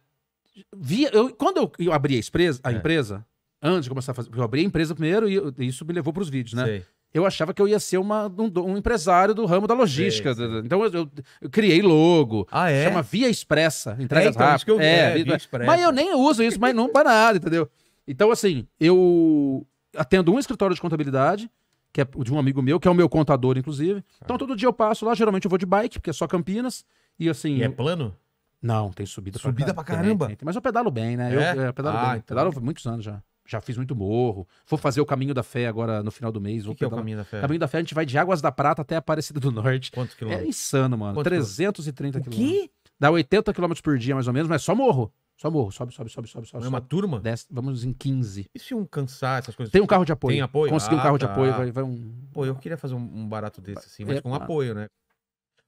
Via, eu, quando eu, eu abri a, expresa, a é. empresa, antes de começar a fazer, porque eu abri a empresa primeiro e, eu, e isso me levou para os vídeos, né? Sei. Eu achava que eu ia ser uma, um, um empresário do ramo da logística. Sei, sei. Então eu, eu, eu criei logo. Ah, é? Chama Via Expressa. Entrega é, então, rápido. Acho que eu vi, é, é, Via, Via Expressa. Mas eu nem uso isso, mas não para nada, entendeu? Então, assim, eu atendo um escritório de contabilidade, que é de um amigo meu, que é o meu contador, inclusive. Então todo dia eu passo lá, geralmente eu vou de bike, porque é só Campinas. E assim... E é plano? Não, tem subida. Subida pra, pra caramba. Tem, tem, mas eu pedalo bem, né? É? Eu, eu pedalo ah, bem. Então... Pedalo muitos anos já. Já fiz muito morro. Vou fazer o Caminho da Fé agora no final do mês. O que, vou que é o Caminho da Fé? Caminho da Fé, a gente vai de Águas da Prata até Aparecida do Norte. Quantos quilômetros? É insano, mano. Quantos trezentos e trinta quilômetros. quilômetros. Que? Dá oitenta quilômetros por dia, mais ou menos, mas só morro. Só morro. Sobe, sobe, sobe, sobe. sobe é uma sobe. turma? Desce. Vamos em quinze. E se um cansar, essas coisas? Tem um carro de apoio. Tem apoio? Consegui ah, um carro tá. de apoio. Vai, vai um... Pô, eu queria fazer um barato desse, assim, mas é, com um apoio, né?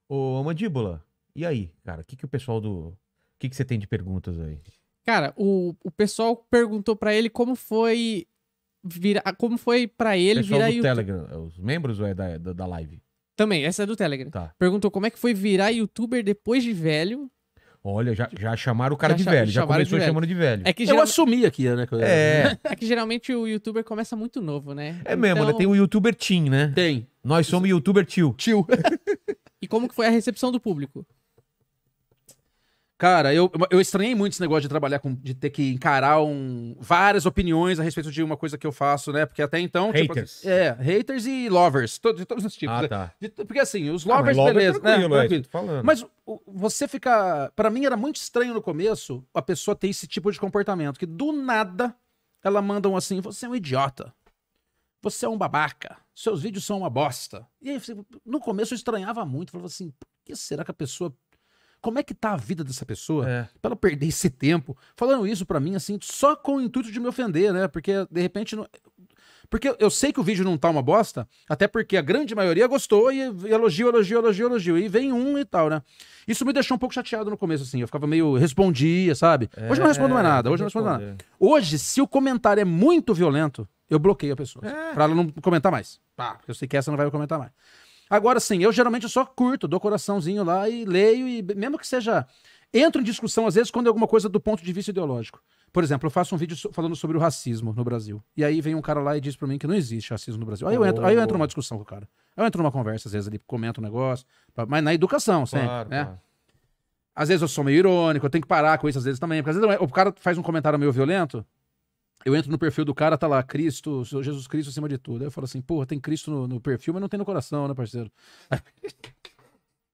Ô, Mandíbula, e aí, cara? O que, que o pessoal do... O que, que você tem de perguntas aí? Cara, o, o pessoal perguntou pra ele como foi virar, como foi pra ele pessoal virar... Pessoal do YouTube... Telegram, os membros ou é da, da, da live? Também, essa é do Telegram. Tá. Perguntou como é que foi virar youtuber depois de velho. Olha, já, já chamaram o cara já de velho, já começou de velho. chamando de velho. É que geral... Eu assumi aqui, né? Eu... É. é que geralmente o youtuber começa muito novo, né? É então... mesmo, né? Tem o youtuber teen, né? Tem. Nós somos youtuber tio. Tio. E como que foi a recepção do público? Cara, eu, eu estranhei muito esse negócio de trabalhar com... De ter que encarar um, várias opiniões a respeito de uma coisa que eu faço, né? Porque até então... Haters. Tipo, é, haters e lovers. Todo, de todos os tipos. Ah, tá. De, porque assim, os lovers, ah, mas beleza. Lover é né? é, é, tô falando. Mas o, você fica... Pra mim era muito estranho no começo a pessoa ter esse tipo de comportamento. Que do nada ela manda um assim... Você é um idiota. Você é um babaca. Seus vídeos são uma bosta. E aí, no começo eu estranhava muito. Falava assim... Por que será que a pessoa... Como é que tá a vida dessa pessoa é. pra ela perder esse tempo? Falando isso pra mim, assim, só com o intuito de me ofender, né? Porque, de repente... Não... Porque eu sei que o vídeo não tá uma bosta, até porque a grande maioria gostou e elogio, elogio, elogio, elogio. E vem um e tal, né? Isso me deixou um pouco chateado no começo, assim. Eu ficava meio... Respondia, sabe? É, hoje eu não respondo mais nada. Hoje eu não respondo mais nada. Hoje, se o comentário é muito violento, eu bloqueio a pessoa. É. Pra ela não comentar mais. Pá, eu sei que essa não vai comentar mais. Agora, sim, eu geralmente eu só curto, dou coraçãozinho lá e leio, e mesmo que seja... Entro em discussão, às vezes, quando é alguma coisa do ponto de vista ideológico. Por exemplo, eu faço um vídeo falando sobre o racismo no Brasil. E aí vem um cara lá e diz pra mim que não existe racismo no Brasil. Aí eu entro, oh. aí eu entro numa discussão com o cara. Aí eu entro numa conversa, às vezes, ali, comento um negócio. Mas na educação, sempre, claro, né? Claro. Às vezes eu sou meio irônico, eu tenho que parar com isso às vezes também. Porque às vezes o cara faz um comentário meio violento, eu entro no perfil do cara, tá lá, Cristo, Jesus Cristo acima de tudo. Aí eu falo assim, porra, tem Cristo no, no perfil, mas não tem no coração, né, parceiro?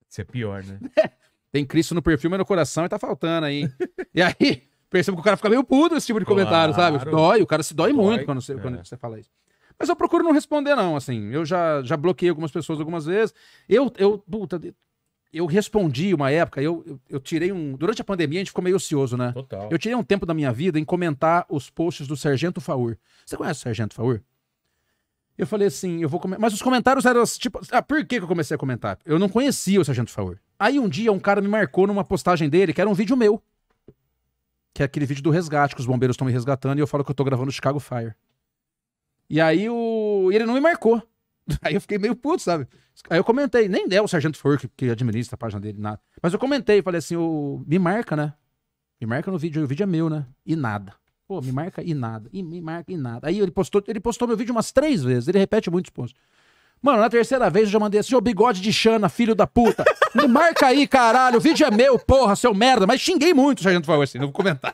Isso é pior, né? É. Tem Cristo no perfil, mas no coração e tá faltando aí. E aí, percebo que o cara fica meio puto esse tipo de comentário, claro. sabe? Dói, o cara se dói, dói. muito quando você, é. quando você fala isso. Mas eu procuro não responder, não, assim. Eu já, já bloqueei algumas pessoas algumas vezes. Eu, eu, puta... Eu respondi uma época, eu, eu, eu tirei um... Durante a pandemia a gente ficou meio ocioso, né? Total. Eu tirei um tempo da minha vida em comentar os posts do Sargento Faur. Você conhece o Sargento Faur? Eu falei assim, eu vou... Come... Mas os comentários eram tipo... Ah, por que que eu comecei a comentar? Eu não conhecia o Sargento Faur. Aí um dia um cara me marcou numa postagem dele, que era um vídeo meu. Que é aquele vídeo do resgate, que os bombeiros estão me resgatando, e eu falo que eu tô gravando o Chicago Fire. E aí o... ele não me marcou. Aí eu fiquei meio puto, sabe? Aí eu comentei, nem é o Sargento Faur que, que administra a página dele, nada. Mas eu comentei, falei assim, oh, me marca, né? Me marca no vídeo, o vídeo é meu, né? E nada. Pô, me marca e nada. E me marca e nada. Aí ele postou, ele postou meu vídeo umas três vezes, ele repete muitos pontos. Mano, na terceira vez eu já mandei assim, ô bigode de Xana, filho da puta. Me marca aí, caralho, o vídeo é meu, porra, seu merda. Mas xinguei muito o Sargento Faur, assim, não vou comentar.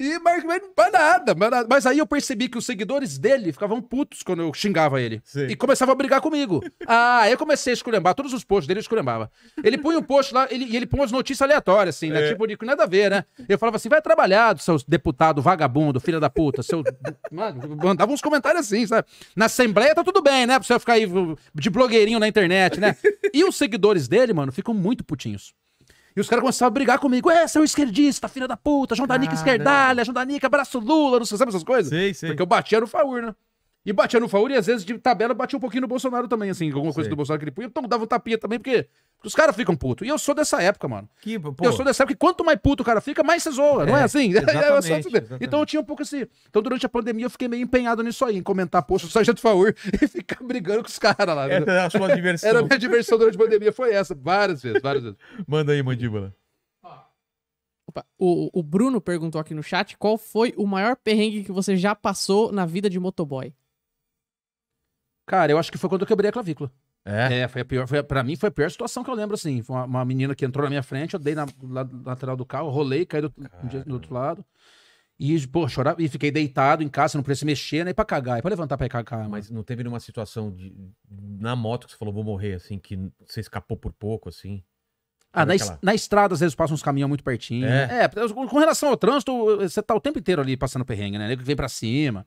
E mas, mas nada, mas nada. Mas aí eu percebi que os seguidores dele ficavam putos quando eu xingava ele. Sim. E começava a brigar comigo. Ah, aí eu comecei a esculhambar. Todos os posts dele eu esculhambava. Ele punha um post lá, ele, e ele punha as notícias aleatórias, assim, né? É. Tipo, nada a ver, né? Eu falava assim, vai trabalhar, seu deputado vagabundo, filha da puta, seu... Mano, mandava uns comentários assim, sabe? Na Assembleia tá tudo bem, né? Pra você ficar aí de blogueirinho na internet, né? E os seguidores dele, mano, ficam muito putinhos. E os caras começaram a brigar comigo. É, seu esquerdista, filha da puta, João da Nica esquerdalha, João da Nica, abraço Lula, não sei, sabe essas coisas? Sei, sei. Porque eu batia no Faur, né? E batia no Faur e às vezes de tabela batia um pouquinho no Bolsonaro também, assim, alguma coisa sei. do Bolsonaro que ele punha. Então dava um tapinha também, porque os caras ficam putos. E eu sou dessa época, mano. Que, pô. Eu sou dessa época que quanto mais puto o cara fica, mais você zoa, é, não é assim? eu sou assim. Então eu tinha um pouco assim. Então durante a pandemia eu fiquei meio empenhado nisso aí, em comentar post do Sargento Faur e ficar brigando com os caras lá. Essa era a sua diversão. Era a minha diversão durante a pandemia, foi essa, várias vezes, várias vezes. Manda aí, Mandíbula. Opa, o, o Bruno perguntou aqui no chat qual foi o maior perrengue que você já passou na vida de motoboy. Cara, eu acho que foi quando eu quebrei a clavícula. É? É, foi a pior, foi a, pra mim foi a pior situação que eu lembro, assim. Foi uma, uma menina que entrou na minha frente, eu dei na, na, na lateral do carro, rolei, caí do, do outro lado. E, pô, chorava, e fiquei deitado em casa, não podia se mexer, nem pra cagar, e pra levantar pra ir cagar. Mas não teve nenhuma situação de, na moto que você falou, vou morrer, assim, que você escapou por pouco, assim? Ah, na, aquela... na estrada, às vezes, passam uns caminhões muito pertinho. É. É, com relação ao trânsito, você tá o tempo inteiro ali passando perrengue, né? Nego que vem pra cima.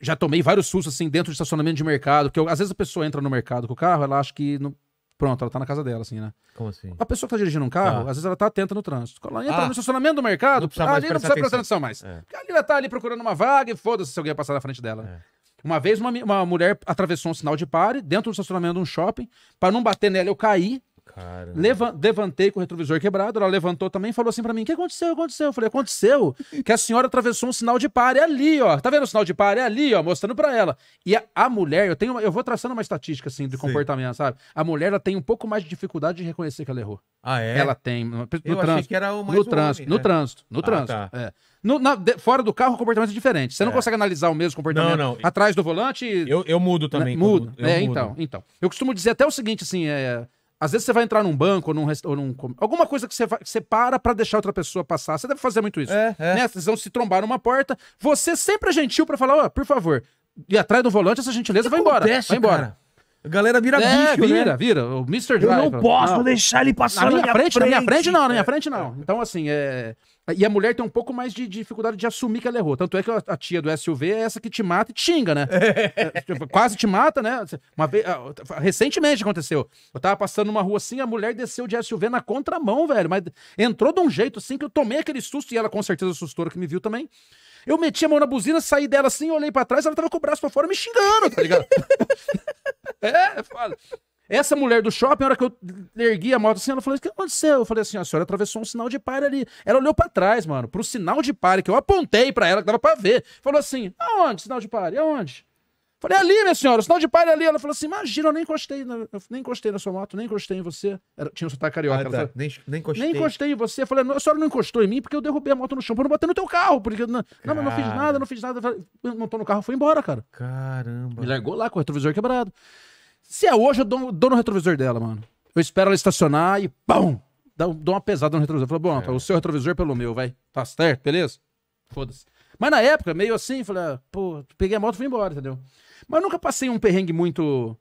Já tomei vários sustos, assim, dentro de estacionamento de mercado, porque eu, às vezes a pessoa entra no mercado com o carro, ela acha que... não... Pronto, ela tá na casa dela, assim, né? Como assim? A pessoa que tá dirigindo um carro, ah. às vezes ela tá atenta no trânsito. Ela entra ah. no estacionamento do mercado, não ali não precisa prestar atenção mais. É. Ali ela tá ali procurando uma vaga e foda-se se alguém ia passar na frente dela. É. Uma vez uma, uma mulher atravessou um sinal de pare dentro do estacionamento de um shopping. Pra não bater nela, eu caí. Cara, Leva levantei com o retrovisor quebrado, ela levantou também e falou assim pra mim, o que aconteceu, aconteceu? Eu falei, aconteceu que a senhora atravessou um sinal de pare ali, ó. Tá vendo o sinal de pare ali, ó, mostrando pra ela. E a, a mulher, eu tenho, eu vou traçando uma estatística, assim, de Sim. comportamento, sabe? A mulher, ela tem um pouco mais de dificuldade de reconhecer que ela errou. Ah, é? Ela tem, no, no eu trânsito, achei que era o mais no, trânsito, homem, né? no trânsito, no ah, trânsito, tá. é. no trânsito. Fora do carro, o comportamento é diferente. Você não é. consegue analisar o mesmo comportamento não, não. atrás do volante. Eu, eu mudo também. Mudo, mudo. É, mudo. então, então. Eu costumo dizer até o seguinte, assim, é... Às vezes você vai entrar num banco ou num... Ou num alguma coisa que você, vai, que você para pra deixar outra pessoa passar. Você deve fazer muito isso. É, é. Né? Vocês vão se trombar numa porta. Você sempre é gentil pra falar, ó, oh, por favor. E atrás do volante, essa gentileza vai embora. Acontece, vai embora. Cara. A galera vira é, bicho, vira, né? vira. O mister Driver. Eu não posso não. deixar ele passar na minha, minha frente, frente. Na minha frente não, na minha frente não. Então, assim, é... E a mulher tem um pouco mais de dificuldade de assumir que ela errou. Tanto é que a tia do S U V é essa que te mata e te xinga, né? É, quase te mata, né? Uma vez, recentemente aconteceu. Eu tava passando numa rua assim, a mulher desceu de S U V na contramão, velho. Mas entrou de um jeito assim que eu tomei aquele susto. E ela com certeza assustou, que me viu também. Eu meti a mão na buzina, saí dela assim, olhei pra trás. Ela tava com o braço pra fora me xingando, tá ligado? É, foda. Essa mulher do shopping, na hora que eu ergui a moto assim, ela falou, o que aconteceu? Eu falei assim, a senhora atravessou um sinal de pare ali. Ela olhou pra trás, mano, pro sinal de pare, que eu apontei pra ela, que dava pra ver. Falou assim, aonde sinal de pare? Aonde? Falei, ali, minha senhora, o sinal de pare ali. Ela falou assim, imagina, eu nem encostei, na, eu nem encostei na sua moto, nem encostei em você. Era, tinha um sotaque carioca. Ah, tá. Falou, nem, nem encostei. Nem encostei em você. Eu falei, a senhora não encostou em mim porque eu derrubei a moto no chão pra não bater no teu carro. Porque não, não, não fiz nada, não fiz nada. Montou no carro e foi embora, cara. Caramba. Me largou lá com o retrovisor quebrado. Se é hoje, eu dou, dou no retrovisor dela, mano. Eu espero ela estacionar e pum! Dou, dou uma pesada no retrovisor. Falei, bom, é. o seu retrovisor pelo meu, vai. Tá certo, beleza? Foda-se. Mas na época, meio assim, falei, pô, peguei a moto e fui embora, entendeu? Mas eu nunca passei um perrengue muito...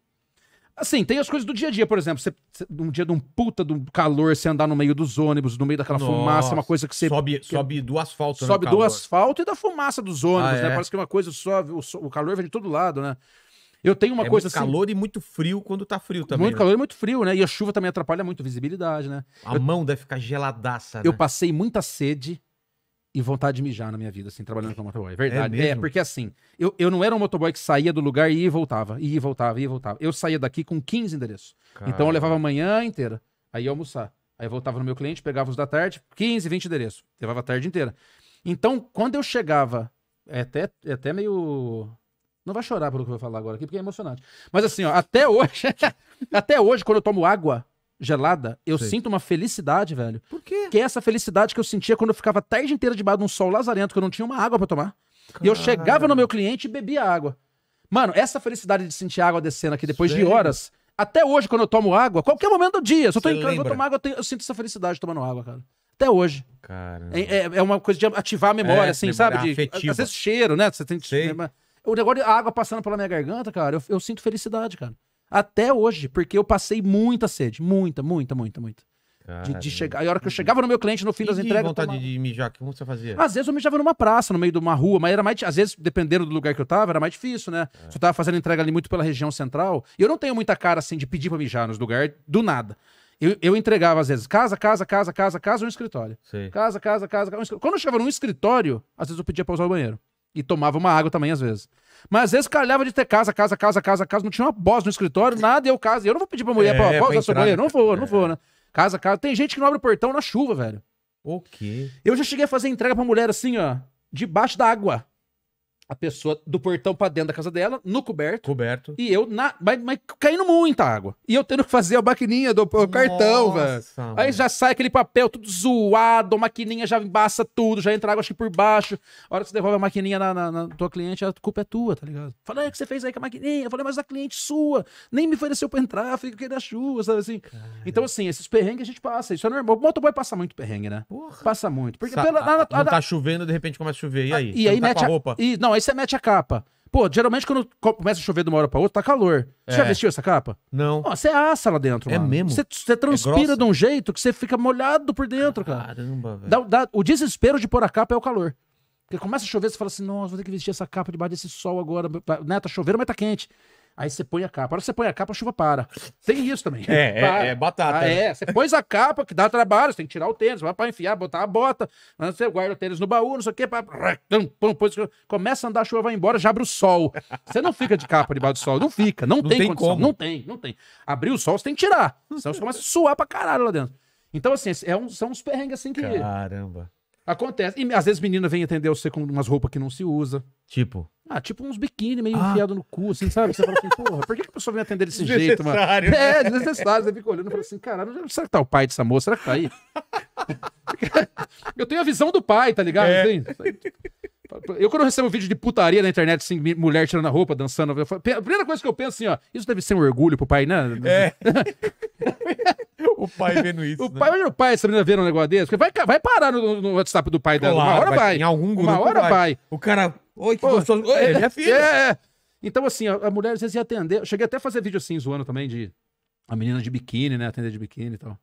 Assim, tem as coisas do dia a dia, por exemplo. Você, um dia de um puta do calor, você andar no meio dos ônibus, no meio daquela Nossa, fumaça, uma coisa que você... Sobe, que, sobe do asfalto. Sobe do calor. asfalto e da fumaça dos ônibus, ah, né? É? Parece que uma coisa sobe, o, o calor vem de todo lado, né? Eu tenho uma é coisa muito assim... calor e muito frio quando tá frio também. Muito né? calor e muito frio, né? E a chuva também atrapalha muito a visibilidade, né? A eu... mão deve ficar geladaça, né? Eu passei muita sede e vontade de mijar na minha vida, assim, trabalhando como motoboy. É verdade. É, é porque assim, eu, eu não era um motoboy que saía do lugar e ia e voltava. Ia e voltava, ia e voltava. Eu saía daqui com quinze endereços. Caramba. Então eu levava a manhã inteira, aí ia almoçar. Aí eu voltava no meu cliente, pegava os da tarde, quinze, vinte endereços. Levava a tarde inteira. Então, quando eu chegava... É até, é até meio... Não vai chorar pelo que eu vou falar agora aqui, porque é emocionante. Mas assim, ó, até hoje, até hoje, quando eu tomo água gelada, eu Sim. sinto uma felicidade, velho. Por quê? Que é essa felicidade que eu sentia quando eu ficava a tarde inteira debaixo de um sol lazarento, que eu não tinha uma água pra tomar. Caramba. E eu chegava no meu cliente e bebia água. Mano, essa felicidade de sentir água descendo aqui depois Sério? de horas, até hoje, quando eu tomo água, qualquer momento do dia, se eu tô Você em casa, lembra? vou tomar água, eu, tenho, eu sinto essa felicidade tomando água, cara. Até hoje. Caramba. É, é uma coisa de ativar a memória, é, assim, sabe? De, às vezes cheiro, né? Você tem que... O negócio de água passando pela minha garganta, cara, eu, eu sinto felicidade, cara. Até hoje, porque eu passei muita sede. Muita, muita, muita, muita. De, de chegar. E a hora que eu chegava no meu cliente, no fim e das de entregas... vontade tomava... de mijar, como você fazia? Às vezes eu mijava numa praça, no meio de uma rua, mas era mais... Às vezes, dependendo do lugar que eu tava, era mais difícil, né? É. Se eu tava fazendo entrega ali muito pela região central, e eu não tenho muita cara, assim, de pedir pra mijar nos lugares, do nada. Eu, eu entregava, às vezes, casa, casa, casa, casa, casa, um escritório. Sim. Casa, casa, casa, casa, um... Quando eu chegava num escritório, às vezes eu pedia pra usar o banheiro. E tomava uma água também, às vezes. Mas às vezes calhava de ter casa, casa, casa, casa, casa. Não tinha uma bosta no escritório, nada, eu casa. Eu não vou pedir pra mulher, é, pra, pra usar seu banheiro. Não vou, é. não vou, né? Casa, casa. Tem gente que não abre o portão na chuva, velho. O quê? Eu já cheguei a fazer entrega pra mulher assim, ó, debaixo da água. a pessoa do portão pra dentro da casa dela, no coberto. Coberto. E eu, na, mas, mas caindo muita água. E eu tendo que fazer a maquininha do o cartão, velho. Aí já sai aquele papel tudo zoado, a maquininha já embaça tudo, já entra água acho que por baixo. A hora que você devolve a maquininha na, na, na tua cliente, a culpa é tua, tá ligado? Fala, o que você fez aí com a maquininha? Eu falei, mas a cliente sua, nem me ofereceu pra entrar, fiquei na chuva, sabe assim? Cara. Então assim, esses perrengues a gente passa, isso é normal. O motoboy passa muito perrengue, né? Porra. Passa muito. Porque Sa pela, a, na, a, não tá a, chovendo, de repente começa a chover, e aí? E aí mete tá a roupa. E, não, aí você mete a capa. Pô, geralmente quando começa a chover de uma hora pra outra, tá calor. Você é. já vestiu essa capa? Não. Ó, você assa lá dentro, mano. É mesmo? Você, você transpira é de um jeito que você fica molhado por dentro, cara. Caramba, velho. Dá, dá, o desespero de pôr a capa é o calor. Porque começa a chover, você fala assim, nossa, vou ter que vestir essa capa debaixo desse sol agora. Né, tá chovendo, mas tá quente. Aí você põe a capa. A hora que você põe a capa, a chuva para. Tem isso também. É, é, é batata. Ah, é. é, você põe a capa, que dá trabalho, você tem que tirar o tênis, vai pra enfiar, botar a bota, você guarda o tênis no baú, não sei o quê, pá, começa a andar, a chuva vai embora, já abre o sol. Você não fica de capa debaixo do sol, não fica, não, não tem, tem condição. Como. Não tem, não tem. Abrir o sol, você tem que tirar, senão você começa a suar pra caralho lá dentro. Então, assim, é um, são uns perrengues assim que... Caramba. Acontece. E às vezes menina vem atender você com umas roupas que não se usa. Tipo? Ah, tipo uns biquíni meio ah. enfiado no cu, assim, sabe? Você fala assim, porra, por que a pessoa vem atender desse jeito, mano? É, desnecessário. Você fica olhando e fala assim, caralho, será que tá o pai dessa moça? Será que tá aí? Eu tenho a visão do pai, tá ligado? É. Assim, eu quando eu recebo vídeo de putaria na internet, assim, mulher tirando a roupa, dançando, eu falo, a primeira coisa que eu penso, assim, ó, isso deve ser um orgulho pro pai, né? É. O pai vendo isso, o pai, né? Olha o pai, essa menina vendo um negócio desse, porque vai, vai parar no, no WhatsApp do pai dela, claro, uma hora vai. Em algum grupo uma hora vai. vai. O cara, oi, que gostoso, oi, é minha filha. É, é. Então, assim, a, a mulher às vezes ia atender, eu cheguei até a fazer vídeo assim, zoando também, de a menina de biquíni, né, atender de biquíni e tal.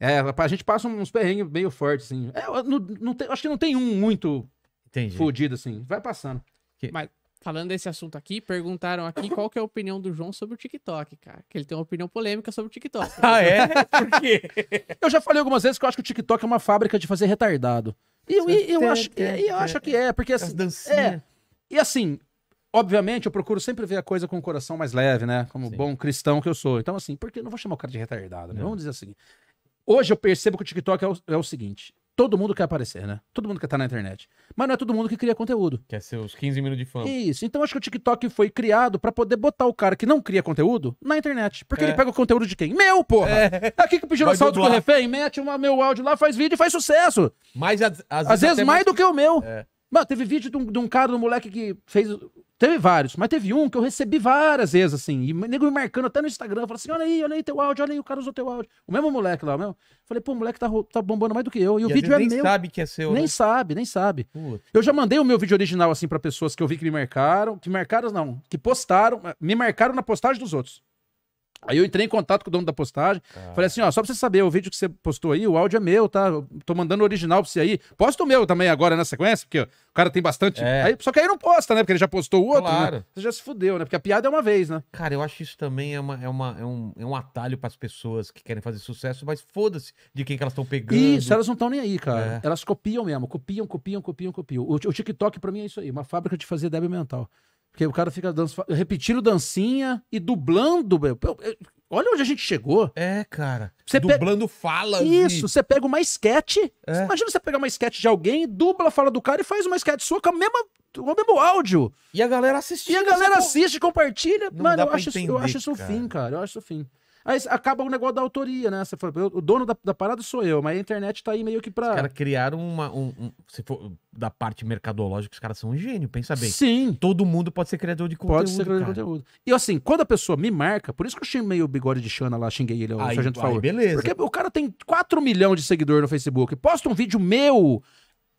É, a gente passa uns perrengues meio fortes, assim. É, não, não tem, acho que não tem um muito... Entendi. Fudido, assim. Vai passando. Que... Mas, falando desse assunto aqui, perguntaram aqui qual que é a opinião do João sobre o TikTok, cara. Que ele tem uma opinião polêmica sobre o TikTok. Ah, é? Por quê? Eu já falei algumas vezes que eu acho que o TikTok é uma fábrica de fazer retardado. E eu, eu, eu, acho, eu acho que é, porque assim... As dancinhas. É. E assim, obviamente, eu procuro sempre ver a coisa com o coração mais leve, né? Como Sim. bom cristão que eu sou. Então assim, porque não vou chamar o cara de retardado, né? Vamos dizer assim. Hoje eu percebo que o TikTok é o, é o seguinte... Todo mundo quer aparecer, né? Todo mundo quer estar na internet. Mas não é todo mundo que cria conteúdo. Quer ser os quinze minutos de fama. Isso. Então acho que o TikTok foi criado pra poder botar o cara que não cria conteúdo na internet. Porque é. ele pega o conteúdo de quem? Meu, porra! É. Aqui que pediu assalto com o refém, mete uma, meu áudio lá, faz vídeo e faz sucesso. Mas às vezes, às vezes mais do que o meu. É. Mano, teve vídeo de um, de um cara, de um moleque que fez... Teve vários, mas teve um que eu recebi várias vezes, assim. E nego me marcando até no Instagram. Falando assim, olha aí, olha aí teu áudio, olha aí, o cara usou teu áudio. O mesmo moleque lá, o mesmo. Falei, pô, o moleque tá, tá bombando mais do que eu. E, e o vídeo é nem meu. Nem sabe que é seu, Nem né? sabe, nem sabe. Puta. Eu já mandei o meu vídeo original, assim, pra pessoas que eu vi que me marcaram. Que marcaram, não. Que postaram. Me marcaram na postagem dos outros. Aí eu entrei em contato com o dono da postagem. Ah. Falei assim, ó, só pra você saber, o vídeo que você postou aí, o áudio é meu, tá? Eu tô mandando o original pra você aí. Posta o meu também agora na sequência, porque ó, o cara tem bastante... É. Aí, só que aí não posta, né? Porque ele já postou o outro, claro. Né? Você já se fudeu, né? Porque a piada é uma vez, né? Cara, eu acho isso também é, uma, é, uma, é, um, é um atalho pras pessoas que querem fazer sucesso, mas foda-se de quem que elas estão pegando. Isso, elas não estão nem aí, cara. É. Elas copiam mesmo. Copiam, copiam, copiam, copiam. O, o TikTok pra mim é isso aí. Uma fábrica de fazer débil mental. Porque o cara fica dança, repetindo dancinha e dublando. Meu. Olha onde a gente chegou. É, cara. Você dublando pega... fala. Isso, e... você pega uma sketch. É. Imagina você pegar uma sketch de alguém, dubla a fala do cara e faz uma sketch sua com a mesma... o mesmo áudio. E a galera assiste. E a galera assiste, pô... compartilha. Não Mano, eu acho, entender, isso, eu acho isso cara. o fim, cara. Eu acho isso o fim. Aí acaba o negócio da autoria, né? Você fala, eu, o dono da, da parada sou eu, mas a internet tá aí meio que pra... Os caras criaram uma... Um, um, se for da parte mercadológica, os caras são um gênio, pensa bem. Sim. Todo mundo pode ser criador de conteúdo, Pode ser criador cara. de conteúdo. E assim, quando a pessoa me marca, por isso que eu chamei o bigode de Xana lá, xinguei ele, o aí, Sargento Favor. Beleza. Porque o cara tem quatro milhões de seguidores no Facebook, posta um vídeo meu...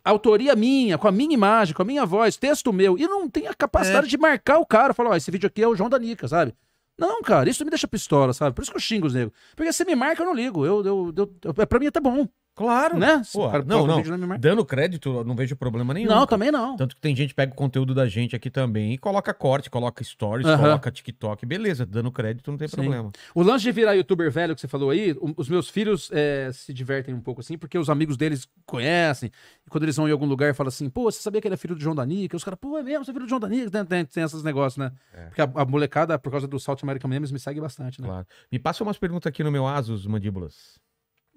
autoria minha, com a minha imagem, com a minha voz, texto meu, e não tem a capacidade é. de marcar o cara, falar, ó, esse vídeo aqui é o João da Nica, sabe? Não, cara, isso me deixa pistola, sabe? Por isso que eu xingo os negros. Porque se me marca, eu não ligo. Eu, eu, eu, eu, pra mim é até bom. Claro. Né? Pô, cara, não, não. Vídeo não me dando crédito, eu não vejo problema nenhum. Não, cara. também não. Tanto que tem gente que pega o conteúdo da gente aqui também e coloca corte, coloca stories, uh-huh. coloca TikTok. Beleza, dando crédito não tem Sim. problema. O lance de virar youtuber velho que você falou aí, os meus filhos é, se divertem um pouco assim, porque os amigos deles conhecem. E quando eles vão em algum lugar, falam assim, pô, você sabia que ele é filho do João da Nica? Os caras, pô, é mesmo, você é filho do João da Nica? Tem, tem, tem esses negócios, né? É. Porque a, a molecada, por causa do South American Memes, me segue bastante, né? Claro. Me passa umas perguntas aqui no meu Asus, Mandíbulas.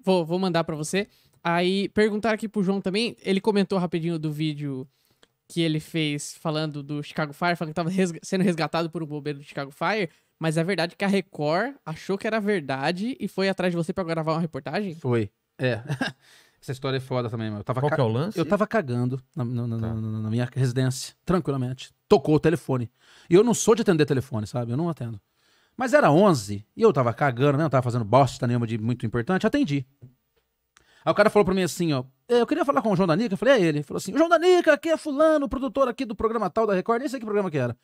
Vou, vou mandar pra você. Aí, perguntaram aqui pro João também. Ele comentou rapidinho do vídeo que ele fez falando do Chicago Fire, falando que estava resg- sendo resgatado por um bombeiro do Chicago Fire, mas é verdade que a Record achou que era verdade e foi atrás de você para gravar uma reportagem? Foi, é. Essa história é foda também, mano. Qual que é o lance? Eu tava cagando na, na, tá. na, na, na minha residência, tranquilamente. Tocou o telefone. E eu não sou de atender telefone, sabe? Eu não atendo. Mas era onze e eu tava cagando, né? Não tava fazendo bosta nenhuma de muito importante. Atendi. Aí o cara falou pra mim assim, ó. Eu queria falar com o João da Nica. Eu falei, é ele. Ele falou assim, o João da Nica, aqui é fulano, produtor aqui do programa tal da Record. Nem sei que programa que era.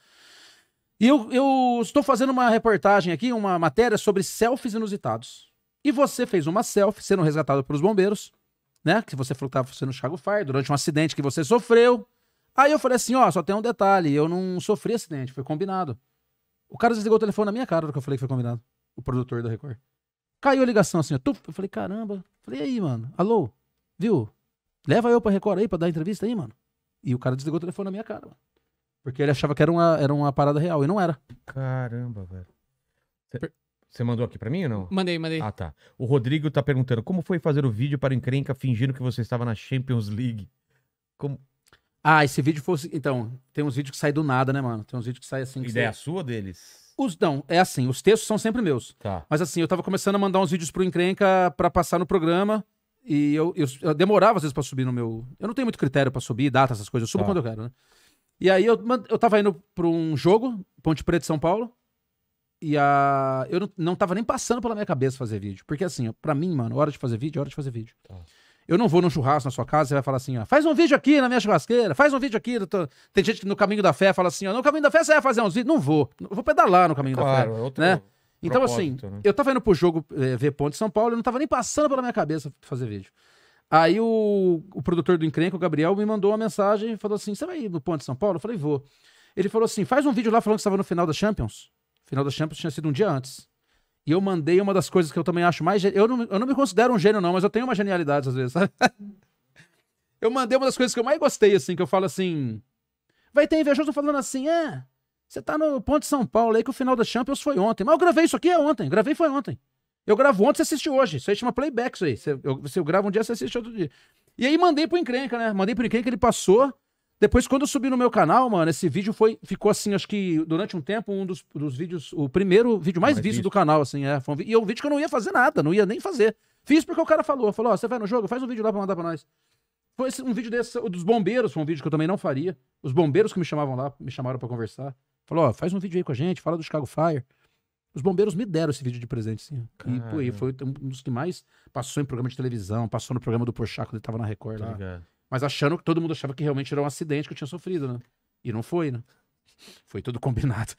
E eu, eu estou fazendo uma reportagem aqui, uma matéria sobre selfies inusitados. E você fez uma selfie sendo resgatado pelos bombeiros, né? Que você falou que tava sendo Chicago Fire durante um acidente que você sofreu. Aí eu falei assim, ó, só tem um detalhe. Eu não sofri acidente, foi combinado. O cara desligou o telefone na minha cara do que eu falei que foi combinado. O produtor da Record. Caiu a ligação assim, ó. Tup. Eu falei, caramba. Falei, e aí, mano? Alô? Viu? Leva eu pra Record aí pra dar entrevista aí, mano. E o cara desligou o telefone na minha cara, mano. Porque ele achava que era uma, era uma parada real. E não era. Caramba, velho. Você mandou aqui pra mim ou não? Mandei, mandei. Ah, tá. O Rodrigo tá perguntando, como foi fazer o vídeo para encrenca fingindo que você estava na Champions League? Como... Ah, esse vídeo foi... Então, tem uns vídeos que saem do nada, né, mano? Tem uns vídeos que saem assim... Que ideia sai... sua deles? Os, não, é assim, os textos são sempre meus. Tá. Mas assim, eu tava começando a mandar uns vídeos pro encrenca pra passar no programa e eu, eu, eu demorava às vezes pra subir no meu... Eu não tenho muito critério pra subir, data, essas coisas, eu subo tá. quando eu quero, né? E aí eu, eu tava indo pra um jogo, Ponte Preta e São Paulo, e a... eu não, não tava nem passando pela minha cabeça fazer vídeo. Porque assim, ó, pra mim, mano, hora de fazer vídeo, hora de fazer vídeo. Tá. Eu não vou num churrasco na sua casa, você vai falar assim, ó, faz um vídeo aqui na minha churrasqueira, faz um vídeo aqui. Tô... Tem gente que no Caminho da Fé fala assim, ó, no Caminho da Fé você vai fazer uns vídeos. Não vou, eu vou pedalar no Caminho claro, da Fé. Outro né? Então assim, né? Eu tava indo pro jogo é, ver Ponte São Paulo, eu não tava nem passando pela minha cabeça fazer vídeo. Aí o, o produtor do encrenca, o Gabriel, me mandou uma mensagem e falou assim, você vai ir no Ponte São Paulo? Eu falei, vou. Ele falou assim, faz um vídeo lá falando que você tava no final da Champions. Final da Champions tinha sido um dia antes. E eu mandei uma das coisas que eu também acho mais... Gen... Eu, não, eu não me considero um gênio, não, mas eu tenho uma genialidade às vezes, sabe? Eu mandei uma das coisas que eu mais gostei, assim, que eu falo assim... Vai ter invejoso falando assim, é... Você tá no Ponte de São Paulo aí que o final da Champions foi ontem. Mas eu gravei isso aqui é ontem, gravei foi ontem. Eu gravo ontem, você assiste hoje. Isso aí chama playback, isso aí. Você, eu, você grava um dia, você assiste outro dia. E aí mandei pro encrenca, né? Mandei pro encrenca, ele passou... Depois, quando eu subi no meu canal, mano, esse vídeo foi, ficou assim, acho que durante um tempo, um dos, dos vídeos, o primeiro vídeo mais, mais visto, visto do canal, assim, é. Foi um, e é um vídeo que eu não ia fazer nada, não ia nem fazer. Fiz porque o cara falou, falou, ó, você vai no jogo, faz um vídeo lá pra mandar pra nós. Foi esse, um vídeo desse, dos bombeiros, foi um vídeo que eu também não faria. Os bombeiros que me chamavam lá, me chamaram pra conversar. Falou, ó, faz um vídeo aí com a gente, fala do Chicago Fire. Os bombeiros me deram esse vídeo de presente, sim. E, pô, e foi um dos que mais passou em programa de televisão, passou no programa do Porchat, quando ele tava na Record lá. Obrigado. Mas achando que todo mundo achava que realmente era um acidente que eu tinha sofrido, né? E não foi, né? Foi tudo combinado.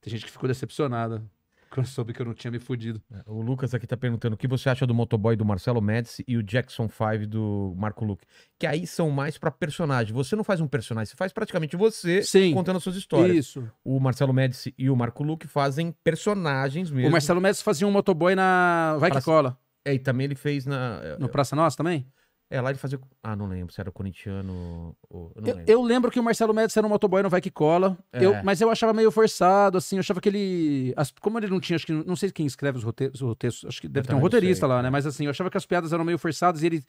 Tem gente que ficou decepcionada quando soube que eu não tinha me fudido. O Lucas aqui tá perguntando o que você acha do motoboy do Marcelo Médici e o Jackson five do Marco Luque. Que aí são mais pra personagem. Você não faz um personagem, você faz praticamente você Sim, contando as suas histórias. Isso. O Marcelo Médici e o Marco Luque fazem personagens mesmo. O Marcelo Médici fazia um motoboy na Vai Praça... Que Cola. É, e também ele fez na... No Praça Nossa também? É, lá ele fazia... Ah, não lembro se era o corintiano... Ou... Não eu, lembro. Eu lembro que o Marcelo Médici era um motoboy no Vai Que Cola, é. eu, mas eu achava meio forçado, assim, eu achava que ele... As, como ele não tinha, acho que... Não sei quem escreve os roteiros, os roteiros acho que deve eu ter um roteirista sei, lá, né? Mas assim, eu achava que as piadas eram meio forçadas e ele...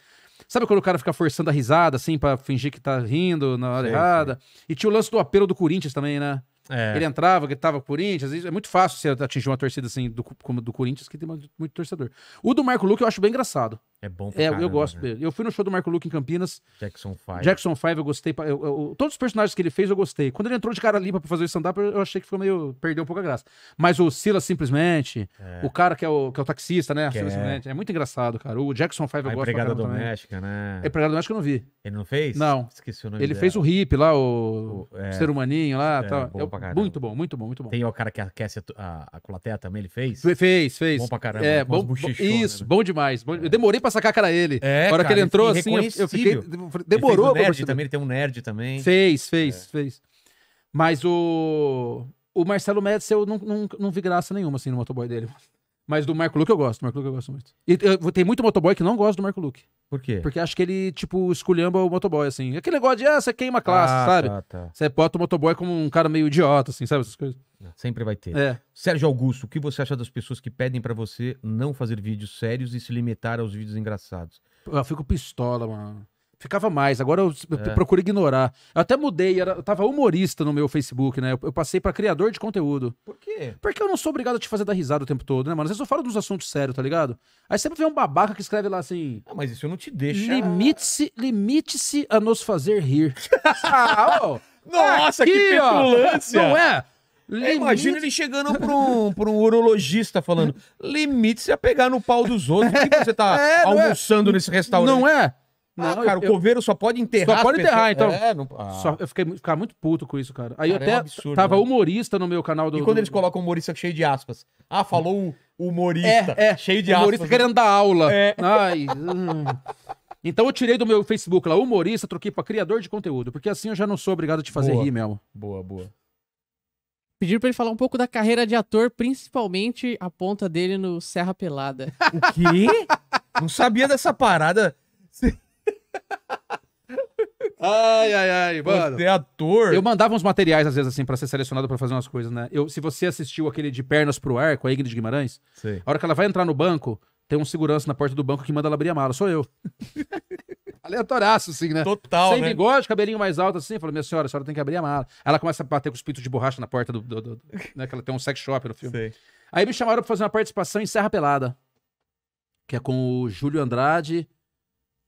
Sabe quando o cara fica forçando a risada, assim, pra fingir que tá rindo na hora sei, errada? Sei. E tinha o lance do apelo do Corinthians também, né? É. Ele entrava, gritava Corinthians, é muito fácil você atingir uma torcida assim, do, como do Corinthians, que tem muito torcedor. O do Marco Luque eu acho bem engraçado. É bom pra é, caramba, eu gosto dele. Né? Eu fui no show do Marco Luque em Campinas. Jackson five. Jackson five eu gostei. Eu, eu, eu, todos os personagens que ele fez eu gostei. Quando ele entrou de cara limpa pra fazer o stand-up, eu achei que ficou meio... Perdeu um pouco a graça. Mas o Silas Simplesmente, é. o cara que é o, que é o taxista, né? Silas é. Simplesmente. É muito engraçado, cara. O Jackson five eu a gosto pra caramba doméstica, também. Né? A empregada doméstica eu não vi. Ele não fez? Não. Esqueci o nome Ele dela. Fez o hippie lá, o, o é. ser humaninho lá e é, tal. Bom. Eu, muito bom, muito bom, muito bom. Tem o cara que aquece a, a, a culateia também, ele fez? Fez, fez. Bom pra caramba. É, bom, bom, isso, né? Bom demais. Bom, é. Eu demorei pra sacar a cara dele. É, a hora cara, que ele entrou, assim, eu fiquei... Demorou. Ele, nerd também, ele tem um nerd também. Fez, fez, é. fez. Mas o... O Marcelo Médici, eu não, não, não vi graça nenhuma, assim, no motoboy dele. Mas do Marco Luque eu gosto, do Marco Luque eu gosto muito. E eu, tem muito motoboy que não gosta do Marco Luque. Por quê? Porque acho que ele, tipo, esculhamba o motoboy, assim. Aquele negócio de, ah, você queima a classe, ah, sabe? Tá, tá. Você bota o motoboy como um cara meio idiota, assim, sabe? Essas coisas. Sempre vai ter. É. Sérgio Augusto, o que você acha das pessoas que pedem pra você não fazer vídeos sérios e se limitar aos vídeos engraçados? Eu fico pistola, mano. Ficava mais, agora eu é. procuro ignorar. Eu até mudei, era, eu tava humorista no meu Facebook, né? Eu, eu passei pra criador de conteúdo. Por quê? Porque eu não sou obrigado a te fazer dar risada o tempo todo, né, mano? Às vezes eu falo dos assuntos sérios, tá ligado? Aí sempre vem um babaca que escreve lá assim... Ah, mas isso não te deixa... Limite-se, limite-se a nos fazer rir. Ah, ó, nossa, aqui, que petulância! Não é? Limite... É, imagina ele chegando pra um, pra um urologista falando... Limite-se a pegar no pau dos outros. O que você tá é, almoçando é? nesse restaurante? Não é? Ah, não, cara, eu, o coveiro só pode enterrar. Só pode enterrar, então. É, não... ah. só, eu fiquei, ficava muito puto com isso, cara. Aí cara, eu até é um absurdo, tava né? humorista no meu canal do... E quando do... eles colocam humorista cheio de aspas? Ah, falou humorista. É, é cheio de humorista aspas. Humorista querendo dar aula. É. Ai, hum. Então eu tirei do meu Facebook lá, humorista, troquei pra criador de conteúdo. Porque assim eu já não sou obrigado a te fazer boa. rir mesmo. Boa, boa. Pediram pra ele falar um pouco da carreira de ator, principalmente a ponta dele no Serra Pelada. O quê? Não sabia dessa parada... Ai, ai, ai, mano. Você é ator. Eu mandava uns materiais, às vezes, assim, pra ser selecionado pra fazer umas coisas, né? Eu, se você assistiu aquele de Pernas pro Ar com a Ingrid Guimarães, sei. A hora que ela vai entrar no banco, tem um segurança na porta do banco que manda ela abrir a mala. Sou eu. Aleatoraço, assim, né? Total. Sem né? bigode, cabelinho mais alto, assim. Falou, minha senhora, a senhora tem que abrir a mala. Aí ela começa a bater com os pintos de borracha na porta do. do, do, do né? Que ela tem um sex shop no filme. Sei. Aí me chamaram pra fazer uma participação em Serra Pelada, que é com o Júlio Andrade.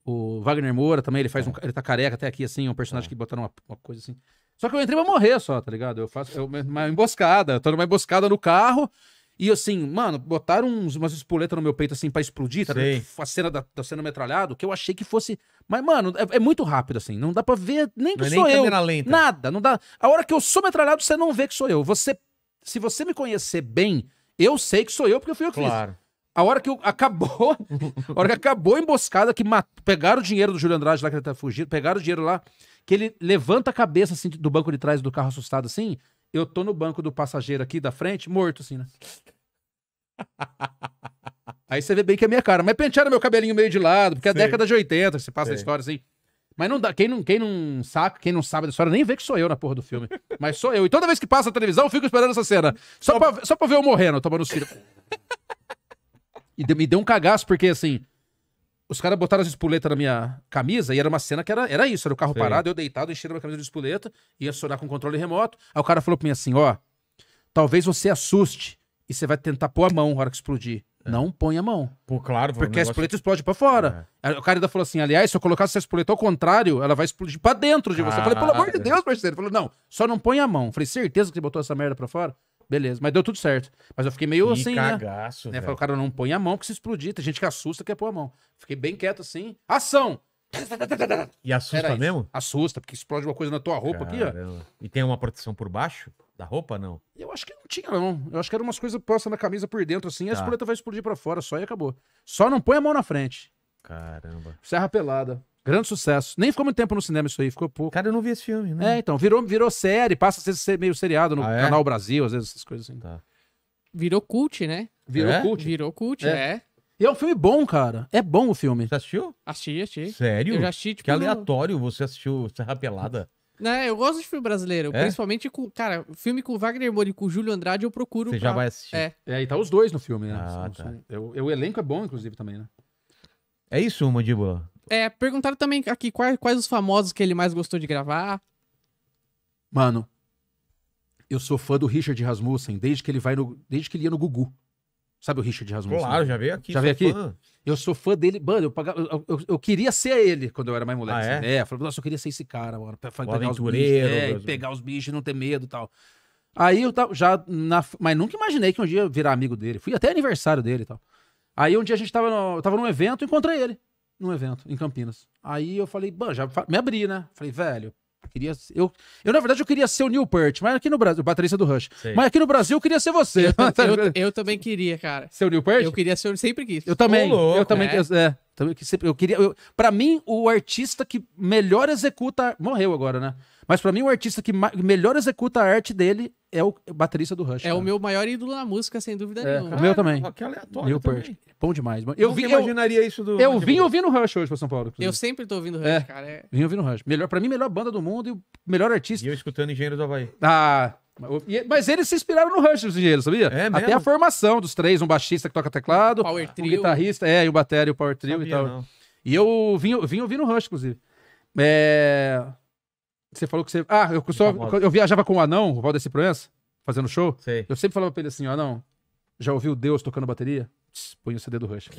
O Wagner Moura também, ele faz um... Ele tá careca até aqui, assim, um personagem que botaram uma, uma coisa assim. Só que eu entrei pra morrer só, tá ligado? Eu faço eu, uma emboscada, eu tô numa emboscada no carro. E assim, mano, botaram uns, umas espoletas no meu peito, assim, pra explodir, tá ligado? A cena da, da cena metralhado, que eu achei que fosse... Mas, mano, é, é muito rápido, assim. Não dá pra ver nem que não sou nem eu. Lenta. Nada, não dá... A hora que eu sou metralhado, você não vê que sou eu. Você... Se você me conhecer bem, eu sei que sou eu, porque eu fui eu que claro. Fiz. A hora que eu, acabou, a hora que acabou a emboscada, que mat, pegaram o dinheiro do Júlio Andrade lá, que ele tá fugindo, pegaram o dinheiro lá, que ele levanta a cabeça assim do banco de trás do carro assustado assim, eu tô no banco do passageiro aqui da frente, morto assim, né? Aí você vê bem que é minha cara, mas pentearam meu cabelinho meio de lado, porque é a década de oitenta, você passa Sei. a história assim. Mas não dá, quem não, quem não saca, quem não sabe da história, nem vê que sou eu na porra do filme. Mas sou eu, e toda vez que passa a televisão eu fico esperando essa cena, só, só... pra, só pra ver eu morrendo, tomando os tiros. E me deu um cagaço, porque assim, os caras botaram as espoletas na minha camisa e era uma cena que era, era isso, era o carro Sim. parado, eu deitado, enchendo a minha camisa de espoleta, ia sonar com controle remoto. Aí o cara falou pra mim assim, ó, talvez você assuste e você vai tentar pôr a mão na hora que explodir. É. Não põe a mão. Pô, claro. Porque negócio... a espoleta explode pra fora. É. O cara ainda falou assim, aliás, se eu colocasse essa espoleta ao contrário, ela vai explodir pra dentro de você. Caralho. Eu falei, pelo amor de Deus, parceiro. Ele falou, não, só não põe a mão. Eu falei, certeza que você botou essa merda pra fora? Beleza, mas deu tudo certo. Mas eu fiquei meio que assim, cagaço, né? né? Falei, cara, não põe a mão que se explodir. Tem gente que assusta que é pôr a mão. Fiquei bem quieto assim. Ação! E assusta Era mesmo? Isso. Assusta, porque explode uma coisa na tua roupa Caramba. aqui, ó. E tem uma proteção por baixo da roupa, não? Eu acho que não tinha, não. Eu acho que era umas coisas postas na camisa por dentro, assim. Tá. A espoleta vai explodir pra fora só e acabou. Só não põe a mão na frente. Caramba. Serra Pelada. Grande sucesso. Nem ficou muito tempo no cinema isso aí, ficou pouco. Cara, eu não vi esse filme, né? É, então, virou, virou série, passa a ser meio seriado no ah, é? Canal Brasil, às vezes, essas coisas assim. Tá. Virou cult, né? Virou é? cult. Virou cult, é. é. E é um filme bom, cara. É bom o filme. Você assistiu? Assisti, assisti. Sério? Eu já assisti, tipo... Que aleatório você assistiu Serra Pelada. Né, eu gosto de filme brasileiro, é? principalmente com, cara, filme com o Wagner Moura e com o Júlio Andrade eu procuro. Você pra... já vai assistir. É. é, e tá os dois no filme, né? Ah, assim, tá. Eu, eu, o elenco é bom, inclusive, também, né? É isso, Mandíbula? É, perguntaram também aqui quais, quais os famosos que ele mais gostou de gravar. Mano, eu sou fã do Richard Rasmussen desde que ele vai no, desde que ele ia no Gugu. Sabe o Richard Rasmussen? Claro, né? já veio aqui. Já veio aqui? Fã. Eu sou fã dele. Mano, eu, pagava, eu, eu, eu queria ser ele quando eu era mais moleque. Ah, assim, é? Né? Eu falei, nossa, eu queria ser esse cara, mano. Pegar os bichos, né? pegar os bichos e não ter medo e tal. Aí eu tava já na, mas nunca imaginei que um dia eu virar amigo dele. Fui até aniversário dele e tal. Aí um dia a gente tava, no, eu tava num evento e encontrei ele. Num evento, em Campinas. Aí eu falei, bom, já me abri, né? Falei, velho, queria eu, eu, na verdade, eu queria ser o Newport, mas aqui no Brasil, o baterista do Rush. Sei. Mas aqui no Brasil eu queria ser você. Eu, eu, eu também queria, cara. Ser o Newport? Eu queria ser, eu sempre quis. Eu também. Ô, louco, eu também, né? eu, é, também eu queria. Eu, pra mim, o artista que melhor executa. Morreu agora, né? Mas pra mim, o artista que melhor executa a arte dele é o baterista do Rush. É cara. o meu maior ídolo na música, sem dúvida é, nenhuma. O meu também. Que aleatório. Newport. Também. Bom demais. Eu Não vi, imaginaria eu, isso do. Eu vim ouvindo o Rush hoje pra São Paulo. Inclusive. Eu sempre tô ouvindo o Rush, é, cara. É... Vim ouvindo o Rush. Melhor, pra mim, melhor banda do mundo e o melhor artista. E eu escutando Engenheiro do Havaí. Ah, mas eles se inspiraram no Rush, os engenheiros, sabia? É mesmo? Até a formação dos três: um baixista que toca teclado, Power um trio. guitarrista, é, e o bateria, o Power Trio sabia, e tal. Não. E eu vim, vim ouvindo o Rush, inclusive. É... Você falou que você... Ah, eu, só... eu viajava com o Anão, o Valdeci Proença, fazendo show. Sei. Eu sempre falava pra ele assim, Anão, já ouviu Deus tocando bateria? Pss, põe o C D do Rush.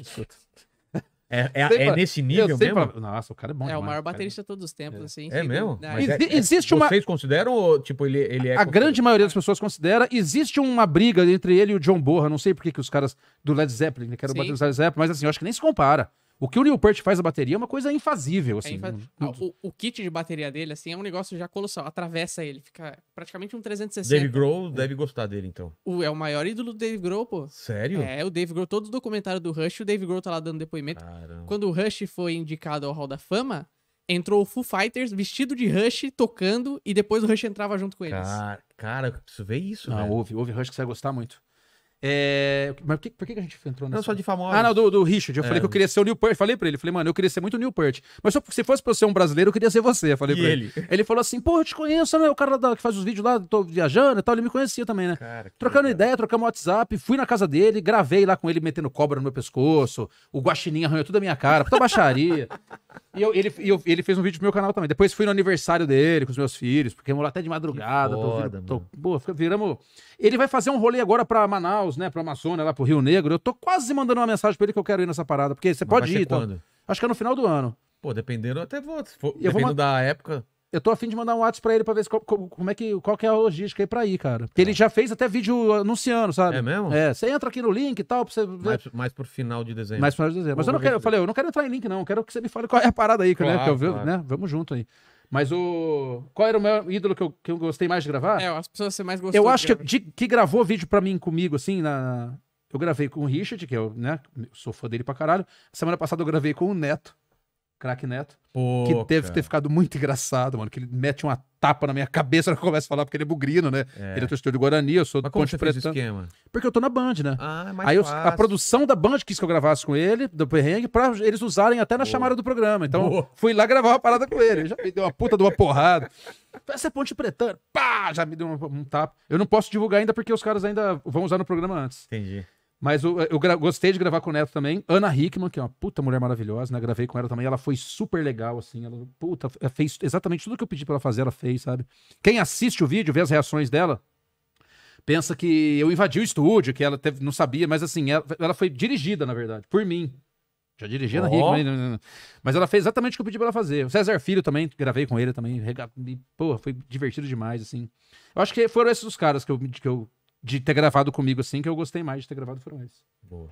É, é, é pra... nesse nível mesmo? Pra... Nossa, o cara é bom É demais, o maior baterista de todos os tempos, é. assim. É, é mesmo? Mas é, é, existe uma... Vocês consideram ou, tipo, ele, ele é... A grande maioria das pessoas considera. Existe uma briga entre ele e o John Borra. Não sei por que os caras do Led Zeppelin, que quero bater no Led Zeppelin, mas assim, eu acho que nem se compara. O que o Neil Peart faz a bateria é uma coisa infazível, assim. É infaz... o, o kit de bateria dele, assim, é um negócio já colossal. Atravessa ele, fica praticamente um trezentos e sessenta. Dave Grohl deve gostar dele, então. O, é o maior ídolo do Dave Grohl, pô. Sério? É, o Dave Grohl, todo o documentário do Rush, o Dave Grohl tá lá dando depoimento. Caramba. Quando o Rush foi indicado ao Hall da Fama, entrou o Foo Fighters vestido de Rush, tocando, e depois o Rush entrava junto com eles. Cara, cara eu preciso ver isso, né? Ah, ouve, ouve Rush que você vai gostar muito. É... Mas por que, por que a gente entrou nessa? Não, só de famosos. Ah, não, do, do Richard. Eu é. falei que eu queria ser o Neil Peart. Falei pra ele, falei, mano, eu queria ser muito o Neil Peart. Mas só se fosse pra eu ser um brasileiro, eu queria ser você. Eu falei e pra ele. ele. Ele falou assim, pô, eu te conheço, né? O cara da, que faz os vídeos lá, tô viajando e tal. Ele me conhecia também, né? Cara, Trocando legal. ideia, trocamos WhatsApp, fui na casa dele, gravei lá com ele metendo cobra no meu pescoço. O guaxininho arranhou tudo a minha cara, puta baixaria. E eu, ele, eu, ele fez um vídeo pro meu canal também. Depois fui no aniversário dele, com os meus filhos, porque lá até de madrugada. Foda, tô, tô, boa, viramos... Ele vai fazer um rolê agora pra Manaus, né, pra Amazônia, lá pro Rio Negro. Eu tô quase mandando uma mensagem pra ele que eu quero ir nessa parada, porque você Mas pode ir, então. Acho que é no final do ano. Pô, dependendo, eu até vou. For, eu dependendo vou... da época. Eu tô a fim de mandar um WhatsApp pra ele pra ver qual, como é que, qual que é a logística aí pra ir, cara. Porque é. ele já fez até vídeo anunciando, sabe? É mesmo? É, você entra aqui no link e tal, pra você ver. Mais, mais pro final de dezembro. Mais pro final de dezembro. Mas Pô, eu não quero, eu falei, eu não quero entrar em link, não. Eu quero que você me fale qual é a parada aí, claro, né, que eu claro. vi, né? Vamos junto aí. Mas o... Qual era o meu ídolo que eu, que eu gostei mais de gravar? É, as pessoas que você mais gostou. Eu acho que, de, que gravou vídeo pra mim, comigo, assim, na... Eu gravei com o Richard, que eu, né, sou fã dele pra caralho. Semana passada eu gravei com o Neto, craque Neto, Pô, que deve cara. ter ficado muito engraçado, mano, que ele mete uma tapa na minha cabeça na hora que eu começo a falar, porque ele é bugrino, né? É. Ele é torcedor de Guarani, eu sou do Ponte Preta. Mas como você fez o esquema? Porque eu tô na Band, né? Ah, é mais Aí eu, a produção da Band quis que eu gravasse com ele, do perrengue, pra eles usarem até na Boa. chamada do programa. Então, Boa. fui lá gravar uma parada com ele. Ele já me deu uma puta de uma porrada. Essa é Ponte Preta, pá! Já me deu um, um tapa. Eu não posso divulgar ainda porque os caras ainda vão usar no programa antes. Entendi. Mas eu, eu gostei de gravar com o Neto também. Ana Hickman, que é uma puta mulher maravilhosa, né? Gravei com ela também. Ela foi super legal, assim. Ela, puta, fez exatamente tudo que eu pedi pra ela fazer, ela fez, sabe? Quem assiste o vídeo, vê as reações dela, pensa que eu invadi o estúdio, que ela teve, não sabia, mas assim, ela, ela foi dirigida, na verdade, por mim. Já dirigi a Ana oh. Hickman. Mas ela fez exatamente o que eu pedi pra ela fazer. O César Filho também, gravei com ele também. E, porra, foi divertido demais, assim. Eu acho que foram esses os caras que eu... Que eu de ter gravado comigo, assim, que eu gostei mais de ter gravado foram esses. Boa.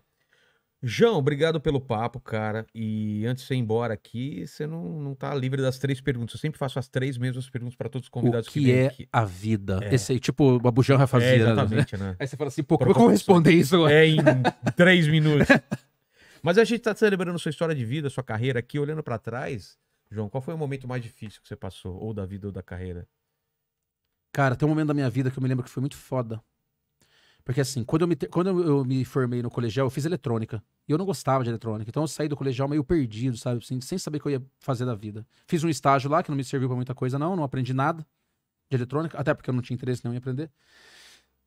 João, obrigado pelo papo, cara. E antes de você ir embora aqui, você não, não tá livre das três perguntas. Eu sempre faço as três mesmas perguntas para todos os convidados que vêm aqui. O que é a vida? É. Esse aí, tipo, o Abujão já fazia. É, exatamente, né? né? Aí você fala assim, pô, como eu vou responder isso? É em três minutos. Mas a gente tá celebrando sua história de vida, sua carreira aqui, olhando para trás. João, qual foi o momento mais difícil que você passou? Ou da vida ou da carreira? Cara, tem um momento da minha vida que eu me lembro que foi muito foda. Porque assim, quando eu, me, quando eu me formei no colegial, eu fiz eletrônica. E eu não gostava de eletrônica. Então eu saí do colegial meio perdido, sabe? Assim, sem saber o que eu ia fazer da vida. Fiz um estágio lá, que não me serviu pra muita coisa, não. Não aprendi nada de eletrônica. Até porque eu não tinha interesse nenhum em aprender.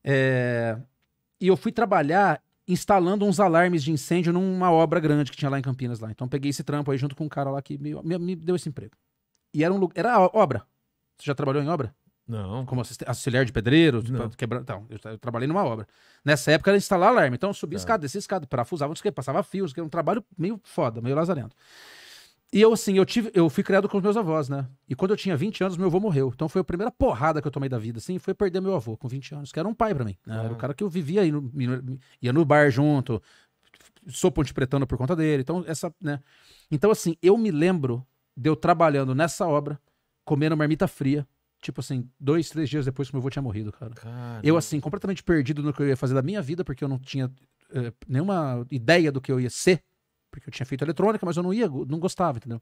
É... E eu fui trabalhar instalando uns alarmes de incêndio numa obra grande que tinha lá em Campinas. lá Então eu peguei esse trampo aí junto com um cara lá que me, me, me deu esse emprego. E era um lugar... Era obra. Você já trabalhou em obra? Não. Como auxiliar de pedreiro, quebra... então, eu, eu trabalhei numa obra. Nessa época era instalar alarme, então eu subia tá. escada, descia escada, parafusava, não sei o que, passava fios, que era um trabalho meio foda, meio lazarento. E eu assim, eu, tive, eu fui criado com os meus avós, né? E quando eu tinha vinte anos, meu avô morreu. Então foi a primeira porrada que eu tomei da vida, assim, foi perder meu avô com vinte anos, que era um pai pra mim. Né? Ah. Era o cara que eu vivia, aí no, ia no bar junto, sou pontepretano por conta dele, então essa, né? Então assim, eu me lembro de eu trabalhando nessa obra, comendo marmita fria, tipo assim, dois, três dias depois que meu avô tinha morrido, cara. Caramba. Eu, assim, completamente perdido no que eu ia fazer da minha vida, porque eu não tinha eh, nenhuma ideia do que eu ia ser, porque eu tinha feito eletrônica, mas eu não ia, não gostava, entendeu?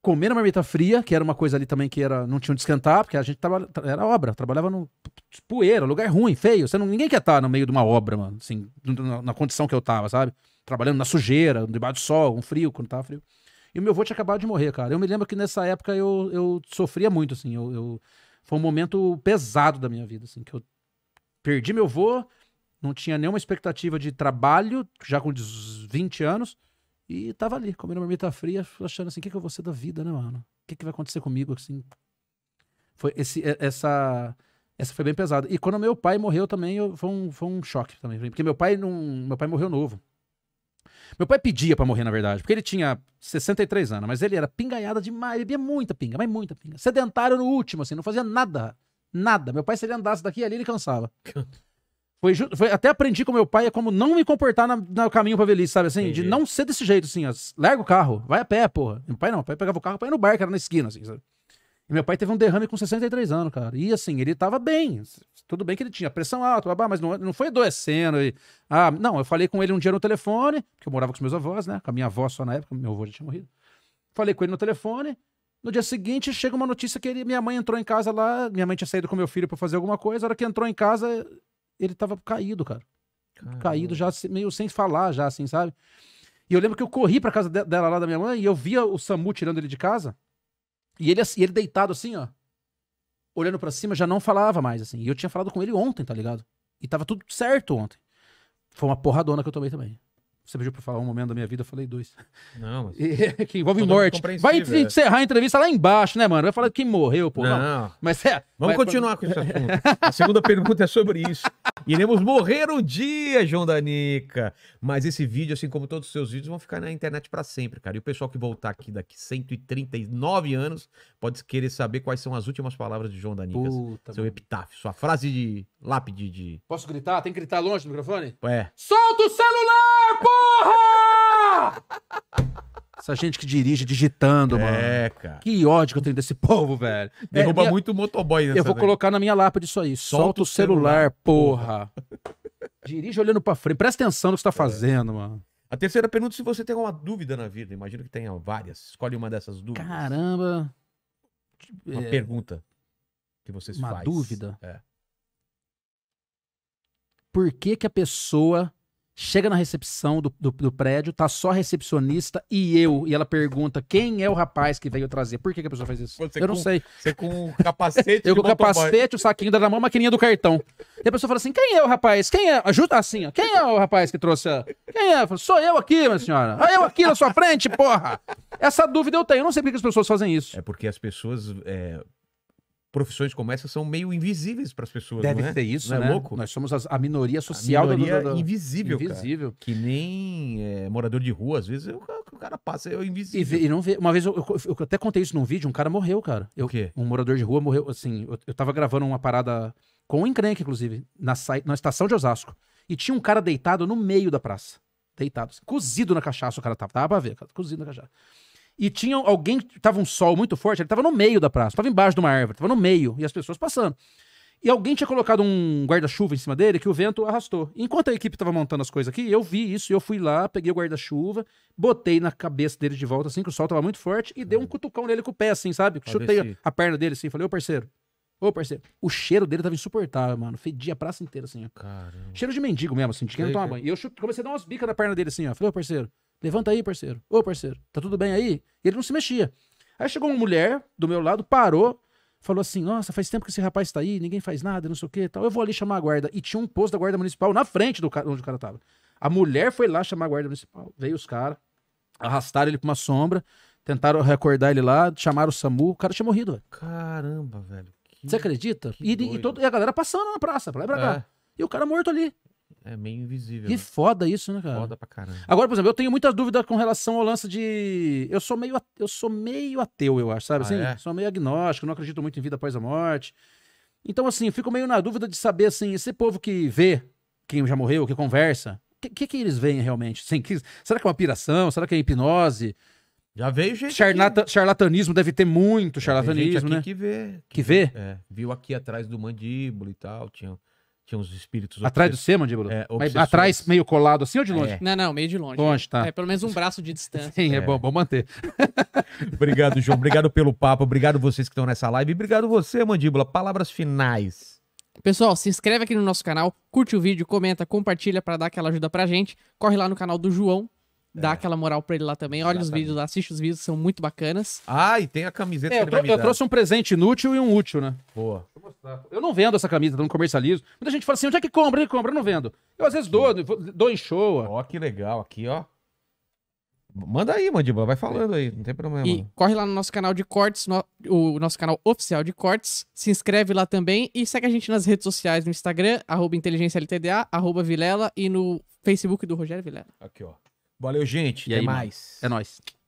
Comendo uma marmita fria, que era uma coisa ali também que era, não tinha onde esquentar, porque a gente trabalha, era obra, trabalhava no poeira, lugar ruim, feio, você não, ninguém quer estar no meio de uma obra, mano, assim, na, na condição que eu tava, sabe? Trabalhando na sujeira, debaixo do sol, um frio, quando tava frio. E o meu avô tinha acabado de morrer, cara. Eu me lembro que nessa época eu, eu sofria muito, assim. Eu, eu... Foi um momento pesado da minha vida, assim. Que eu perdi meu avô, não tinha nenhuma expectativa de trabalho, já com vinte anos. E tava ali, comendo uma marmita fria, achando assim, o que, que eu vou ser da vida, né, mano? O que, que vai acontecer comigo, assim? Foi esse, essa, essa foi bem pesada. E quando meu pai morreu também, eu, foi, um, foi um choque também. Porque meu pai, não, meu pai morreu novo. Meu pai pedia pra morrer, na verdade, porque ele tinha sessenta e três anos, mas ele era pingaiada demais, bebia muita pinga, mas muita pinga. Sedentário no último, assim, não fazia nada, nada. Meu pai, se ele andasse daqui ali, ele cansava. Foi, foi, até aprendi com meu pai como não me comportar na, no caminho pra velhice, sabe, assim, entendi. De não ser desse jeito, assim, ó, larga o carro, vai a pé, porra. Meu pai não, meu pai pegava o carro pra ir no bar, que era na esquina, assim, sabe. E meu pai teve um derrame com sessenta e três anos, cara. E assim, ele tava bem. Tudo bem que ele tinha pressão alta, babá, mas não, não foi adoecendo. E... Ah, não, eu falei com ele um dia no telefone, porque eu morava com os meus avós, né? Com a minha avó só na época, meu avô já tinha morrido. Falei com ele no telefone. No dia seguinte, chega uma notícia que ele, minha mãe entrou em casa lá, minha mãe tinha saído com meu filho pra fazer alguma coisa. A hora que entrou em casa, ele tava caído, cara. Caramba. Caído já, meio sem falar já, assim, sabe? E eu lembro que eu corri pra casa dela lá da minha mãe e eu via o SAMU tirando ele de casa. E ele, ele deitado assim, ó, olhando pra cima, já não falava mais, assim. E eu tinha falado com ele ontem, tá ligado? E tava tudo certo ontem. Foi uma porradona que eu tomei também. Você pediu pra falar um momento da minha vida, eu falei dois. Não, mas... E, que envolve morte. Vai encerrar a entrevista lá embaixo, né, mano? Vai falar quem morreu, pô. Não, não. Mas é... Vamos vai... continuar com esse assunto. A segunda pergunta é sobre isso. Iremos morrer um dia, João da Nica. Mas esse vídeo, assim como todos os seus vídeos, vão ficar na internet pra sempre, cara. E o pessoal que voltar aqui daqui cento e trinta e nove anos pode querer saber quais são as últimas palavras de João da Nica. Puta, seu epitáfio, sua frase de lápide de... Posso gritar? Tem que gritar longe do microfone? É. Solta o celular, pô! Porra! Essa gente que dirige digitando, é, mano. É, cara. Que ódio que eu tenho desse povo, velho. Derruba é, minha... muito motoboy nessa. Eu vou daí. Colocar na minha lápide isso aí. Solta, Solta o celular, celular porra. porra. Dirige olhando pra frente. Presta atenção no que você tá fazendo, é. mano. A terceira pergunta é se você tem alguma dúvida na vida. Imagino que tenha várias. Escolhe uma dessas dúvidas. Caramba. Uma é... pergunta que você se uma faz. Uma dúvida? É. Por que que a pessoa... Chega na recepção do, do, do prédio, tá só recepcionista e eu. E ela pergunta quem é o rapaz que veio trazer. Por que, que a pessoa faz isso? Você eu não com, sei. Você com o capacete eu com o capacete, o saquinho da mão, a maquininha do cartão. E a pessoa fala assim, quem é o rapaz? Quem é? Ajuda assim, ó. Quem é o rapaz que trouxe a... Quem é? Eu falo, sou eu aqui, minha senhora. Ah, eu aqui na sua frente, porra. Essa dúvida eu tenho. Eu não sei por que as pessoas fazem isso. É porque as pessoas... É... Profissões como essa são meio invisíveis para as pessoas, Deve não é? Deve ser isso, não né? É louco? Nós somos as, a minoria social. A minoria do, do, do... invisível, invisível. Cara. Que nem é, morador de rua, às vezes, eu, o cara passa, é invisível. E, e não vê. Uma vez, eu, eu, eu até contei isso num vídeo, um cara morreu, cara. Eu, o quê? Um morador de rua morreu, assim, eu, eu tava gravando uma parada com um encrenque, inclusive, na, na estação de Osasco. E tinha um cara deitado no meio da praça. Deitado, assim, cozido na cachaça, o cara tava, tava pra ver, cara, cozido na cachaça. E tinha alguém, tava um sol muito forte, ele tava no meio da praça, tava embaixo de uma árvore, tava no meio, e as pessoas passando. E alguém tinha colocado um guarda-chuva em cima dele que o vento arrastou. Enquanto a equipe tava montando as coisas aqui, eu vi isso, eu fui lá, peguei o guarda-chuva, botei na cabeça dele de volta, assim, que o sol tava muito forte, e dei um cutucão nele com o pé, assim, sabe? Chutei a perna dele, assim, falei, ô parceiro, ô parceiro. O cheiro dele tava insuportável, mano, fedia a praça inteira, assim, ó. Caramba. Cheiro de mendigo mesmo, assim, de quem não toma banho. E eu chute, comecei a dar umas bicas na perna dele, assim, ó, falei, ô parceiro. Levanta aí, parceiro. Ô, parceiro, tá tudo bem aí? E ele não se mexia. Aí chegou uma mulher do meu lado, parou, falou assim, nossa, faz tempo que esse rapaz tá aí, ninguém faz nada, não sei o que, tal. Eu vou ali chamar a guarda. E tinha um posto da guarda municipal na frente do cara, onde o cara tava. A mulher foi lá chamar a guarda municipal. Veio os caras, arrastaram ele pra uma sombra, tentaram recordar ele lá, chamaram o SAMU, o cara tinha morrido, velho. Caramba, velho. Que... Você acredita? E, e, todo, e a galera passando na praça, pra lá e pra cá. É. E o cara morto ali. É meio invisível. Que né? Foda isso, né, cara? Foda pra caramba. Agora, por exemplo, eu tenho muitas dúvidas com relação ao lance de... Eu sou meio, eu sou meio ateu, eu acho, sabe? Ah, assim, é? Sou meio agnóstico, não acredito muito em vida após a morte. Então, assim, eu fico meio na dúvida de saber, assim, esse povo que vê quem já morreu, que conversa, o que, que eles veem realmente? Assim, que... Será que é uma piração? Será que é hipnose? Já veio gente Charlata... Charlatanismo deve ter muito, Já charlatanismo, né? que vê. Que, que vê? É, viu aqui atrás do Mandíbula e tal, tinha... Tinha uns espíritos... Atrás do C, Mandíbula? É, mas atrás, meio colado assim ou de longe? É. Não, não, meio de longe. Longe, tá. É pelo menos um braço de distância. Sim, é, é bom, bom manter. Obrigado, João. Obrigado pelo papo. Obrigado vocês que estão nessa live. Obrigado você, Mandíbula. Palavras finais. Pessoal, se inscreve aqui no nosso canal, curte o vídeo, comenta, compartilha pra dar aquela ajuda pra gente. Corre lá no canal do João. Dá é. aquela moral pra ele lá também. Olha Exatamente. os vídeos lá, assiste os vídeos, são muito bacanas. Ah, e tem a camiseta é, que ele vai me dar. Eu trouxe um presente inútil e um útil, né? Boa. Eu não vendo essa camisa, não comercializo. Muita gente fala assim, onde é que compra? Ele compra, eu não vendo. Eu às vezes dou, dou em show. Ó, que legal, aqui, ó. Manda aí, Mandíbula, vai falando aí, não tem problema. E corre lá no nosso canal de cortes, no, o nosso canal oficial de cortes. Se inscreve lá também e segue a gente nas redes sociais, no Instagram, arroba inteligência L T D A, arroba Vilela e no Facebook do Rogério Vilela. Aqui, ó. Valeu, gente. E até aí, mais. É nóis.